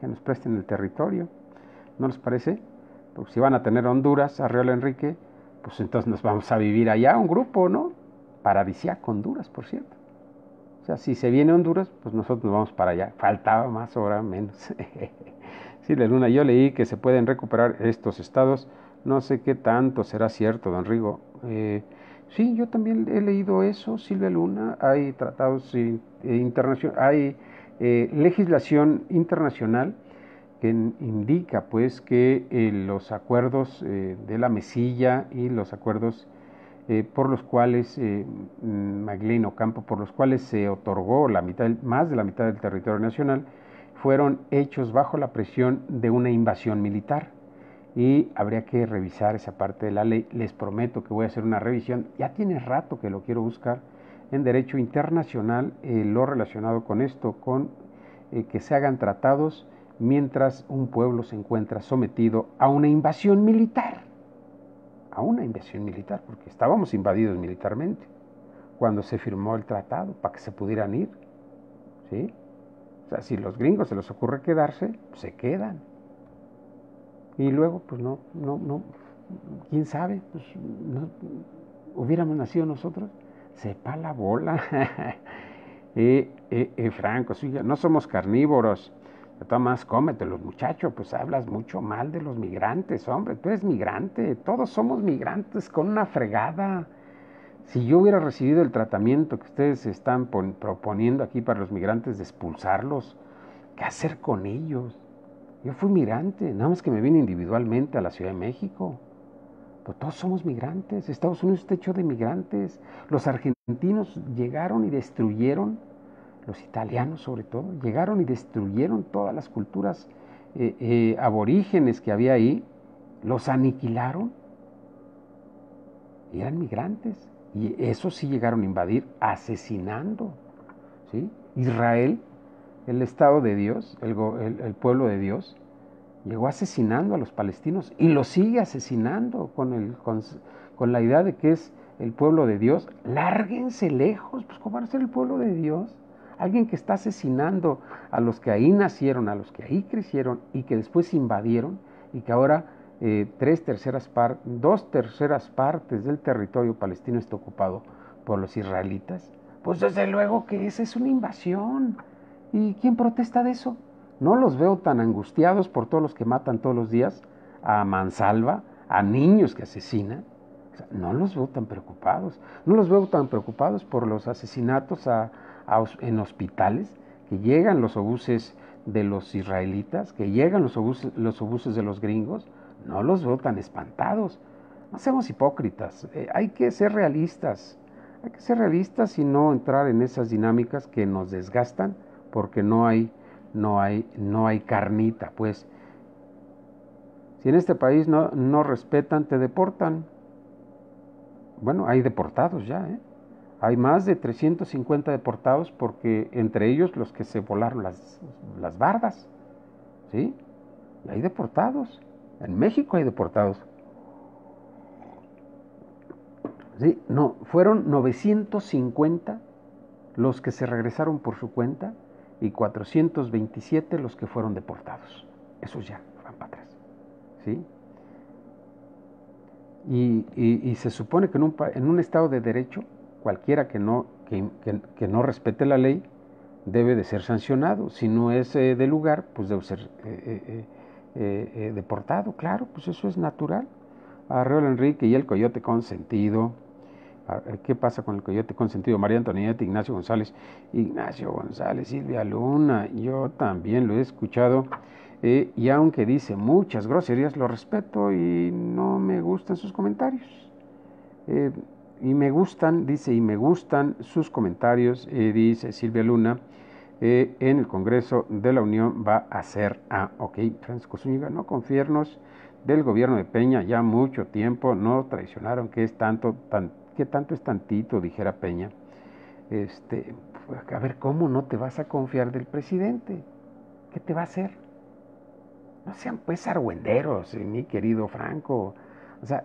Que nos presten el territorio, ¿no les parece? Porque si van a tener a Honduras, Arreglo Enrique, pues entonces nos vamos a vivir allá, un grupo, ¿no? Paradisíaco Honduras, por cierto. O sea, si se viene a Honduras, pues nosotros nos vamos para allá. Faltaba más, ahora menos. Sí, la Luna, yo leí que se pueden recuperar estos estados. No sé qué tanto será cierto, don Rigo. Sí, yo también he leído eso, Silvia Luna. Hay tratados internacionales, hay legislación internacional que indica, pues, que los acuerdos de la Mesilla y los acuerdos por los cuales Magdalena Ocampo, por los cuales se otorgó más de la mitad del territorio nacional, fueron hechos bajo la presión de una invasión militar. Y habría que revisar esa parte de la ley. Les prometo que voy a hacer una revisión. Ya tiene rato que lo quiero buscar en derecho internacional, lo relacionado con esto, con que se hagan tratados mientras un pueblo se encuentra sometido a una invasión militar. A una invasión militar, porque estábamos invadidos militarmente cuando se firmó el tratado para que se pudieran ir. ¿Sí? O sea, si los gringos se les ocurre quedarse, se quedan. Y luego, pues no, quién sabe, pues no hubiéramos nacido nosotros, sepa la bola. Franco, sí, no somos carnívoros, de todas maneras cómetelos, muchachos, pues hablas mucho mal de los migrantes, hombre, tú eres migrante, todos somos migrantes con una fregada. Si yo hubiera recibido el tratamiento que ustedes están proponiendo aquí para los migrantes, de expulsarlos, ¿qué hacer con ellos? Yo fui migrante, nada más que me vine individualmente a la Ciudad de México. Pero todos somos migrantes. Estados Unidos está hecho de migrantes. Los argentinos llegaron y destruyeron, los italianos sobre todo, llegaron y destruyeron todas las culturas aborígenes que había ahí. Los aniquilaron. Y eran migrantes. Y esos sí llegaron a invadir, asesinando. ¿Sí? Israel, el Estado de Dios, el pueblo de Dios, llegó asesinando a los palestinos y los sigue asesinando con la idea de que es el pueblo de Dios. Lárguense lejos, pues ¿cómo va a ser el pueblo de Dios? Alguien que está asesinando a los que ahí nacieron, a los que ahí crecieron y que después invadieron, y que ahora dos terceras partes del territorio palestino está ocupado por los israelitas. Pues desde luego que esa es una invasión. ¿Y quién protesta de eso? No los veo tan angustiados por todos los que matan todos los días, a mansalva, a niños que asesinan. O sea, no los veo tan preocupados. No los veo tan preocupados por los asesinatos en hospitales, que llegan los obuses de los israelitas, que llegan los obuses de los gringos. No los veo tan espantados. No seamos hipócritas. Hay que ser realistas. Hay que ser realistas y no entrar en esas dinámicas que nos desgastan, porque no hay carnita. Pues si en este país no respetan, te deportan. Bueno, hay deportados ya, ¿eh? Hay más de 350 deportados, porque entre ellos los que se volaron las bardas, ¿sí? Y hay deportados. En México hay deportados. ¿Sí? No, fueron 950 los que se regresaron por su cuenta y 427 los que fueron deportados. Esos ya van para atrás, ¿sí? Y se supone que en un estado de derecho, cualquiera que no respete la ley debe de ser sancionado. Si no es de lugar, pues debe ser deportado. Claro, pues eso es natural. Arreola Enrique y el coyote consentido. ¿Qué pasa con el coyote consentido? María Antonieta, Ignacio González, Silvia Luna. Yo también lo he escuchado. Y aunque dice muchas groserías, lo respeto y no me gustan sus comentarios. Y me gustan sus comentarios, dice Silvia Luna, en el Congreso de la Unión va a ser Francisco Zúñiga, no confiarnos del gobierno de Peña, ya mucho tiempo nos traicionaron, que tanto es tantito, dijera Peña. A ver, ¿cómo no te vas a confiar del presidente? ¿Qué te va a hacer? No sean pues argüenderos, mi querido Franco. O sea,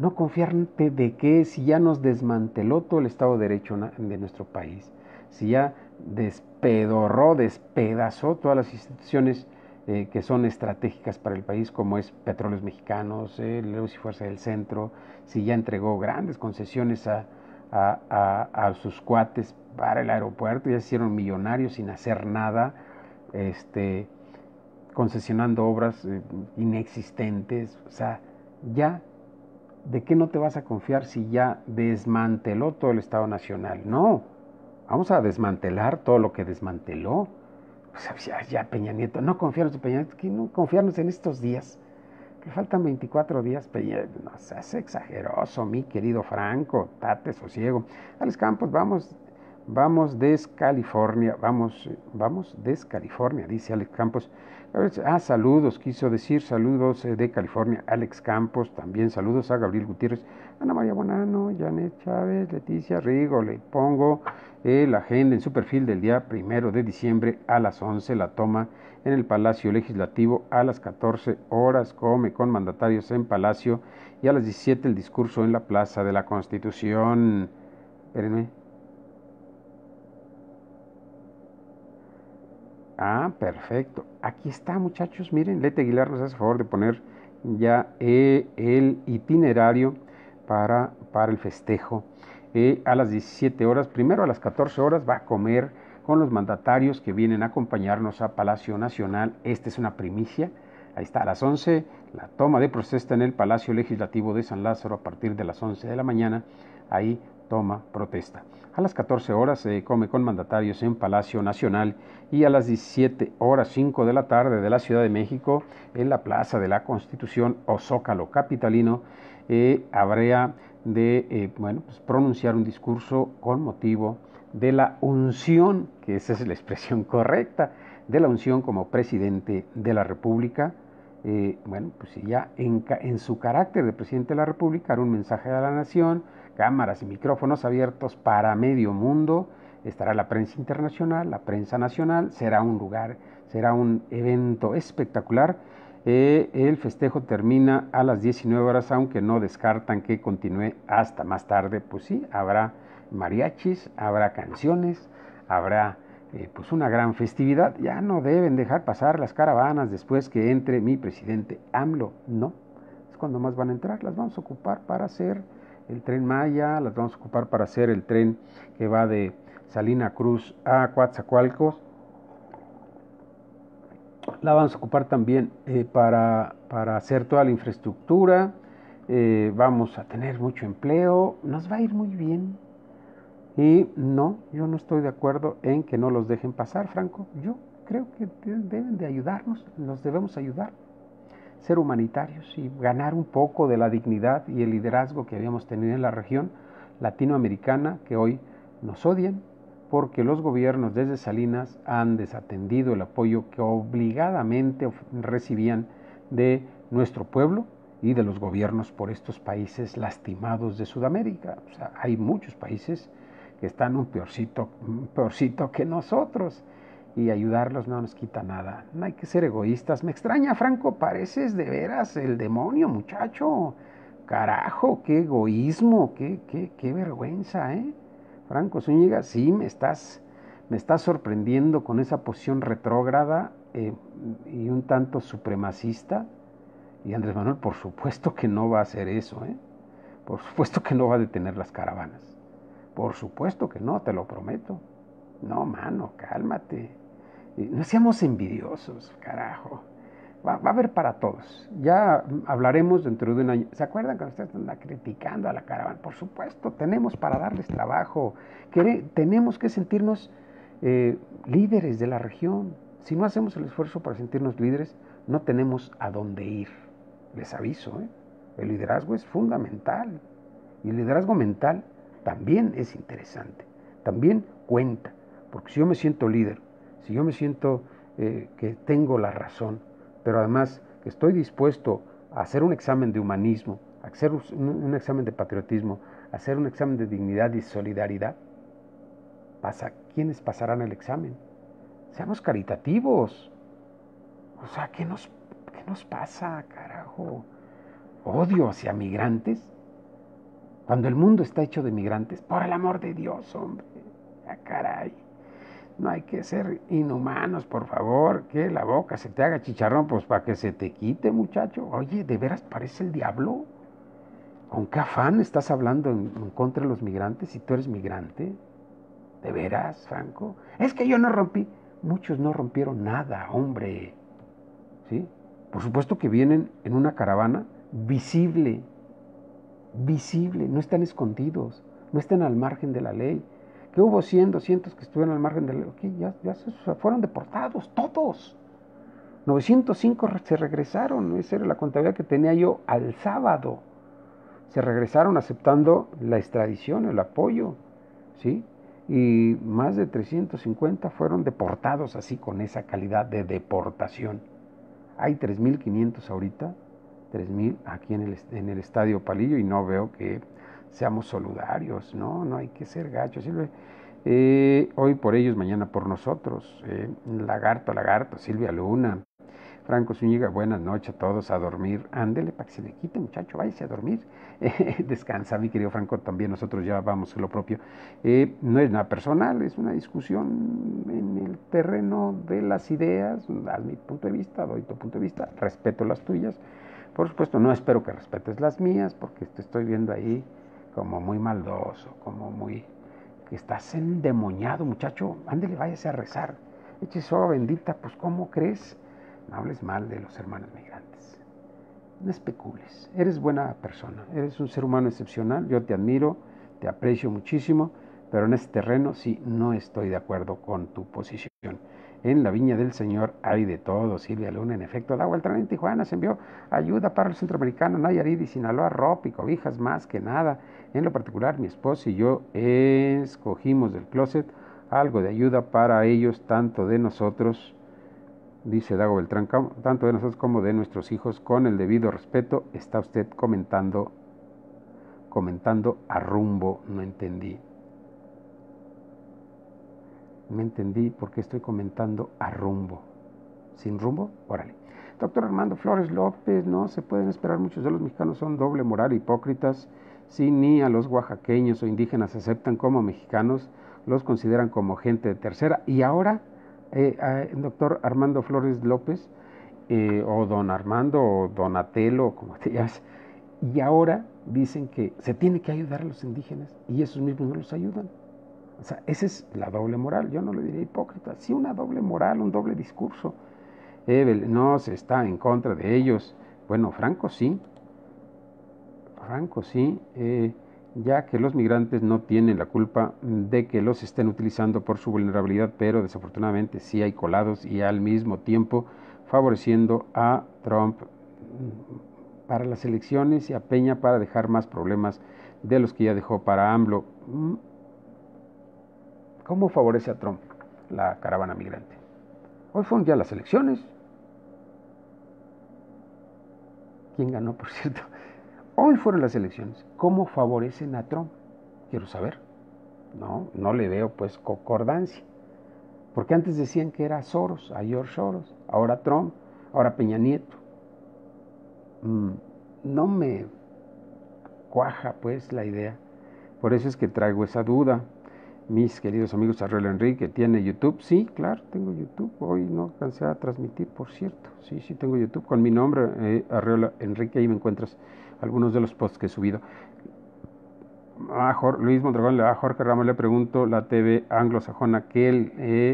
no confiarte de qué, si ya nos desmanteló todo el Estado de Derecho de nuestro país, si ya despedazó todas las instituciones que son estratégicas para el país, como es Petróleos Mexicanos, Luz y Fuerza del Centro, si ya entregó grandes concesiones a sus cuates para el aeropuerto, ya se hicieron millonarios sin hacer nada, concesionando obras inexistentes. O sea, ya, ¿de qué no te vas a confiar si ya desmanteló todo el Estado Nacional? No, vamos a desmantelar todo lo que desmanteló. O sea, ya Peña Nieto, no confiarnos en Peña Nieto, que no confiarnos en estos días. Le faltan 24 días, Peña Nieto. No seas exageroso, mi querido Franco, tate sosiego. Alex Campos, vamos desde California, vamos desde California, dice Alex Campos. Saludos, quiso decir saludos de California, Alex Campos, también saludos a Gabriel Gutiérrez, Ana María Bonano, Janet Chávez, Leticia Rigo. Le pongo la agenda en su perfil del día 1 de diciembre a las 11, la toma en el Palacio Legislativo a las 14 horas, come con mandatarios en Palacio, y a las 17 el discurso en la Plaza de la Constitución. Espérenme. Perfecto. Aquí está, muchachos. Miren, Leti Aguilar nos hace favor de poner ya el itinerario para el festejo. A las 17 horas, primero a las 14 horas, va a comer con los mandatarios que vienen a acompañarnos a Palacio Nacional. Esta es una primicia. Ahí está, a las 11, la toma de protesta en el Palacio Legislativo de San Lázaro a partir de las 11 de la mañana. Ahí toma protesta. A las 14 horas se come con mandatarios en Palacio Nacional, y a las 17 horas 5 de la tarde de la Ciudad de México, en la Plaza de la Constitución o Zócalo Capitalino, habría de pronunciar un discurso con motivo de la unción, que esa es la expresión correcta, de la unción como presidente de la República. Ya en su carácter de presidente de la República, hará un mensaje a la nación, cámaras y micrófonos abiertos para medio mundo, estará la prensa internacional, la prensa nacional, será un evento espectacular. El festejo termina a las 19 horas, aunque no descartan que continúe hasta más tarde. Pues sí, habrá mariachis, habrá canciones, habrá una gran festividad. Ya no deben dejar pasar las caravanas después que entre mi presidente AMLO, no, es cuando más van a entrar. Las vamos a ocupar para hacer el tren Maya, las vamos a ocupar para hacer el tren que va de Salina Cruz a Coatzacoalcos. La vamos a ocupar también para hacer toda la infraestructura. Vamos a tener mucho empleo, nos va a ir muy bien. Y no, yo no estoy de acuerdo en que no los dejen pasar, Franco. Yo creo que deben de ayudarnos, nos debemos ayudar, ser humanitarios y ganar un poco de la dignidad y el liderazgo que habíamos tenido en la región latinoamericana, que hoy nos odian porque los gobiernos desde Salinas han desatendido el apoyo que obligadamente recibían de nuestro pueblo y de los gobiernos por estos países lastimados de Sudamérica. O sea, hay muchos países que están un peorcito que nosotros, y ayudarlos no nos quita nada. No hay que ser egoístas. Me extraña, Franco, pareces de veras el demonio, muchacho. Carajo, qué egoísmo, qué vergüenza, ¿eh? Franco Zúñiga, sí, me estás sorprendiendo con esa posición retrógrada y un tanto supremacista. Y Andrés Manuel, por supuesto que no va a hacer eso, ¿eh? Por supuesto que no va a detener las caravanas. Por supuesto que no, te lo prometo. No, mano, cálmate. No seamos envidiosos, carajo. Va a haber para todos. Ya hablaremos dentro de un año. ¿Se acuerdan cuando ustedes andan criticando a la caravana? Por supuesto, tenemos para darles trabajo. Tenemos que sentirnos líderes de la región. Si no hacemos el esfuerzo para sentirnos líderes, no tenemos a dónde ir. Les aviso, ¿eh? El liderazgo es fundamental. Y el liderazgo mental también es interesante. También cuenta. Porque si yo me siento líder, si yo me siento que tengo la razón, pero además que estoy dispuesto a hacer un examen de humanismo, a hacer un examen de patriotismo, a hacer un examen de dignidad y solidaridad, ¿quiénes pasarán el examen? Seamos caritativos. O sea, ¿qué nos pasa, carajo? Odio hacia migrantes. Cuando el mundo está hecho de migrantes, por el amor de Dios, hombre. Ah, caray. No hay que ser inhumanos, por favor, que la boca se te haga chicharrón, pues para que se te quite, muchacho. Oye, ¿de veras parece el diablo? ¿Con qué afán estás hablando en contra de los migrantes si tú eres migrante? ¿De veras, Franco? Es que yo no rompí. Muchos no rompieron nada, hombre. ¿Sí? Por supuesto que vienen en una caravana visible, no están escondidos, no están al margen de la ley. Que hubo 100, 200 que estuvieron al margen de la ley, okay, ya se fueron deportados, todos. 905 se regresaron, esa era la contabilidad que tenía yo al sábado. Se regresaron aceptando la extradición, el apoyo, ¿sí? Y más de 350 fueron deportados así con esa calidad de deportación. Hay 3.500 ahorita, 3.000 aquí en el Estadio Palillo, y no veo que seamos solidarios, no hay que ser gachos. Hoy por ellos, mañana por nosotros. Lagarto, Silvia Luna, Franco Zúñiga, buenas noches a todos, a dormir. Ándele para que se le quite, muchacho, váyase a dormir. Descansa, mi querido Franco, también nosotros ya vamos a lo propio. No es nada personal, es una discusión en el terreno de las ideas. Haz mi punto de vista, doy tu punto de vista, respeto las tuyas. Por supuesto, no espero que respetes las mías, porque te estoy viendo ahí como muy maldoso, como muy... que estás endemoniado, muchacho. Ándele, váyase a rezar. Échese agua bendita, pues ¿cómo crees? No hables mal de los hermanos migrantes. No especules. Eres buena persona. Eres un ser humano excepcional. Yo te admiro, te aprecio muchísimo. Pero en este terreno sí no estoy de acuerdo con tu posición. En la Viña del Señor hay de todo. Silvia Luna, en efecto. La Agua en Tijuana se envió ayuda para el centroamericano, Nayarit y Sinaloa, ropa y cobijas más que nada. En lo particular, mi esposo y yo escogimos del closet algo de ayuda para ellos, tanto de nosotros... Dice Dago Beltrán, tanto de nosotros como de nuestros hijos, con el debido respeto. Está usted comentando a rumbo. No entendí por qué estoy comentando a rumbo. ¿Sin rumbo? Órale. Doctor Armando Flores López, no se pueden esperar, muchos de los mexicanos son doble moral, hipócritas. Si ni a los oaxaqueños o indígenas aceptan como mexicanos, los consideran como gente de tercera. Y ahora... doctor Armando Flores López, o don Armando, o Donatello, como te llamas, y ahora dicen que se tiene que ayudar a los indígenas, y esos mismos no los ayudan. O sea, esa es la doble moral. Yo no le diría hipócrita, sí una doble moral, un doble discurso. Evel, no se está en contra de ellos. Bueno, Franco sí. Franco sí, ya que los migrantes no tienen la culpa de que los estén utilizando por su vulnerabilidad, pero desafortunadamente sí hay colados y al mismo tiempo favoreciendo a Trump para las elecciones y a Peña para dejar más problemas de los que ya dejó para AMLO. ¿Cómo favorece a Trump la caravana migrante? Hoy fueron ya las elecciones. ¿Quién ganó, por cierto? Hoy fueron las elecciones. ¿Cómo favorecen a Trump? Quiero saber. No le veo pues concordancia. Porque antes decían que era Soros, a George Soros, ahora Trump, ahora Peña Nieto. No me cuaja pues la idea. Por eso es que traigo esa duda. Mis queridos amigos, Arrelo Enrique tiene YouTube. Sí, claro, tengo YouTube. Hoy no alcancé a transmitir, por cierto. Sí, tengo YouTube con mi nombre, Arrelo Enrique. Ahí me encuentras algunos de los posts que he subido. A Luis Mondragón, a Jorge Ramos le pregunto la TV anglosajona que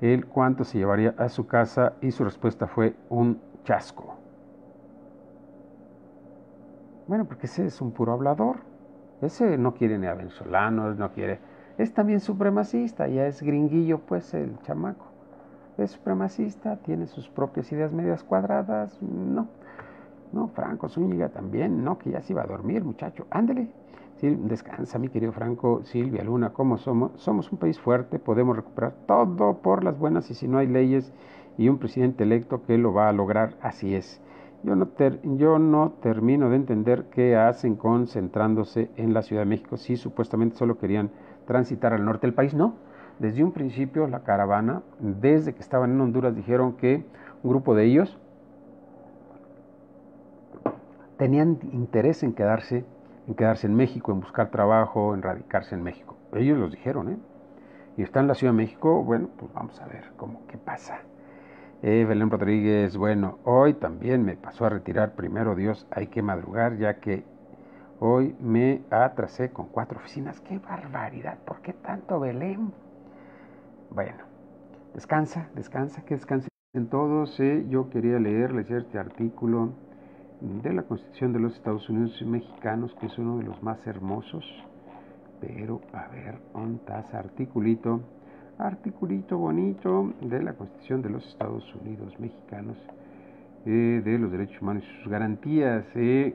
él cuánto se llevaría a su casa y su respuesta fue un chasco. Bueno, porque ese es un puro hablador. Ese no quiere ni a venezolanos, no quiere... Es también supremacista, ya es gringuillo pues el chamaco. Es supremacista, tiene sus propias ideas medias cuadradas. No, Franco Zúñiga también, no, que ya se iba a dormir, muchacho. Ándale, sí, descansa mi querido Franco. Silvia Luna, ¿cómo somos? Somos un país fuerte, podemos recuperar todo por las buenas y si no hay leyes y un presidente electo que lo va a lograr, así es. Yo no termino de entender qué hacen concentrándose en la Ciudad de México si supuestamente solo querían transitar al norte del país. No, desde un principio la caravana, desde que estaban en Honduras, dijeron que un grupo de ellos tenían interés en quedarse en México, en buscar trabajo, en radicarse en México. Ellos los dijeron, y está en la Ciudad de México. Bueno, pues vamos a ver cómo qué pasa. Belén Rodríguez, bueno, hoy también me pasó a retirar, primero Dios, hay que madrugar ya que hoy me atrasé con 4 oficinas. ¡Qué barbaridad! ¿Por qué tanto, Belén? Bueno, descansa, que descansen todos. Yo quería leerles este artículo de la Constitución de los Estados Unidos Mexicanos, que es uno de los más hermosos, pero a ver, ontas articulito bonito de la Constitución de los Estados Unidos Mexicanos, de los derechos humanos y sus garantías,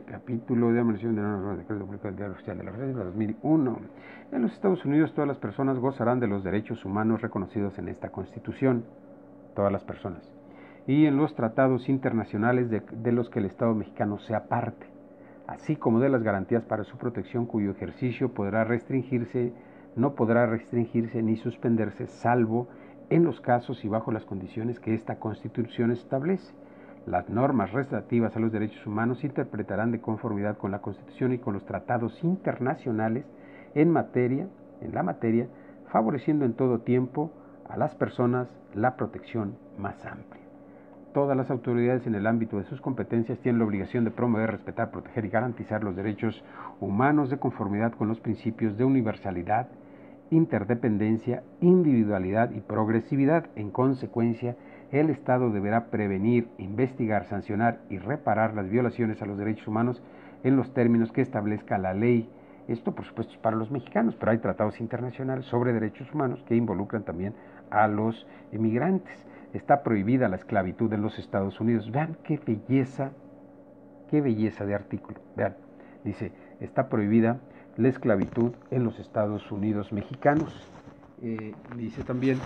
capítulo de ampliación de la norma del Decreto Público del Diario Oficial de la República de 2001. En los Estados Unidos todas las personas gozarán de los derechos humanos reconocidos en esta Constitución, todas las personas, y en los tratados internacionales de los que el Estado mexicano sea parte, así como de las garantías para su protección cuyo ejercicio no podrá restringirse ni suspenderse, salvo en los casos y bajo las condiciones que esta Constitución establece. Las normas relativas a los derechos humanos se interpretarán de conformidad con la Constitución y con los tratados internacionales en la materia, favoreciendo en todo tiempo a las personas la protección más amplia. Todas las autoridades en el ámbito de sus competencias tienen la obligación de promover, respetar, proteger y garantizar los derechos humanos de conformidad con los principios de universalidad, interdependencia, individualidad y progresividad. En consecuencia, el Estado deberá prevenir, investigar, sancionar y reparar las violaciones a los derechos humanos en los términos que establezca la ley. Esto, por supuesto, es para los mexicanos, pero hay tratados internacionales sobre derechos humanos que involucran también a los emigrantes. Está prohibida la esclavitud en los Estados Unidos. Vean qué belleza de artículo. Vean, dice, está prohibida la esclavitud en los Estados Unidos mexicanos. Dice también,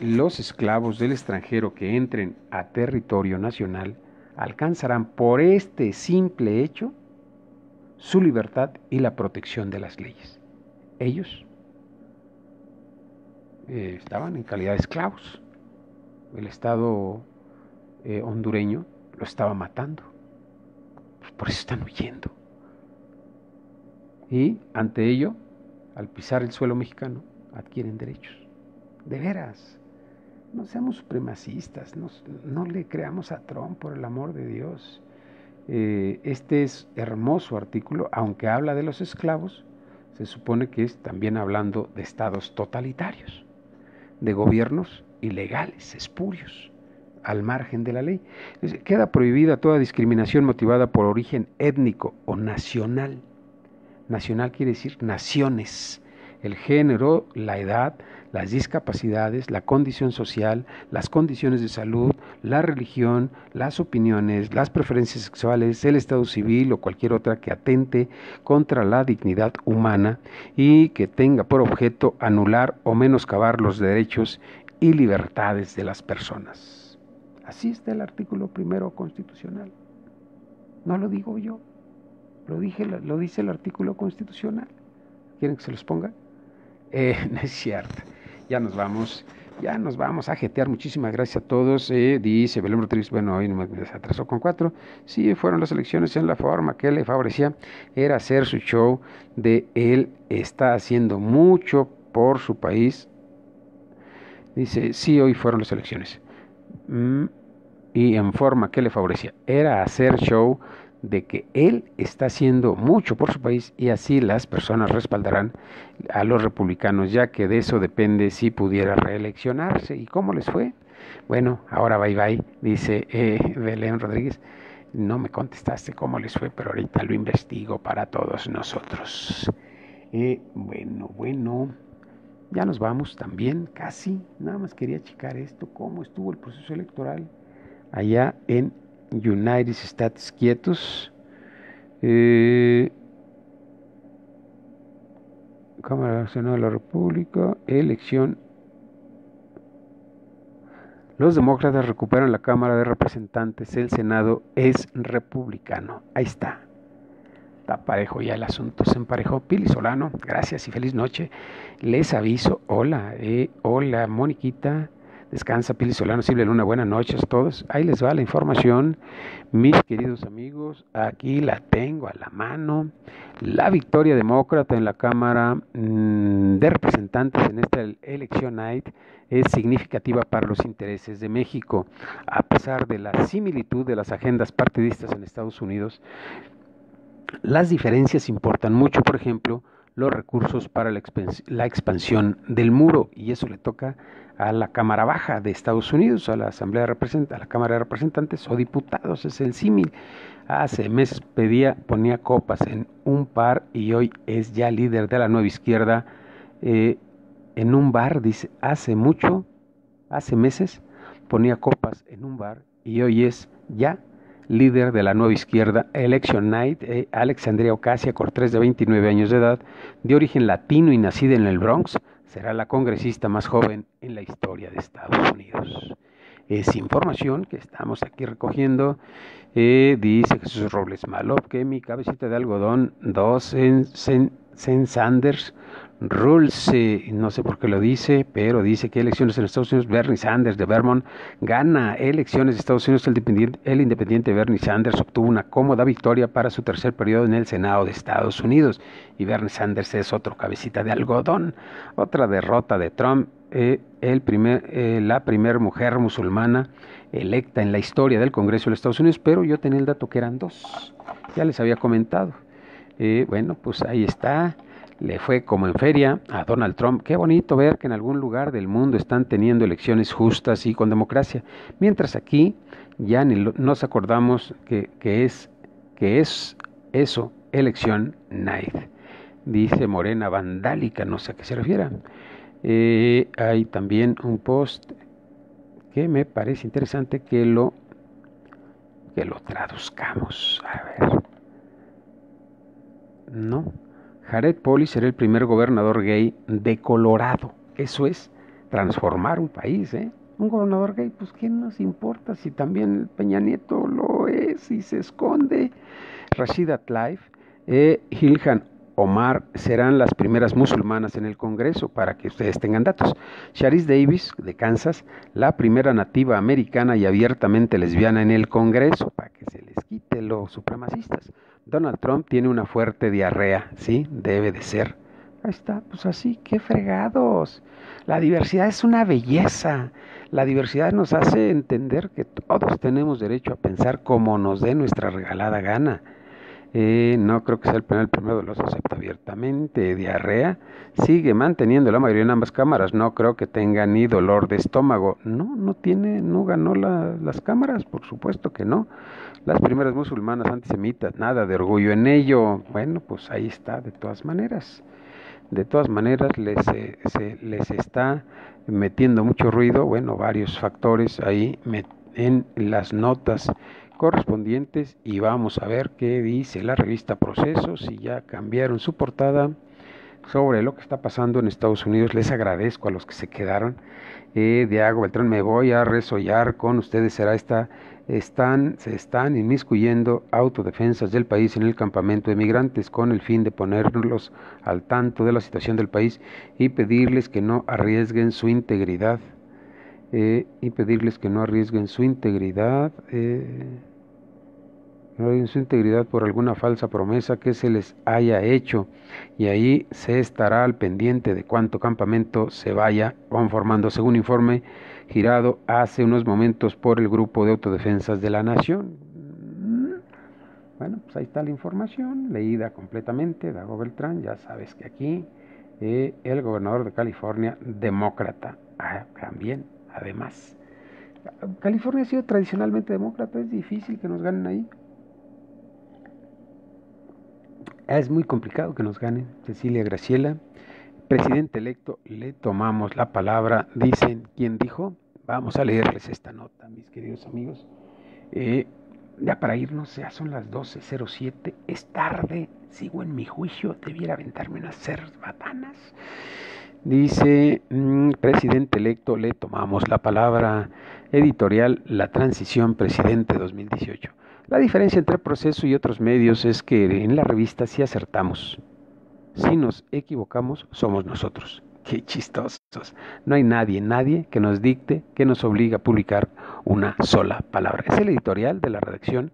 los esclavos del extranjero que entren a territorio nacional alcanzarán por este simple hecho su libertad y la protección de las leyes. Ellos estaban en calidad de esclavos. El Estado hondureño lo estaba matando. Por eso están huyendo. Y ante ello, al pisar el suelo mexicano, adquieren derechos. De veras, no seamos supremacistas, no le creamos a Trump, por el amor de Dios. Este es hermoso artículo, aunque habla de los esclavos, se supone que es también hablando de estados totalitarios, de gobiernos ilegales, espurios, al margen de la ley. Queda prohibida toda discriminación motivada por origen étnico o nacional. Nacional quiere decir naciones, el género, la edad, las discapacidades, la condición social, las condiciones de salud, la religión, las opiniones, las preferencias sexuales, el estado civil o cualquier otra que atente contra la dignidad humana y que tenga por objeto anular o menoscabar los derechos y libertades de las personas. Así está el artículo primero constitucional. No lo digo yo, lo dice el artículo constitucional. ¿Quieren que se los ponga? No es cierto. Ya nos vamos a jetear. Muchísimas gracias a todos. Dice Belén Rodríguez, bueno, hoy se atrasó con 4. Sí, fueron las elecciones en la forma que le favorecía. Era hacer su show de él está haciendo mucho por su país. Dice, sí, hoy fueron las elecciones. Y en forma que le favorecía. Era hacer show de que él está haciendo mucho por su país y así las personas respaldarán a los republicanos, ya que de eso depende si pudiera reeleccionarse. ¿Y cómo les fue? Bueno, ahora bye bye, dice Belén Rodríguez. No me contestaste cómo les fue, pero ahorita lo investigo para todos nosotros. Bueno, ya nos vamos también, casi. Nada más quería checar esto, cómo estuvo el proceso electoral allá en United States quietos. Cámara Nacional de la República, elección. Los demócratas recuperan la Cámara de Representantes, el Senado es republicano. Ahí está. Está parejo ya el asunto, se emparejó. Pili Solano, gracias y feliz noche. Les aviso, hola Moniquita. Descansa, Pili Solano, Silvia Luna, buenas noches a todos. Ahí les va la información, mis queridos amigos. Aquí la tengo a la mano. La victoria demócrata en la Cámara de Representantes en esta elección night es significativa para los intereses de México. A pesar de la similitud de las agendas partidistas en Estados Unidos, las diferencias importan mucho. Por ejemplo, los recursos para la expansión del muro, y eso le toca a la Cámara Baja de Estados Unidos, a la Asamblea de Representantes, a la Cámara de Representantes o diputados, es el símil. Hace meses ponía copas en un par y hoy es ya líder de la nueva izquierda en un bar, dice, hace meses ponía copas en un bar y hoy es ya líder de la nueva izquierda. Election Night, Alexandria Ocasio-Cortez, de 29 años de edad, de origen latino y nacida en el Bronx, será la congresista más joven en la historia de Estados Unidos. Es información que estamos aquí recogiendo. Dice Jesús Robles Malov que mi cabecita de algodón, 2 en Sanders Rules, no sé por qué lo dice, pero dice que elecciones en Estados Unidos, Bernie Sanders de Vermont gana elecciones en Estados Unidos. El independiente Bernie Sanders obtuvo una cómoda victoria para su tercer periodo en el Senado de Estados Unidos, y Bernie Sanders es otro cabecita de algodón. Otra derrota de Trump, la primer mujer musulmana electa en la historia del Congreso de los Estados Unidos, pero yo tenía el dato que eran 2, ya les había comentado. Bueno, pues ahí está. Le fue como en feria a Donald Trump. Qué bonito ver que en algún lugar del mundo están teniendo elecciones justas y con democracia. Mientras aquí ya ni nos acordamos que es eso, Election Night. Dice Morena Vandálica, no sé a qué se refiera. Hay también un post que me parece interesante que lo traduzcamos. A ver. No. Jared Polis será el primer gobernador gay de Colorado. Eso es transformar un país, Un gobernador gay, pues ¿qué nos importa si también Peña Nieto lo es y se esconde? Rashida Tlaib Ilhan Omar serán las primeras musulmanas en el Congreso, para que ustedes tengan datos. Sharice Davis, de Kansas, la primera nativa americana y abiertamente lesbiana en el Congreso, para que se les quite los supremacistas. Donald Trump tiene una fuerte diarrea, sí, debe de ser. Ahí está, pues así, qué fregados. La diversidad es una belleza. La diversidad nos hace entender que todos tenemos derecho a pensar como nos dé nuestra regalada gana. No creo que sea el primer doloso, excepto abiertamente. Diarrea sigue manteniendo la mayoría en ambas cámaras. No creo que tenga ni dolor de estómago. No ganó las cámaras, por supuesto que no. Las primeras musulmanas antisemitas, nada de orgullo en ello. Bueno, pues ahí está, de todas maneras. De todas maneras, les está metiendo mucho ruido, bueno, varios factores ahí en las notas correspondientes, y vamos a ver qué dice la revista Proceso, si ya cambiaron su portada sobre lo que está pasando en Estados Unidos. Les agradezco a los que se quedaron. Diago Beltrán, me voy a resollar con ustedes, será esta. Se están inmiscuyendo autodefensas del país en el campamento de migrantes con el fin de ponerlos al tanto de la situación del país y pedirles que no arriesguen su integridad. Por alguna falsa promesa que se les haya hecho, y ahí se estará al pendiente de cuánto campamento se vaya conformando, según informe girado hace unos momentos por el Grupo de Autodefensas de la Nación. Bueno, pues ahí está la información, leída completamente, Dago Beltrán. Ya sabes que aquí el gobernador de California, demócrata, también, además. California ha sido tradicionalmente demócrata, es difícil que nos ganen ahí. Es muy complicado que nos ganen. Cecilia Graciela, presidente electo, le tomamos la palabra. Dicen, ¿quién dijo? Vamos a leerles esta nota, mis queridos amigos. Ya para irnos, ya son las 12:07, es tarde, sigo en mi juicio, debiera aventarme unas cerbatanas. Dice, presidente electo, le tomamos la palabra. Editorial La Transición, presidente 2018. La diferencia entre Proceso y otros medios es que en la revista sí acertamos. Si nos equivocamos, somos nosotros. ¡Qué chistosos! No hay nadie que nos dicte, que nos obligue a publicar una sola palabra. Es el editorial de la redacción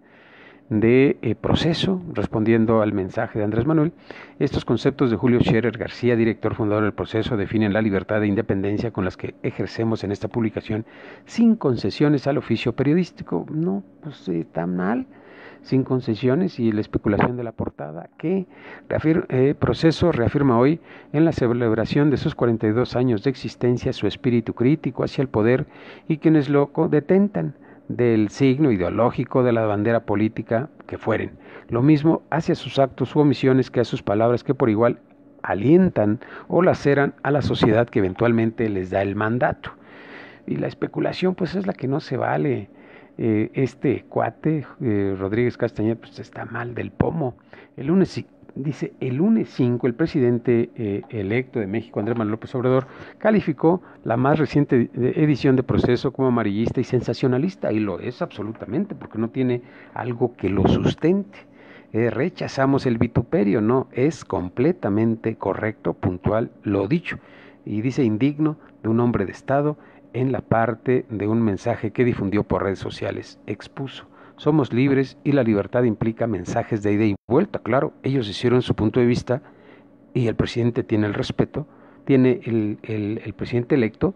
de Proceso, respondiendo al mensaje de Andrés Manuel. Estos conceptos de Julio Scherer García, director fundador del Proceso, definen la libertad e independencia con las que ejercemos en esta publicación sin concesiones al oficio periodístico. No, pues está mal, sin concesiones y la especulación de la portada que Proceso reafirma hoy en la celebración de sus 42 años de existencia su espíritu crítico hacia el poder y quienes lo detentan del signo ideológico de la bandera política que fueren. Lo mismo hacia sus actos u omisiones que a sus palabras, que por igual alientan o laceran a la sociedad que eventualmente les da el mandato. Y la especulación pues es la que no se vale. Este cuate, Rodríguez Castañeda, pues está mal del pomo. El lunes 5, el presidente electo de México, Andrés Manuel López Obrador, calificó la más reciente edición de Proceso como amarillista y sensacionalista, y lo es absolutamente, porque no tiene algo que lo sustente. Rechazamos el vituperio, no, es completamente correcto, puntual, lo dicho, y dice indigno de un hombre de Estado en la parte de un mensaje que difundió por redes sociales, expuso. Somos libres y la libertad implica mensajes de ida y vuelta. Claro, ellos hicieron su punto de vista y el presidente tiene el respeto, tiene el presidente electo,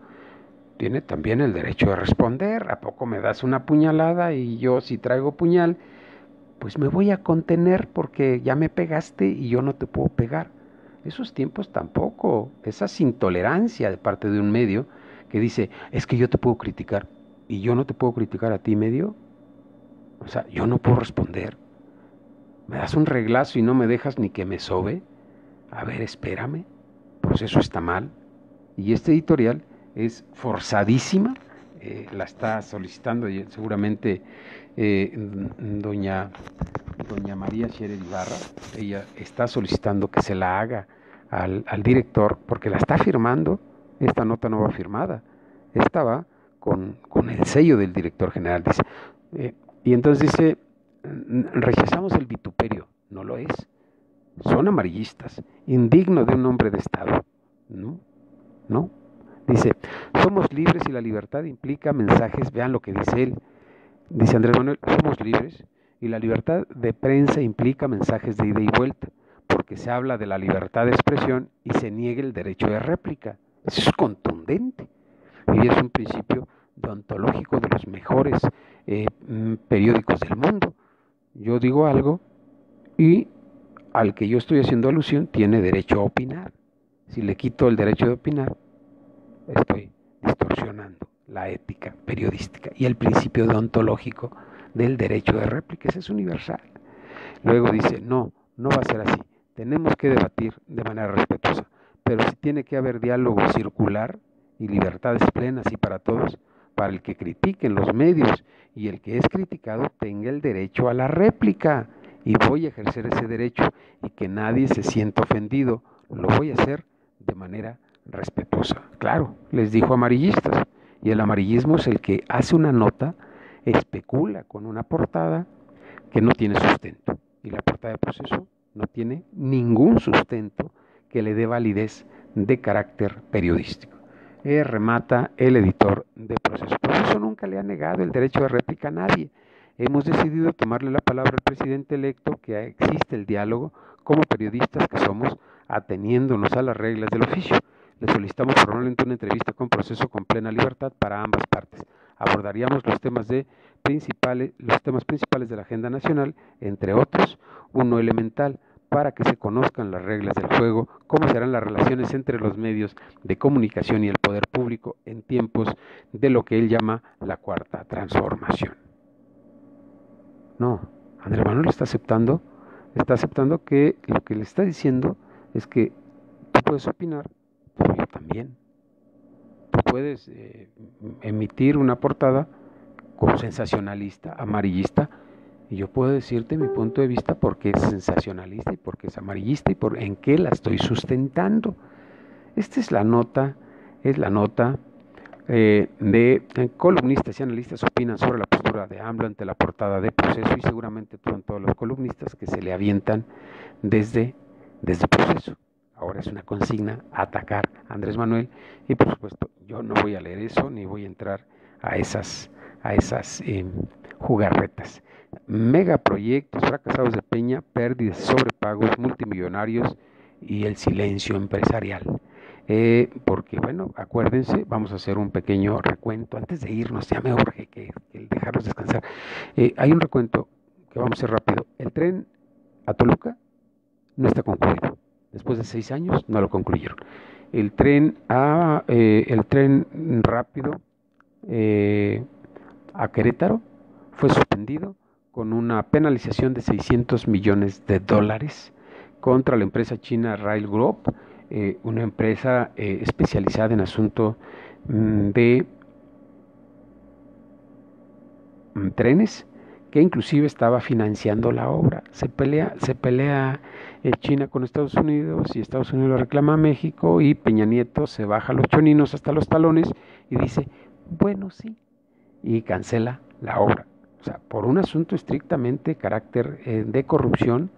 tiene también el derecho de responder. ¿A poco me das una puñalada y yo si traigo puñal, pues me voy a contener porque ya me pegaste y yo no te puedo pegar? Esos tiempos tampoco, esa intolerancia de parte de un medio que dice, es que yo te puedo criticar y yo no te puedo criticar a ti, medio. O sea, yo no puedo responder. Me das un reglazo y no me dejas ni que me sobe. A ver, espérame. Proceso está mal. Y este editorial es forzadísima. La está solicitando seguramente doña María Scherer Ibarra. Ella está solicitando que se la haga al director porque la está firmando. Esta nota no va firmada. Esta va con el sello del director general. Dice... Y entonces dice, rechazamos el vituperio, no lo es, son amarillistas, indigno de un hombre de Estado, no, dice, somos libres y la libertad implica mensajes, vean lo que dice él, dice Andrés Manuel, somos libres y la libertad de prensa implica mensajes de ida y vuelta, porque se habla de la libertad de expresión y se niega el derecho de réplica, eso es contundente, y es un principio deontológico de los mejores periódicos del mundo. Yo digo algo y al que yo estoy haciendo alusión tiene derecho a opinar. Si le quito el derecho de opinar, estoy distorsionando la ética periodística y el principio deontológico del derecho de réplica. Ese es universal. Luego dice, no va a ser así. Tenemos que debatir de manera respetuosa, pero sí tiene que haber diálogo circular y libertades plenas y para todos, para el que critiquen los medios y el que es criticado tenga el derecho a la réplica, y voy a ejercer ese derecho y que nadie se sienta ofendido, lo voy a hacer de manera respetuosa. Claro, les dijo amarillistas, y el amarillismo es el que hace una nota, especula con una portada que no tiene sustento, y la portada de Proceso no tiene ningún sustento que le dé validez de carácter periodístico. Remata el editor de Proceso. Proceso nunca le ha negado el derecho de réplica a nadie. Hemos decidido tomarle la palabra al presidente electo, que existe el diálogo como periodistas que somos, ateniéndonos a las reglas del oficio. Le solicitamos formalmente una entrevista con Proceso con plena libertad para ambas partes. Abordaríamos los temas principales de la agenda nacional, entre otros, uno elemental, para que se conozcan las reglas del juego, cómo serán las relaciones entre los medios de comunicación y el poder público en tiempos de lo que él llama la cuarta transformación. No, Andrés Manuel está aceptando que lo que le está diciendo es que tú puedes opinar, pero yo también. Tú puedes emitir una portada como sensacionalista, amarillista, y yo puedo decirte mi punto de vista porque es sensacionalista y porque es amarillista y por en qué la estoy sustentando. Esta es la nota de columnistas y analistas opinan sobre la postura de AMLO ante la portada de Proceso, y seguramente son todos los columnistas que se le avientan desde Proceso. Ahora es una consigna atacar a Andrés Manuel, y por supuesto yo no voy a leer eso ni voy a entrar a esas jugarretas. Megaproyectos fracasados de Peña, pérdidas, sobrepagos multimillonarios y el silencio empresarial. Porque, bueno, acuérdense, vamos a hacer un pequeño recuento antes de irnos, ya me urge que dejarlos descansar. Hay un recuento que vamos a hacer rápido. El tren a Toluca no está concluido. Después de 6 años no lo concluyeron. El tren rápido a Querétaro fue suspendido con una penalización de $600 millones contra la empresa china Rail Group, una empresa especializada en asunto de trenes, que inclusive estaba financiando la obra. Se pelea China con Estados Unidos, y Estados Unidos lo reclama a México, y Peña Nieto se baja los choninos hasta los talones y dice, bueno, sí, y cancela la obra. O sea, por un asunto estrictamente carácter de corrupción,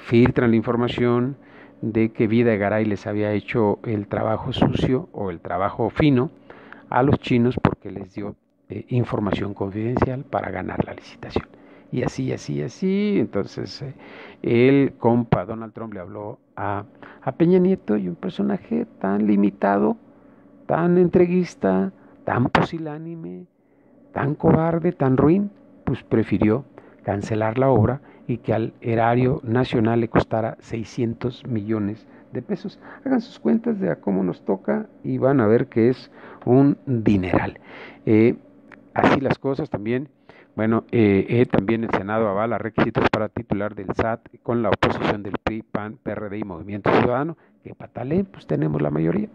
filtran la información de que Vida Egaray les había hecho el trabajo sucio o el trabajo fino a los chinos porque les dio información confidencial para ganar la licitación. Y así. Entonces, el compa Donald Trump le habló a Peña Nieto, y un personaje tan limitado, tan entreguista, tan pusilánime, tan cobarde, tan ruin, pues prefirió cancelar la obra y que al erario nacional le costara $600 millones. Hagan sus cuentas de a cómo nos toca y van a ver que es un dineral. Así las cosas también. Bueno, también el Senado avala requisitos para titular del SAT con la oposición del PRI, PAN, PRD y Movimiento Ciudadano, que patalén, pues tenemos la mayoría.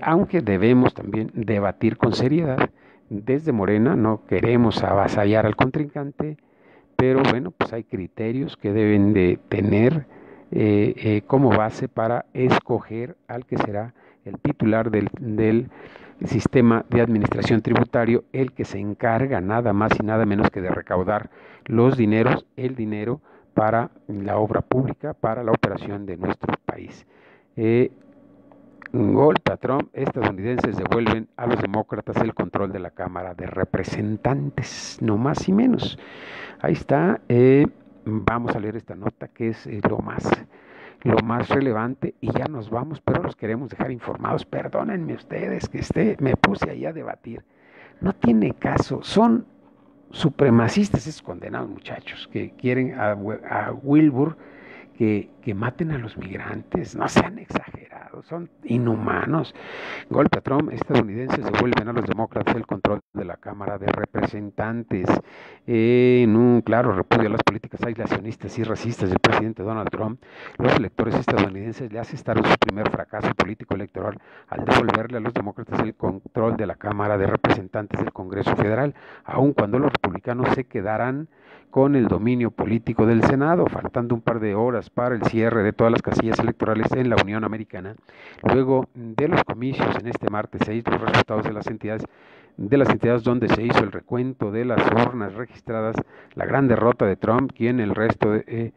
Aunque debemos también debatir con seriedad. Desde Morena no queremos avasallar al contrincante, pero bueno, pues hay criterios que deben de tener como base para escoger al que será el titular del sistema de administración tributario, el que se encarga nada más y nada menos que de recaudar el dinero para la obra pública, para la operación de nuestro país. Golpe a Trump, estadounidenses devuelven a los demócratas el control de la Cámara de Representantes, no más y menos. Ahí está, vamos a leer esta nota que es lo más relevante, y ya nos vamos, pero los queremos dejar informados. Perdónenme ustedes que me puse ahí a debatir. No tiene caso, son supremacistas, esos condenados muchachos que quieren a Wilbur que maten a los migrantes, no sean exagerados, son inhumanos. Golpe a Trump, estadounidenses devuelven a los demócratas el control de la Cámara de Representantes. En un claro repudio a las políticas aislacionistas y racistas del presidente Donald Trump, los electores estadounidenses le asestaron su primer fracaso político electoral al devolverle a los demócratas el control de la Cámara de Representantes del Congreso Federal, aun cuando los republicanos se quedarán con el dominio político del Senado, faltando un par de horas para el cierre de todas las casillas electorales en la Unión Americana. Luego de los comicios en este martes 6, los resultados de las entidades donde se hizo el recuento de las urnas registradas, la gran derrota de Trump, quien el resto de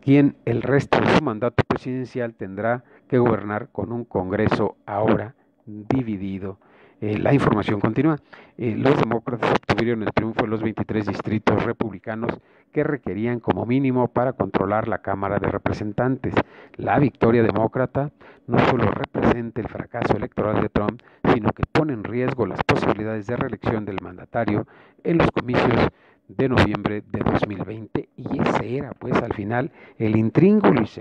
su mandato presidencial tendrá que gobernar con un Congreso ahora dividido. La información continúa. Los demócratas obtuvieron el triunfo en los 23 distritos republicanos que requerían como mínimo para controlar la Cámara de Representantes. La victoria demócrata no solo representa el fracaso electoral de Trump, sino que pone en riesgo las posibilidades de reelección del mandatario en los comicios de noviembre de 2020, y ese era pues al final el intríngulis,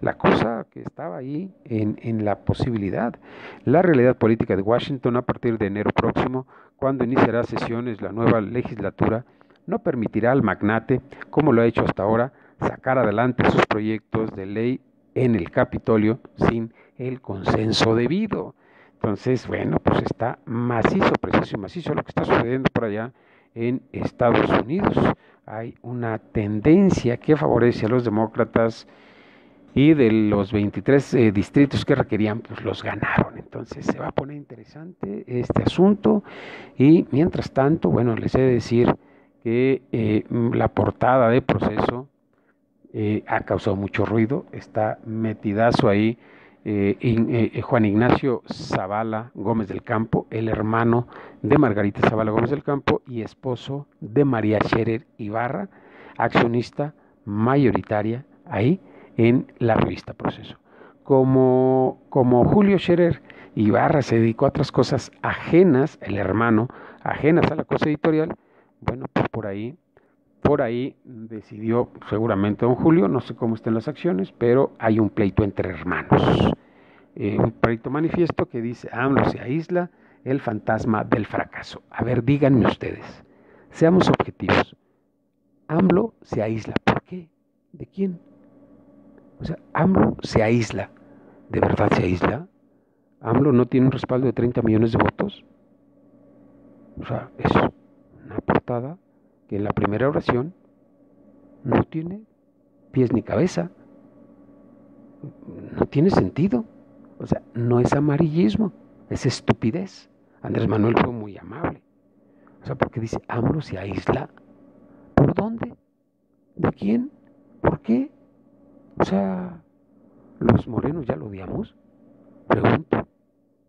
la cosa que estaba ahí en la posibilidad. La realidad política de Washington a partir de enero próximo, cuando iniciará sesiones la nueva legislatura, no permitirá al magnate, como lo ha hecho hasta ahora, sacar adelante sus proyectos de ley en el Capitolio sin el consenso debido. Entonces, bueno, pues está macizo lo que está sucediendo por allá en Estados Unidos. Hay una tendencia que favorece a los demócratas y de los 23 distritos que requerían, pues los ganaron. Entonces se va a poner interesante este asunto y mientras tanto, bueno, les he de decir que la portada de Proceso ha causado mucho ruido, está metidazo ahí. Juan Ignacio Zavala Gómez del Campo, el hermano de Margarita Zavala Gómez del Campo y esposo de María Scherer Ibarra, accionista mayoritaria ahí en la revista Proceso. Como Julio Scherer Ibarra se dedicó a otras cosas ajenas, el hermano, ajenas a la cosa editorial, bueno, pues por ahí decidió seguramente don Julio, no sé cómo estén las acciones, pero hay un pleito entre hermanos. Un pleito manifiesto que dice, AMLO se aísla, el fantasma del fracaso. A ver, díganme ustedes, seamos objetivos. AMLO se aísla, ¿por qué? ¿De quién? O sea, AMLO se aísla, ¿de verdad se aísla? ¿AMLO no tiene un respaldo de 30 millones de votos? O sea, es una portada que en la primera oración no tiene pies ni cabeza, no tiene sentido, o sea, no es amarillismo, es estupidez. Andrés Manuel fue muy amable, o sea, porque dice, AMLO se aísla, ¿por dónde? ¿De quién? ¿Por qué? O sea, los morenos ya lo odiamos, pregunto,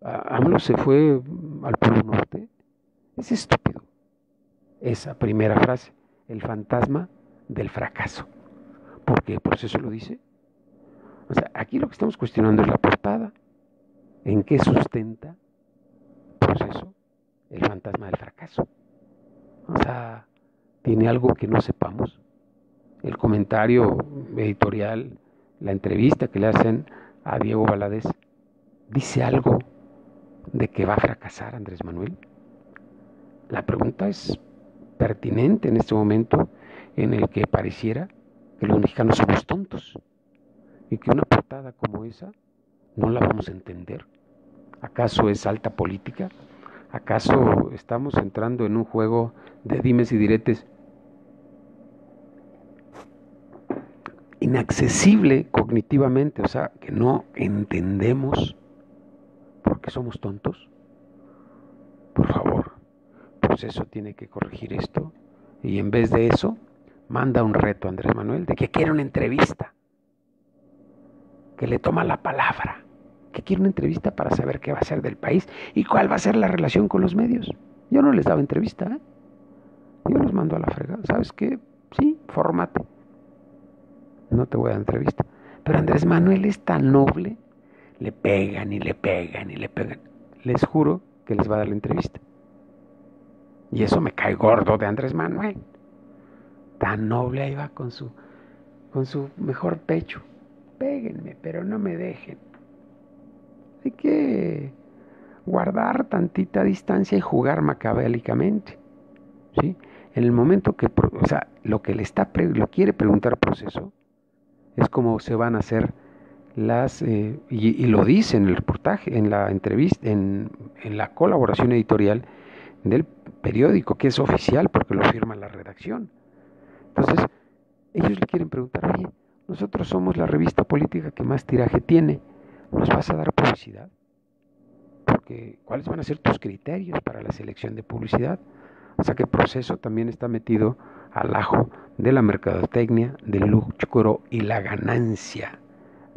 ¿AMLO se fue al Polo Norte? Es estúpido. Esa primera frase, el fantasma del fracaso. ¿Por qué? ¿Por eso lo dice? O sea, aquí lo que estamos cuestionando es la portada. ¿En qué sustenta Proceso el fantasma del fracaso? O sea, ¿tiene algo que no sepamos? El comentario editorial, la entrevista que le hacen a Diego Valadez, ¿dice algo de que va a fracasar Andrés Manuel? La pregunta es pertinente en este momento en el que pareciera que los mexicanos somos tontos y que una portada como esa no la vamos a entender. ¿Acaso es alta política? ¿Acaso estamos entrando en un juego de dimes y diretes inaccesible cognitivamente? O sea, que no entendemos porque somos tontos. Por favor, Proceso tiene que corregir esto y en vez de eso manda un reto a Andrés Manuel de que quiere una entrevista, que le toma la palabra, que quiere una entrevista para saber qué va a ser del país y cuál va a ser la relación con los medios. Yo no les daba entrevista, yo los mando a la fregada. ¿Sabes qué? Sí, fórmate, no te voy a dar entrevista. Pero Andrés Manuel es tan noble, le pegan y le pegan y le pegan. Les juro que les va a dar la entrevista. Y eso me cae gordo de Andrés Manuel. Tan noble ahí va con su mejor pecho. Péguenme, pero no me dejen. Hay que guardar tantita distancia y jugar maquiavélicamente, ¿sí? En el momento que, o sea, lo que lo quiere preguntar Proceso es cómo se van a hacer las, y lo dice en el reportaje, en la entrevista, en la colaboración editorial del periódico, que es oficial porque lo firma la redacción. Entonces, ellos le quieren preguntar, oye, nosotros somos la revista política que más tiraje tiene, ¿nos vas a dar publicidad? Porque, ¿cuáles van a ser tus criterios para la selección de publicidad? O sea que el Proceso también está metido al ajo de la mercadotecnia, del lucro y la ganancia.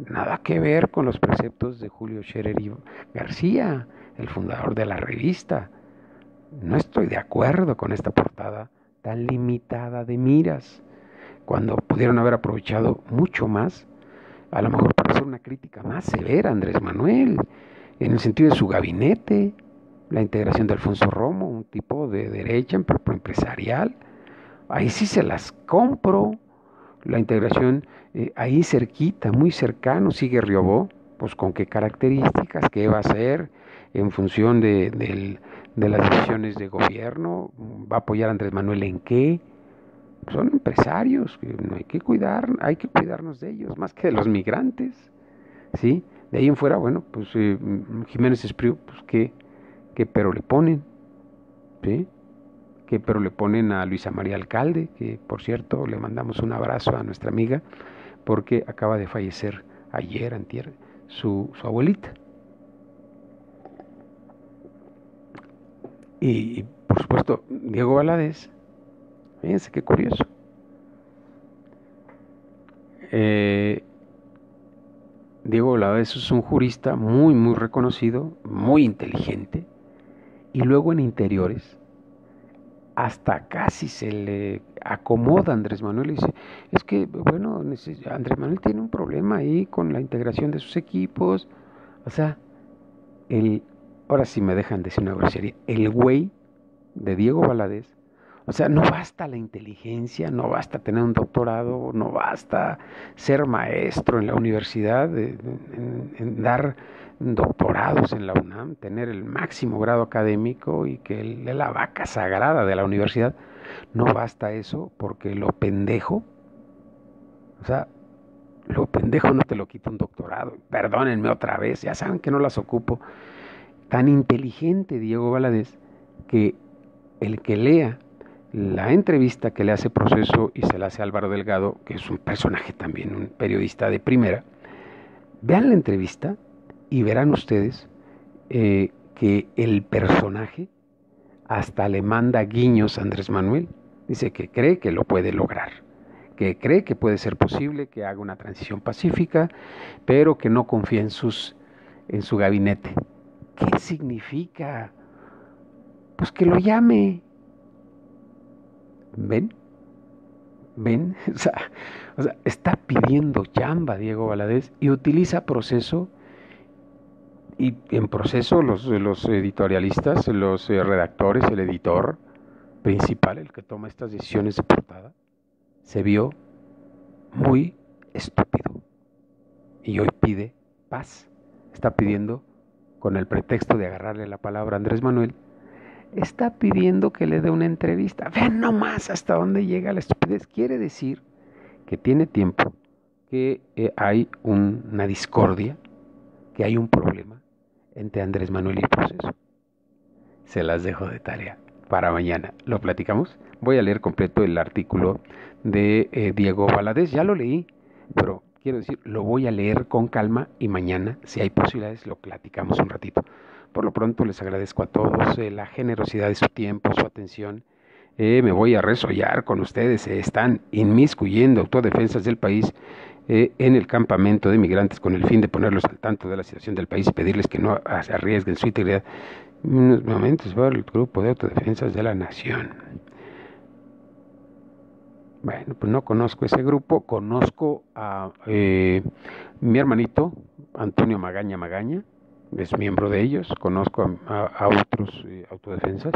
Nada que ver con los preceptos de Julio Scherer y García, el fundador de la revista. No estoy de acuerdo con esta portada tan limitada de miras, cuando pudieron haber aprovechado mucho más, a lo mejor para hacer una crítica más severa a Andrés Manuel, en el sentido de su gabinete, la integración de Alfonso Romo, un tipo de derecha empresarial, ahí sí se las compro, la integración ahí cerquita, muy cercano, sigue Riobó, pues con qué características, qué va a hacer en función de las decisiones de gobierno, va a apoyar a Andrés Manuel en qué, pues son empresarios, que hay que cuidarnos de ellos, más que de los migrantes, ¿sí? De ahí en fuera, bueno, pues Jiménez Espriu, pues ¿qué pero le ponen? ¿Sí? ¿Qué pero le ponen a Luisa María Alcalde? Que, por cierto, le mandamos un abrazo a nuestra amiga, porque acaba de fallecer ayer, antier, su abuelita. Y, por supuesto, Diego Valadez. Fíjense qué curioso. Diego Valadez es un jurista muy, muy reconocido, muy inteligente, y luego en interiores hasta casi se le acomoda a Andrés Manuel y dice, es que, bueno, Andrés Manuel tiene un problema ahí con la integración de sus equipos, o sea, ahora sí me dejan decir una grosería, el güey de Diego Valadez, o sea, no basta la inteligencia, no basta tener un doctorado, no basta ser maestro en la universidad, en dar doctorados en la UNAM, tener el máximo grado académico y que es la vaca sagrada de la universidad. No basta eso porque lo pendejo, o sea, lo pendejo no te lo quita un doctorado. Perdónenme otra vez, ya saben que no las ocupo. Tan inteligente Diego Valadez que el que lea la entrevista que le hace Proceso y se la hace Álvaro Delgado, que es un personaje también, un periodista de primera, vean la entrevista y verán ustedes que el personaje hasta le manda guiños a Andrés Manuel, dice que cree que lo puede lograr, que cree que puede ser posible que haga una transición pacífica, pero que no confía en su gabinete. ¿Qué significa? Pues que lo llame. ¿Ven? O sea, está pidiendo chamba Diego Valadez y utiliza Proceso, y en Proceso los editorialistas, los redactores, el editor principal, el que toma estas decisiones de portada, se vio muy estúpido y hoy pide paz. Está pidiendo, con el pretexto de agarrarle la palabra a Andrés Manuel, está pidiendo que le dé una entrevista. Vean nomás hasta dónde llega la estupidez. Quiere decir que tiene tiempo, que hay una discordia, que hay un problema entre Andrés Manuel y Proceso. Se las dejo de tarea para mañana. ¿Lo platicamos? Voy a leer completo el artículo de Diego Valadez. Ya lo leí, pero quiero decir, lo voy a leer con calma y mañana, si hay posibilidades, lo platicamos un ratito. Por lo pronto les agradezco a todos la generosidad de su tiempo, su atención. Me voy a resollar con ustedes. Están inmiscuyendo autodefensas del país en el campamento de migrantes con el fin de ponerlos al tanto de la situación del país y pedirles que no arriesguen su integridad. En unos momentos va el grupo de autodefensas de la nación. Bueno, pues no conozco ese grupo. Conozco a mi hermanito Antonio Magaña, es miembro de ellos. Conozco a otros autodefensas,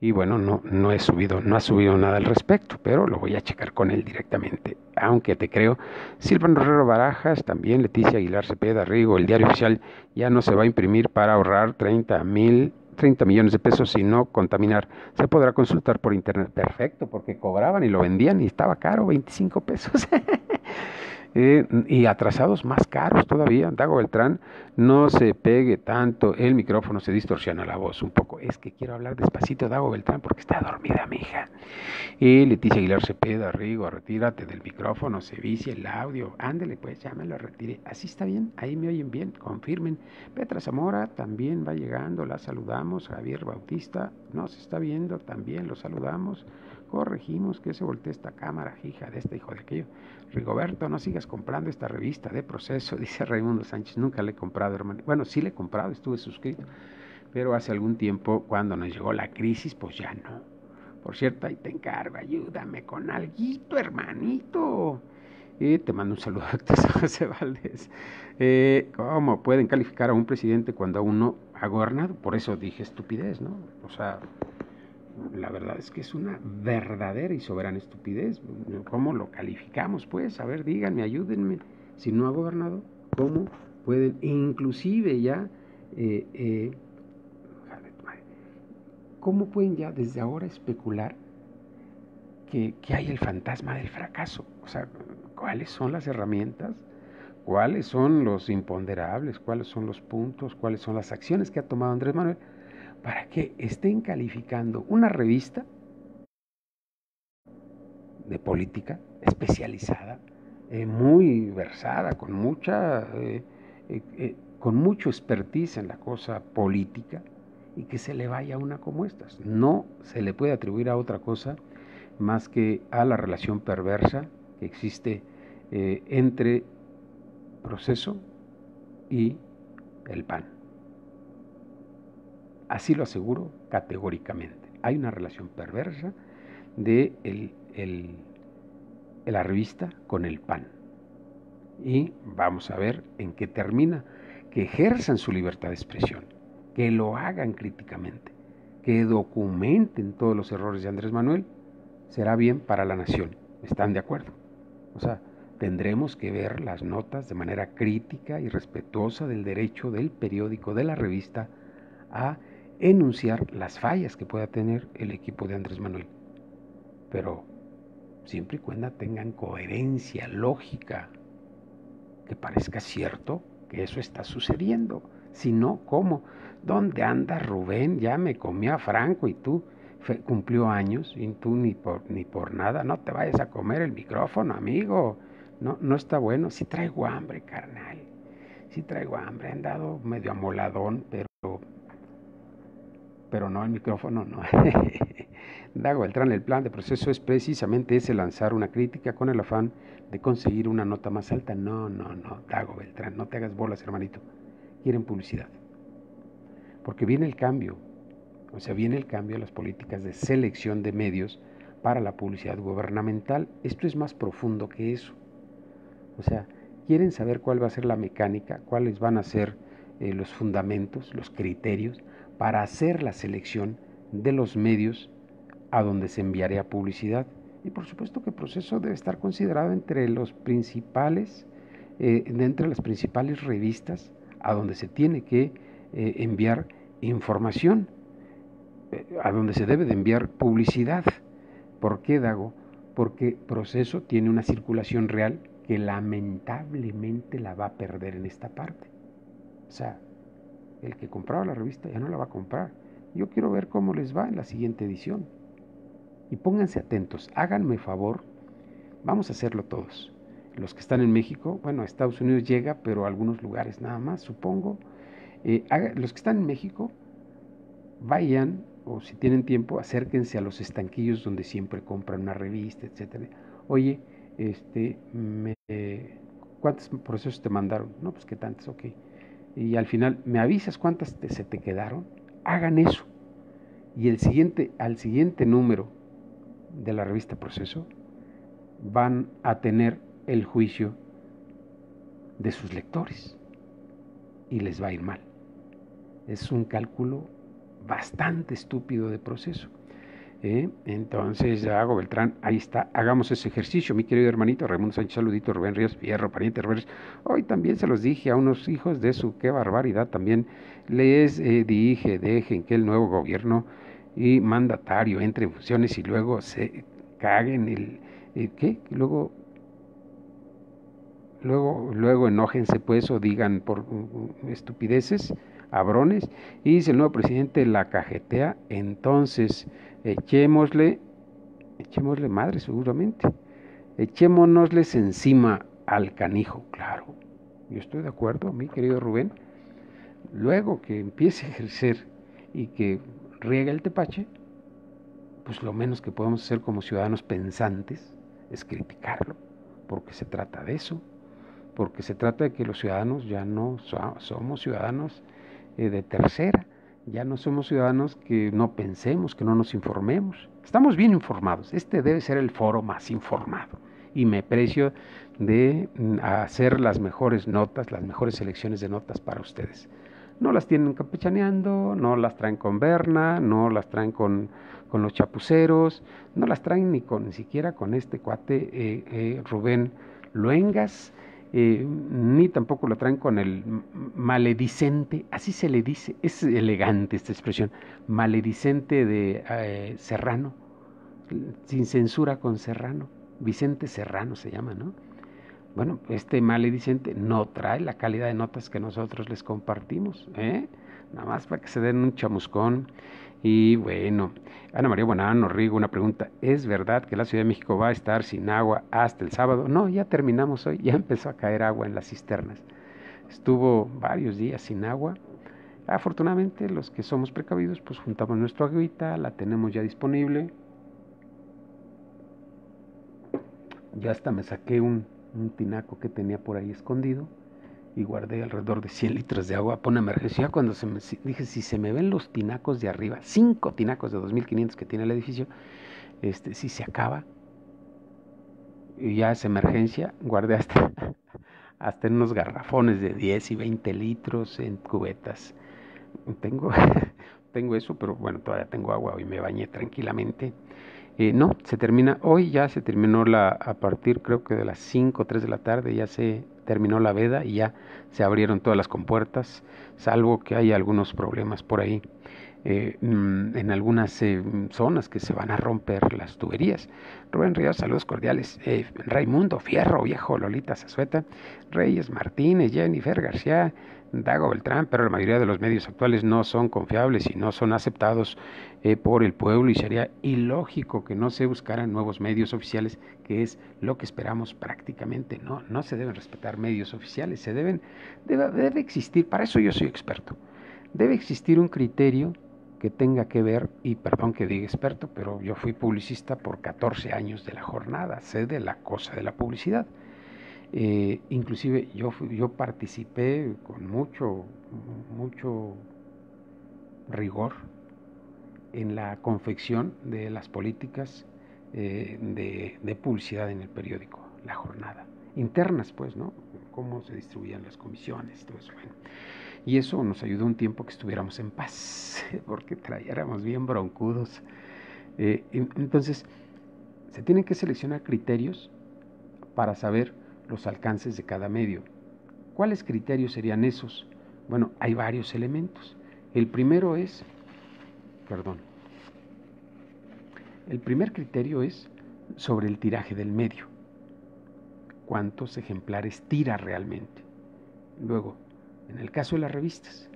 y bueno, no ha subido nada al respecto, pero lo voy a checar con él directamente, aunque te creo. Silvano Herrero Barajas, también Leticia Aguilar Cepeda Rigo, el diario oficial ya no se va a imprimir para ahorrar 30 millones de pesos y no contaminar. Se podrá consultar por internet. Perfecto, porque cobraban y lo vendían y estaba caro, 25 pesos. Y atrasados más caros todavía. Dago Beltrán, no se pegue tanto el micrófono, se distorsiona la voz un poco. Es que quiero hablar despacito, Dago Beltrán, porque está dormida mi hija. Y Leticia Aguilar Cepeda Rigo, retírate del micrófono, se vicia el audio. Ándele pues, ya me lo retiré. Así está bien, ahí me oyen bien, confirmen. Petra Zamora también va llegando, la saludamos. Javier Bautista nos está viendo, también lo saludamos. Corregimos que se voltee esta cámara, hija de este, hijo de aquello. Rigoberto, no sigas comprando esta revista de Proceso, dice Raimundo Sánchez. Nunca le he comprado, hermano. Bueno, sí le he comprado, estuve suscrito, pero hace algún tiempo, cuando nos llegó la crisis, pues ya no. Por cierto, ahí te encargo, ayúdame con alguito, hermanito. Y te mando un saludo a José Valdés. ¿Cómo pueden calificar a un presidente cuando aún no ha gobernado? Por eso dije estupidez, ¿no? O sea, la verdad es que es una verdadera y soberana estupidez. ¿Cómo lo calificamos, pues? A ver, díganme, ayúdenme. Si no ha gobernado, ¿cómo pueden? Inclusive ya, ¿cómo pueden ya desde ahora especular que hay el fantasma del fracaso? O sea, ¿cuáles son las herramientas? ¿Cuáles son los imponderables? ¿Cuáles son los puntos? ¿Cuáles son las acciones que ha tomado Andrés Manuel para que estén calificando una revista de política especializada, muy versada, con mucho expertise en la cosa política, y que se le vaya una como estas? No se le puede atribuir a otra cosa más que a la relación perversa que existe entre Proceso y el PAN. Así lo aseguro categóricamente. Hay una relación perversa de la revista con el PAN. Y vamos a ver en qué termina. Que ejerzan su libertad de expresión, que lo hagan críticamente, que documenten todos los errores de Andrés Manuel. Será bien para la nación. ¿Están de acuerdo? O sea, tendremos que ver las notas de manera crítica y respetuosa del derecho del periódico, de la revista, a enunciar las fallas que pueda tener el equipo de Andrés Manuel, pero siempre y cuando tengan coherencia lógica, que parezca cierto que eso está sucediendo. Si no, ¿cómo? ¿Dónde anda Rubén? Ya me comió a Franco y tú cumplió años y tú ni por nada. No te vayas a comer el micrófono, amigo. No está bueno. Sí traigo hambre, carnal. Sí traigo hambre. He andado medio amoladón, pero no, el micrófono no. Dago Beltrán, el plan de Proceso es precisamente ese, lanzar una crítica con el afán de conseguir una nota más alta. No, Dago Beltrán, no te hagas bolas, hermanito. Quieren publicidad. Porque viene el cambio. O sea, viene el cambio a las políticas de selección de medios para la publicidad gubernamental. Esto es más profundo que eso. O sea, quieren saber cuál va a ser la mecánica, cuáles van a ser los fundamentos, los criterios, para hacer la selección de los medios a donde se enviaría publicidad. Y por supuesto que el Proceso debe estar considerado entre los principales, entre las principales revistas a donde se tiene que enviar información, a donde se debe de enviar publicidad. ¿Por qué, Dago? Porque Proceso tiene una circulación real que lamentablemente la va a perder en esta parte. O sea, el que compraba la revista ya no la va a comprar. Yo quiero ver cómo les va en la siguiente edición. Y pónganse atentos, háganme favor, vamos a hacerlo todos. Los que están en México, bueno, a Estados Unidos llega, pero a algunos lugares nada más, supongo. Los que están en México, vayan, o si tienen tiempo, acérquense a los estanquillos donde siempre compran una revista, etcétera. Oye, ¿cuántos procesos te mandaron? No, pues que tantos, ok. Y al final, ¿me avisas cuántas se te quedaron? Hagan eso. Y al siguiente número de la revista Proceso van a tener el juicio de sus lectores. Y les va a ir mal. Es un cálculo bastante estúpido de Proceso. Entonces, Dago Beltrán, ahí está, hagamos ese ejercicio, mi querido hermanito Raimundo Sánchez, saludito, Rubén Ríos Fierro, pariente Rubén. Hoy también se los dije a unos hijos de su, qué barbaridad, también les dije, dejen que el nuevo gobierno y mandatario entre en funciones y luego se caguen el ¿qué? Luego enójense pues o digan por estupideces, habrones, y si el nuevo presidente la cajetea, entonces echémosle madre seguramente, echémonosles encima al canijo, claro, yo estoy de acuerdo, mi querido Rubén, luego que empiece a ejercer y que riega el tepache, pues lo menos que podemos hacer como ciudadanos pensantes es criticarlo, porque se trata de eso, porque se trata de que los ciudadanos ya no somos ciudadanos de tercera, ya no somos ciudadanos que no pensemos, que no nos informemos. Estamos bien informados, este debe ser el foro más informado y me precio de hacer las mejores notas, las mejores selecciones de notas para ustedes. No las tienen campechaneando, no las traen con Berna, no las traen con los chapuceros, no las traen ni siquiera con este cuate Rubén Luengas, ni tampoco la traen con el maledicente, así se le dice, es elegante esta expresión, maledicente de Serrano, sin censura con Serrano, Vicente Serrano se llama, ¿no? Bueno, este maledicente no trae la calidad de notas que nosotros les compartimos, nada más para que se den un chamuscón. Y bueno, Ana María Buenano Rigo, una pregunta, ¿es verdad que la Ciudad de México va a estar sin agua hasta el sábado? No, ya terminamos hoy, ya empezó a caer agua en las cisternas, estuvo varios días sin agua. Afortunadamente los que somos precavidos pues juntamos nuestra agüita, la tenemos ya disponible, yo hasta me saqué un tinaco que tenía por ahí escondido y guardé alrededor de 100 litros de agua para una emergencia. Cuando dije, si se me ven los tinacos de arriba, 5 tinacos de 2.500 que tiene el edificio, si se acaba, y ya es emergencia, guardé hasta en unos garrafones de 10 y 20 litros en cubetas. Tengo eso, pero bueno, todavía tengo agua y me bañé tranquilamente. No, se termina hoy, ya se terminó a partir creo que de las 5 o 3 de la tarde ya se terminó la veda y ya se abrieron todas las compuertas, salvo que hay algunos problemas por ahí en algunas zonas que se van a romper las tuberías. Rubén Ríos, saludos cordiales. Raimundo Fierro, viejo, Lolita Zazueta, Reyes Martínez, Jennifer García, Dago Beltrán, pero la mayoría de los medios actuales no son confiables y no son aceptados por el pueblo y sería ilógico que no se buscaran nuevos medios oficiales, que es lo que esperamos prácticamente. No se deben respetar medios oficiales, debe existir, para eso yo soy experto, debe existir un criterio que tenga que ver, y perdón que diga experto, pero yo fui publicista por 14 años de la jornada, sé de la cosa de la publicidad. Inclusive yo participé con mucho rigor en la confección de las políticas de publicidad en el periódico La Jornada, internas pues, ¿no? Cómo se distribuían las comisiones, todo eso, bueno. Y eso nos ayudó un tiempo que estuviéramos en paz, porque éramos bien broncudos. Entonces se tienen que seleccionar criterios para saber los alcances de cada medio. ¿Cuáles criterios serían esos? Bueno, hay varios elementos. El primer criterio es sobre el tiraje del medio. ¿Cuántos ejemplares tira realmente? Luego, en el caso de las revistas,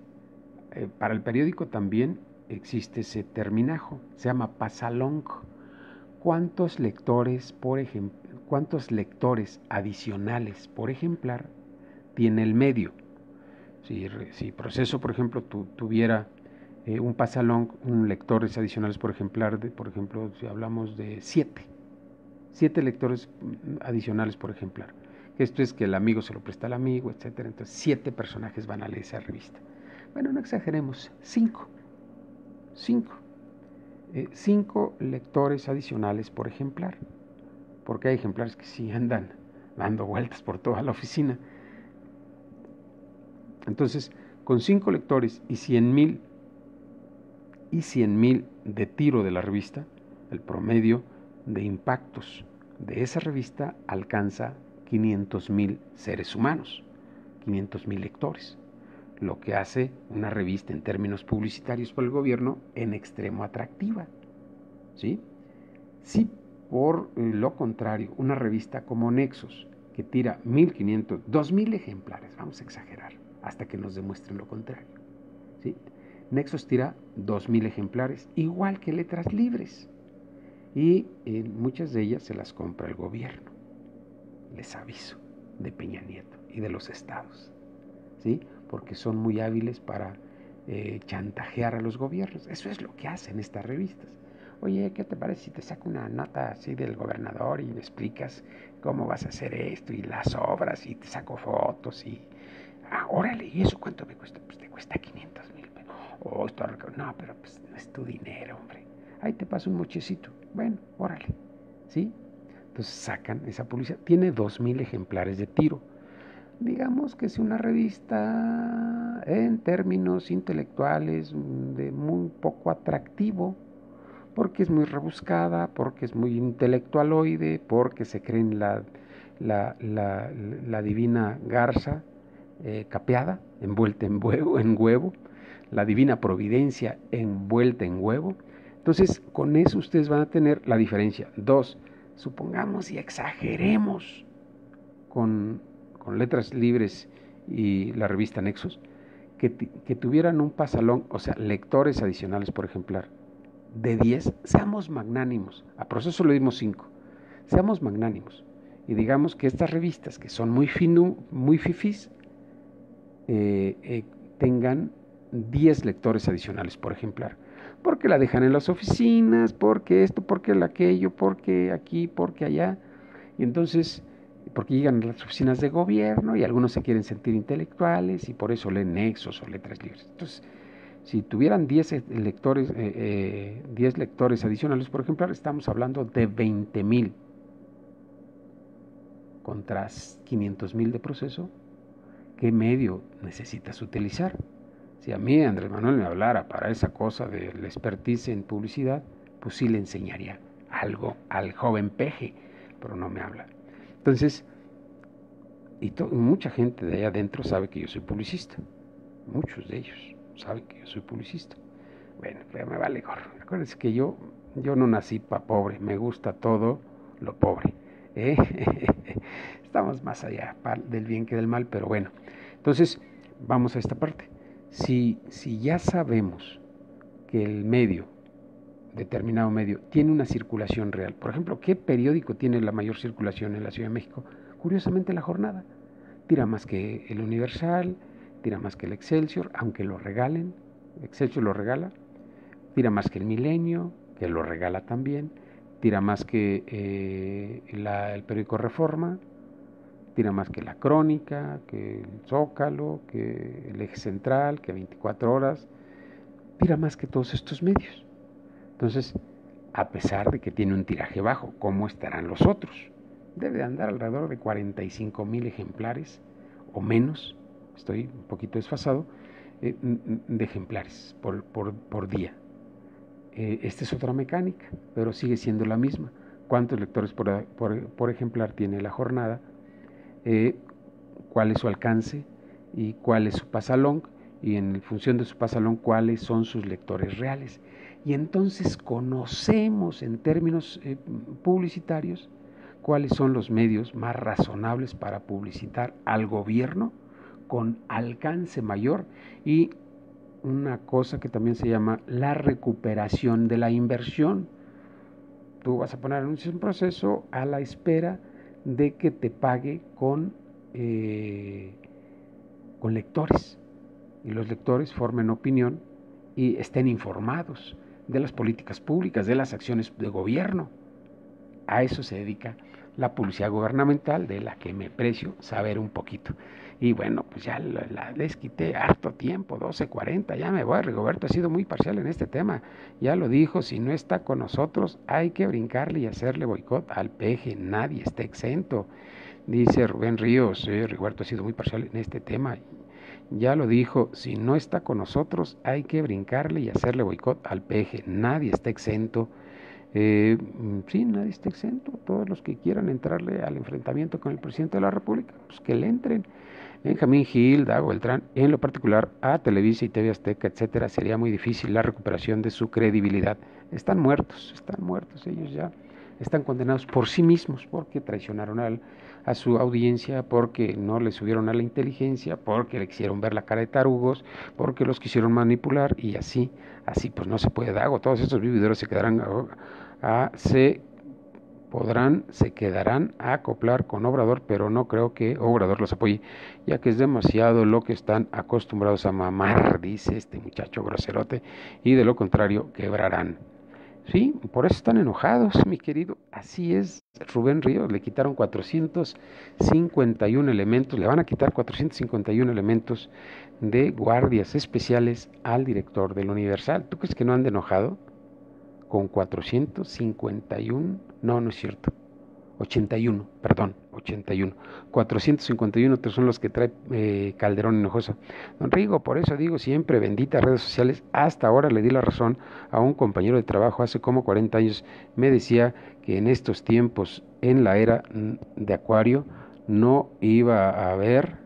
para el periódico también existe ese terminajo, se llama pasalong. ¿Cuántos lectores, por ejemplo, cuántos lectores adicionales por ejemplar tiene el medio? Si Proceso, por ejemplo, tuviera un pasalón, un lectores adicionales por ejemplar, por ejemplo, si hablamos de 7 lectores adicionales por ejemplar, esto es que el amigo se lo presta al amigo, etcétera, entonces 7 personajes van a leer esa revista. Bueno, no exageremos, 5 lectores adicionales por ejemplar, porque hay ejemplares que sí andan dando vueltas por toda la oficina. Entonces, con 5 lectores y 100,000 de tiro de la revista, El promedio de impactos de esa revista alcanza 500.000 seres humanos, 500.000 lectores, lo que hace una revista en términos publicitarios por el gobierno en extremo atractiva, ¿sí? Si por lo contrario una revista como Nexos, que tira 1.500, 2.000 ejemplares, vamos a exagerar hasta que nos demuestren lo contrario, ¿sí? Nexos tira 2.000 ejemplares, igual que Letras Libres, y muchas de ellas se las compra el gobierno, les aviso, de Peña Nieto y de los estados, ¿sí? Porque son muy hábiles para chantajear a los gobiernos. Eso es lo que hacen estas revistas. Oye, ¿qué te parece si te saco una nota así del gobernador y me explicas cómo vas a hacer esto y las obras y te saco fotos y... Ah, órale, ¿y eso cuánto me cuesta? Pues te cuesta 500,000 pesos. Oh, esto... No, pero pues no es tu dinero, hombre. Ahí te paso un mochecito. Bueno, órale, ¿sí? Entonces sacan esa publicidad. Tiene 2.000 ejemplares de tiro. Digamos que es una revista en términos intelectuales de muy poco atractivo, porque es muy rebuscada, porque es muy intelectualoide, porque se creen la divina garza capeada, envuelta en huevo, la divina providencia envuelta en huevo. Entonces, con eso ustedes van a tener la diferencia. Dos, supongamos y exageremos con Letras Libres y la revista Nexos, que tuvieran un pasalón, o sea, lectores adicionales por ejemplar, de 10, seamos magnánimos. A Proceso le dimos 5. Seamos magnánimos. Y digamos que estas revistas, que son muy fifís, tengan 10 lectores adicionales por ejemplar. Porque la dejan en las oficinas, porque esto, porque aquello, porque aquí, porque allá. Y entonces, porque llegan a las oficinas de gobierno y algunos se quieren sentir intelectuales y por eso leen Nexos o Letras Libres. Entonces, si tuvieran 10 lectores adicionales, por ejemplo, estamos hablando de 20,000 contra 500,000 de Proceso. ¿Qué medio necesitas utilizar? Si a mí Andrés Manuel me hablara para esa cosa de la expertise en publicidad, pues sí le enseñaría algo al joven peje, pero no me habla. Entonces, y mucha gente de allá adentro sabe que yo soy publicista, muchos de ellos saben que yo soy publicista. Bueno, pero me vale gorro. Acuérdense que yo no nací para pobre, me gusta todo lo pobre, ¿eh? Estamos más allá del bien que del mal, pero bueno. Entonces, vamos a esta parte. Si ya sabemos que el medio, determinado medio, tiene una circulación real, por ejemplo, ¿qué periódico tiene la mayor circulación en la Ciudad de México? Curiosamente, La Jornada. Tira más que el Universal, tira más que el Excelsior, aunque lo regalen, Excelsior lo regala, tira más que el Milenio, que lo regala también, tira más que el periódico Reforma, tira más que La Crónica, que el Zócalo, que el Eje Central, que 24 Horas, tira más que todos estos medios. Entonces, a pesar de que tiene un tiraje bajo, ¿cómo estarán los otros? Debe de andar alrededor de 45,000 ejemplares o menos, estoy un poquito desfasado, de ejemplares por día. Esta es otra mecánica, pero sigue siendo la misma. ¿Cuántos lectores por ejemplar tiene La Jornada? ¿Cuál es su alcance? ¿Y cuál es su pasalón? Y en función de su pasalón, ¿cuáles son sus lectores reales? Y entonces conocemos en términos publicitarios cuáles son los medios más razonables para publicitar al gobierno con alcance mayor, y una cosa que también se llama la recuperación de la inversión. Tú vas a poner anuncios en Proceso a la espera de que te pague con lectores, y los lectores formen opinión y estén informados de las políticas públicas, de las acciones de gobierno. A eso se dedica la publicidad gubernamental, de la que me precio saber un poquito. Y bueno, pues ya les quité harto tiempo, 12:40, ya me voy. Rigoberto ha sido muy parcial en este tema, ya lo dijo, si no está con nosotros hay que brincarle y hacerle boicot al peje, nadie está exento. Dice Rubén Ríos, Rigoberto ha sido muy parcial en este tema, ya lo dijo, si no está con nosotros hay que brincarle y hacerle boicot al peje, nadie está exento. Sí, nadie está exento, todos los que quieran entrarle al enfrentamiento con el presidente de la República, pues que le entren. Benjamín Gil, Dago Beltrán, en lo particular a Televisa y TV Azteca, etcétera, sería muy difícil la recuperación de su credibilidad. Están muertos, ellos ya están condenados por sí mismos, porque traicionaron a su audiencia, porque no le subieron a la inteligencia, porque le quisieron ver la cara de tarugos, porque los quisieron manipular, y así pues no se puede, Dago. Todos estos vividores se quedarán a acoplar con Obrador, pero no creo que Obrador los apoye, ya que es demasiado lo que están acostumbrados a mamar, dice este muchacho groserote, y de lo contrario quebrarán. Sí, por eso están enojados, mi querido. Así es, Rubén Ríos, le quitaron 451 elementos, le van a quitar 451 elementos de guardias especiales al director del Universal. ¿Tú crees que no han de enojado? Con 451, no es cierto, 81, 451 otros son los que trae Calderón enojoso. Don Rigo, por eso digo siempre, benditas redes sociales, hasta ahora le di la razón a un compañero de trabajo hace como 40 años, me decía que en estos tiempos, en la era de Acuario, no iba a haber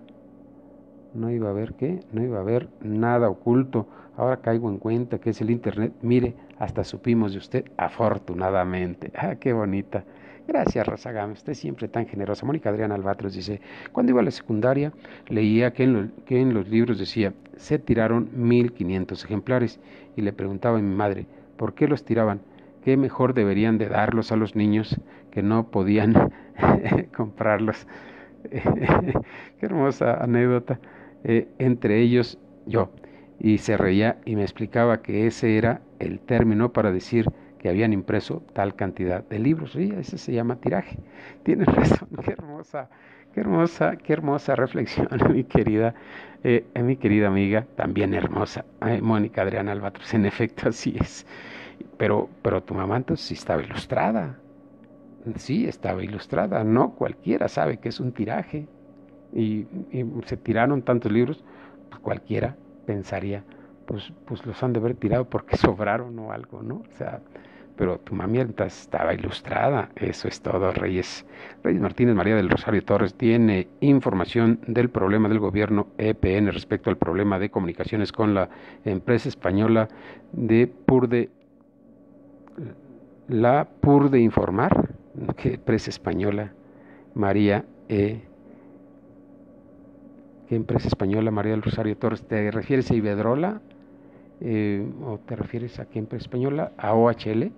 nada oculto. Ahora caigo en cuenta que es el internet. Mire, hasta supimos de usted, afortunadamente. Ah, qué bonita. Gracias, Rosa Gámez, usted siempre tan generosa. Mónica Adriana Albatros dice, cuando iba a la secundaria leía que en los libros decía, se tiraron 1500 ejemplares, y le preguntaba a mi madre, ¿por qué los tiraban? ¿Qué mejor deberían de darlos a los niños que no podían comprarlos? Qué hermosa anécdota. Entre ellos yo, y se reía y me explicaba que ese era el término para decir que habían impreso tal cantidad de libros. Sí, ese se llama tiraje. Tienes razón, qué hermosa reflexión, mi querida amiga, también hermosa, Mónica Adriana Albatros. En efecto, así es. Pero tu mamá entonces sí estaba ilustrada. Sí, estaba ilustrada, no cualquiera sabe que es un tiraje, y se tiraron tantos libros, pues cualquiera pensaría, pues los han de haber tirado porque sobraron o algo, ¿no? O sea, pero tu mamita estaba ilustrada, eso es todo, Reyes. Reyes Martínez, María del Rosario Torres, tiene información del problema del gobierno EPN respecto al problema de comunicaciones con la empresa española de Purde, la Purde Informar. ¿Qué empresa española, María? ¿Qué empresa española, María del Rosario Torres? ¿Te refieres a Iberdrola? ¿O te refieres a qué empresa española? ¿A OHL?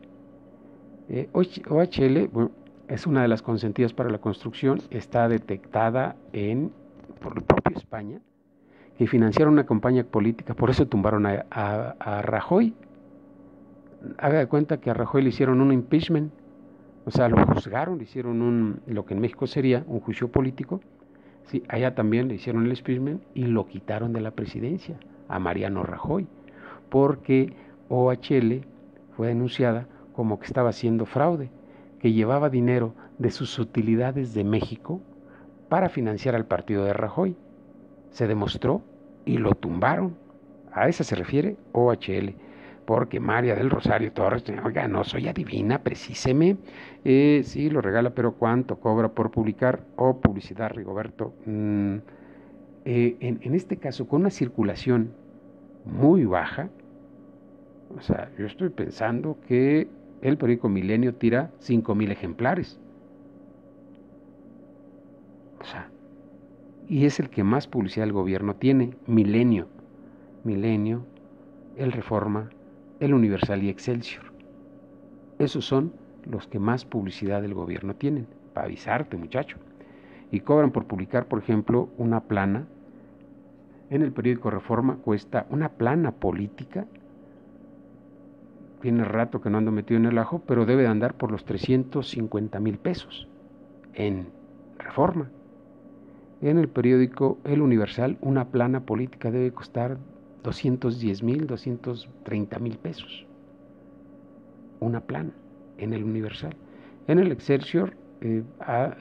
OHL, bueno, es una de las consentidas para la construcción, está detectada por propia España, que financiaron una campaña política, por eso tumbaron a Rajoy. Haga de cuenta que a Rajoy le hicieron un impeachment. O sea, lo juzgaron, le hicieron lo que en México sería un juicio político. Sí, allá también le hicieron el impeachment y lo quitaron de la presidencia a Mariano Rajoy, porque OHL fue denunciada como que estaba haciendo fraude, que llevaba dinero de sus utilidades de México para financiar al partido de Rajoy. Se demostró y lo tumbaron. A esa se refiere OHL. Porque María del Rosario Torres, oiga, no soy adivina, precíseme. Sí, lo regala, pero ¿cuánto cobra por publicar o publicidad, Rigoberto? En este caso, con una circulación muy baja, o sea, yo estoy pensando que el periódico Milenio tira 5,000 ejemplares. O sea, y es el que más publicidad del gobierno tiene, Milenio, el Reforma, el Universal y Excelsior. Esos son los que más publicidad del gobierno tienen, para avisarte, muchacho. Y cobran por publicar, por ejemplo, una plana. En el periódico Reforma cuesta una plana política. Tiene rato que no ando metido en el ajo, pero debe de andar por los 350,000 pesos en Reforma. En el periódico El Universal, una plana política debe costar 230,000 pesos, una plana en el Universal. En el Excelsior,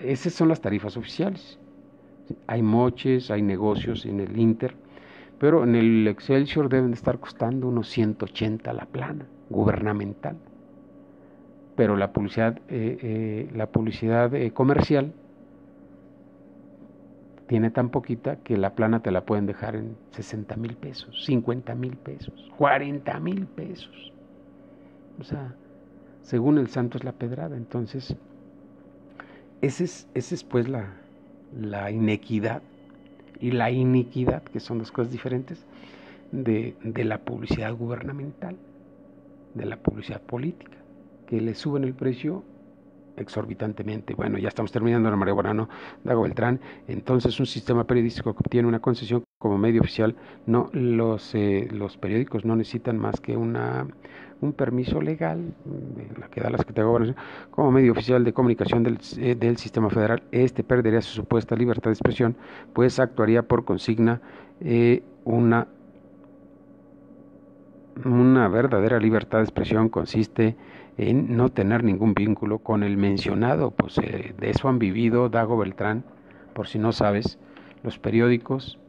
esas son las tarifas oficiales. Hay moches, hay negocios en el Inter, pero en el Excelsior deben de estar costando unos 180 la plana gubernamental. pero la publicidad comercial tiene tan poquita que la plana te la pueden dejar en 60,000 pesos, 50,000 pesos, 40,000 pesos. O sea, según el santo es la pedrada. Entonces, esa es pues la inequidad y la iniquidad, que son dos cosas diferentes, de la publicidad gubernamental, de la publicidad política, que le suben el precio exorbitantemente. Bueno, ya estamos terminando, Ana María Guarano, Dago Beltrán. Entonces, un sistema periodístico que obtiene una concesión como medio oficial, no los periódicos no necesitan más que un permiso legal, la que da la Secretaría de Gobernación, como medio oficial de comunicación del sistema federal. Este perdería su supuesta libertad de expresión, pues actuaría por consigna una verdadera libertad de expresión consiste en no tener ningún vínculo con el mencionado. Pues de eso han vivido, Dago Beltrán, por si no sabes, los periódicos,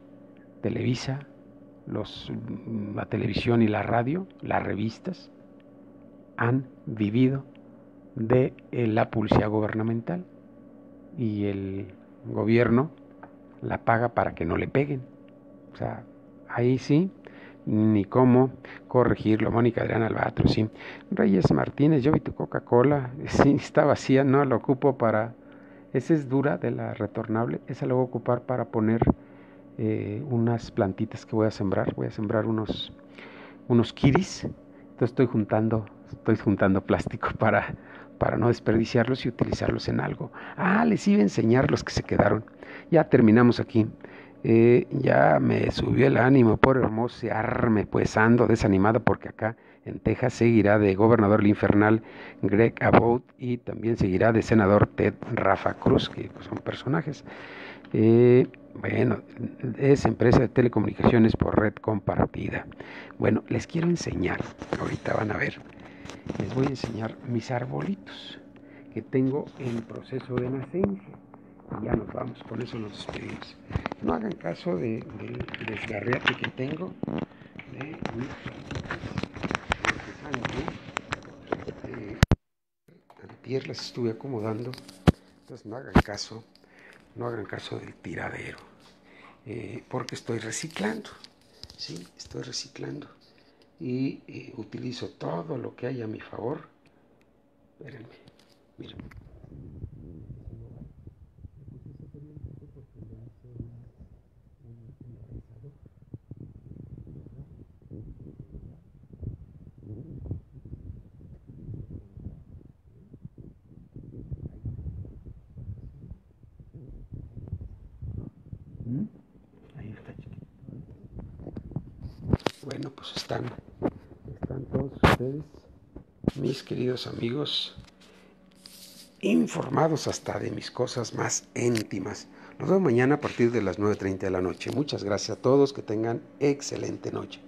Televisa, la televisión y la radio, las revistas, han vivido de la publicidad gubernamental, y el gobierno la paga para que no le peguen. O sea, ahí sí, ni cómo corregirlo. Mónica Adriana Albatro, sí. Reyes Martínez, yo vi tu Coca-Cola, sí, está vacía, no la ocupo para... Esa es dura, de la retornable, esa la voy a ocupar para poner unas plantitas que voy a sembrar unos kiris. Entonces estoy juntando plástico para no desperdiciarlos y utilizarlos en algo. Les iba a enseñar los que se quedaron. Ya terminamos aquí. Ya me subió el ánimo por hermosearme, pues ando desanimado porque acá en Texas seguirá de gobernador el infernal Greg Abbott, y también seguirá de senador Ted Rafa Cruz, que pues son personajes. Bueno, es empresa de telecomunicaciones por red compartida. Bueno, les quiero enseñar, ahorita van a ver, les voy a enseñar mis arbolitos que tengo en proceso de nacencia. Y ya nos vamos, con eso nos despedimos. No hagan caso del desgarriate que tengo, de mis plantitas que antier las estuve acomodando. Entonces no hagan caso del tiradero, porque estoy reciclando, ¿sí? Estoy reciclando y utilizo todo lo que hay a mi favor. Espérenme, miren. Bueno, pues están todos ustedes, mis queridos amigos, informados hasta de mis cosas más íntimas. Nos vemos mañana a partir de las 9:30 de la noche. Muchas gracias a todos, que tengan excelente noche.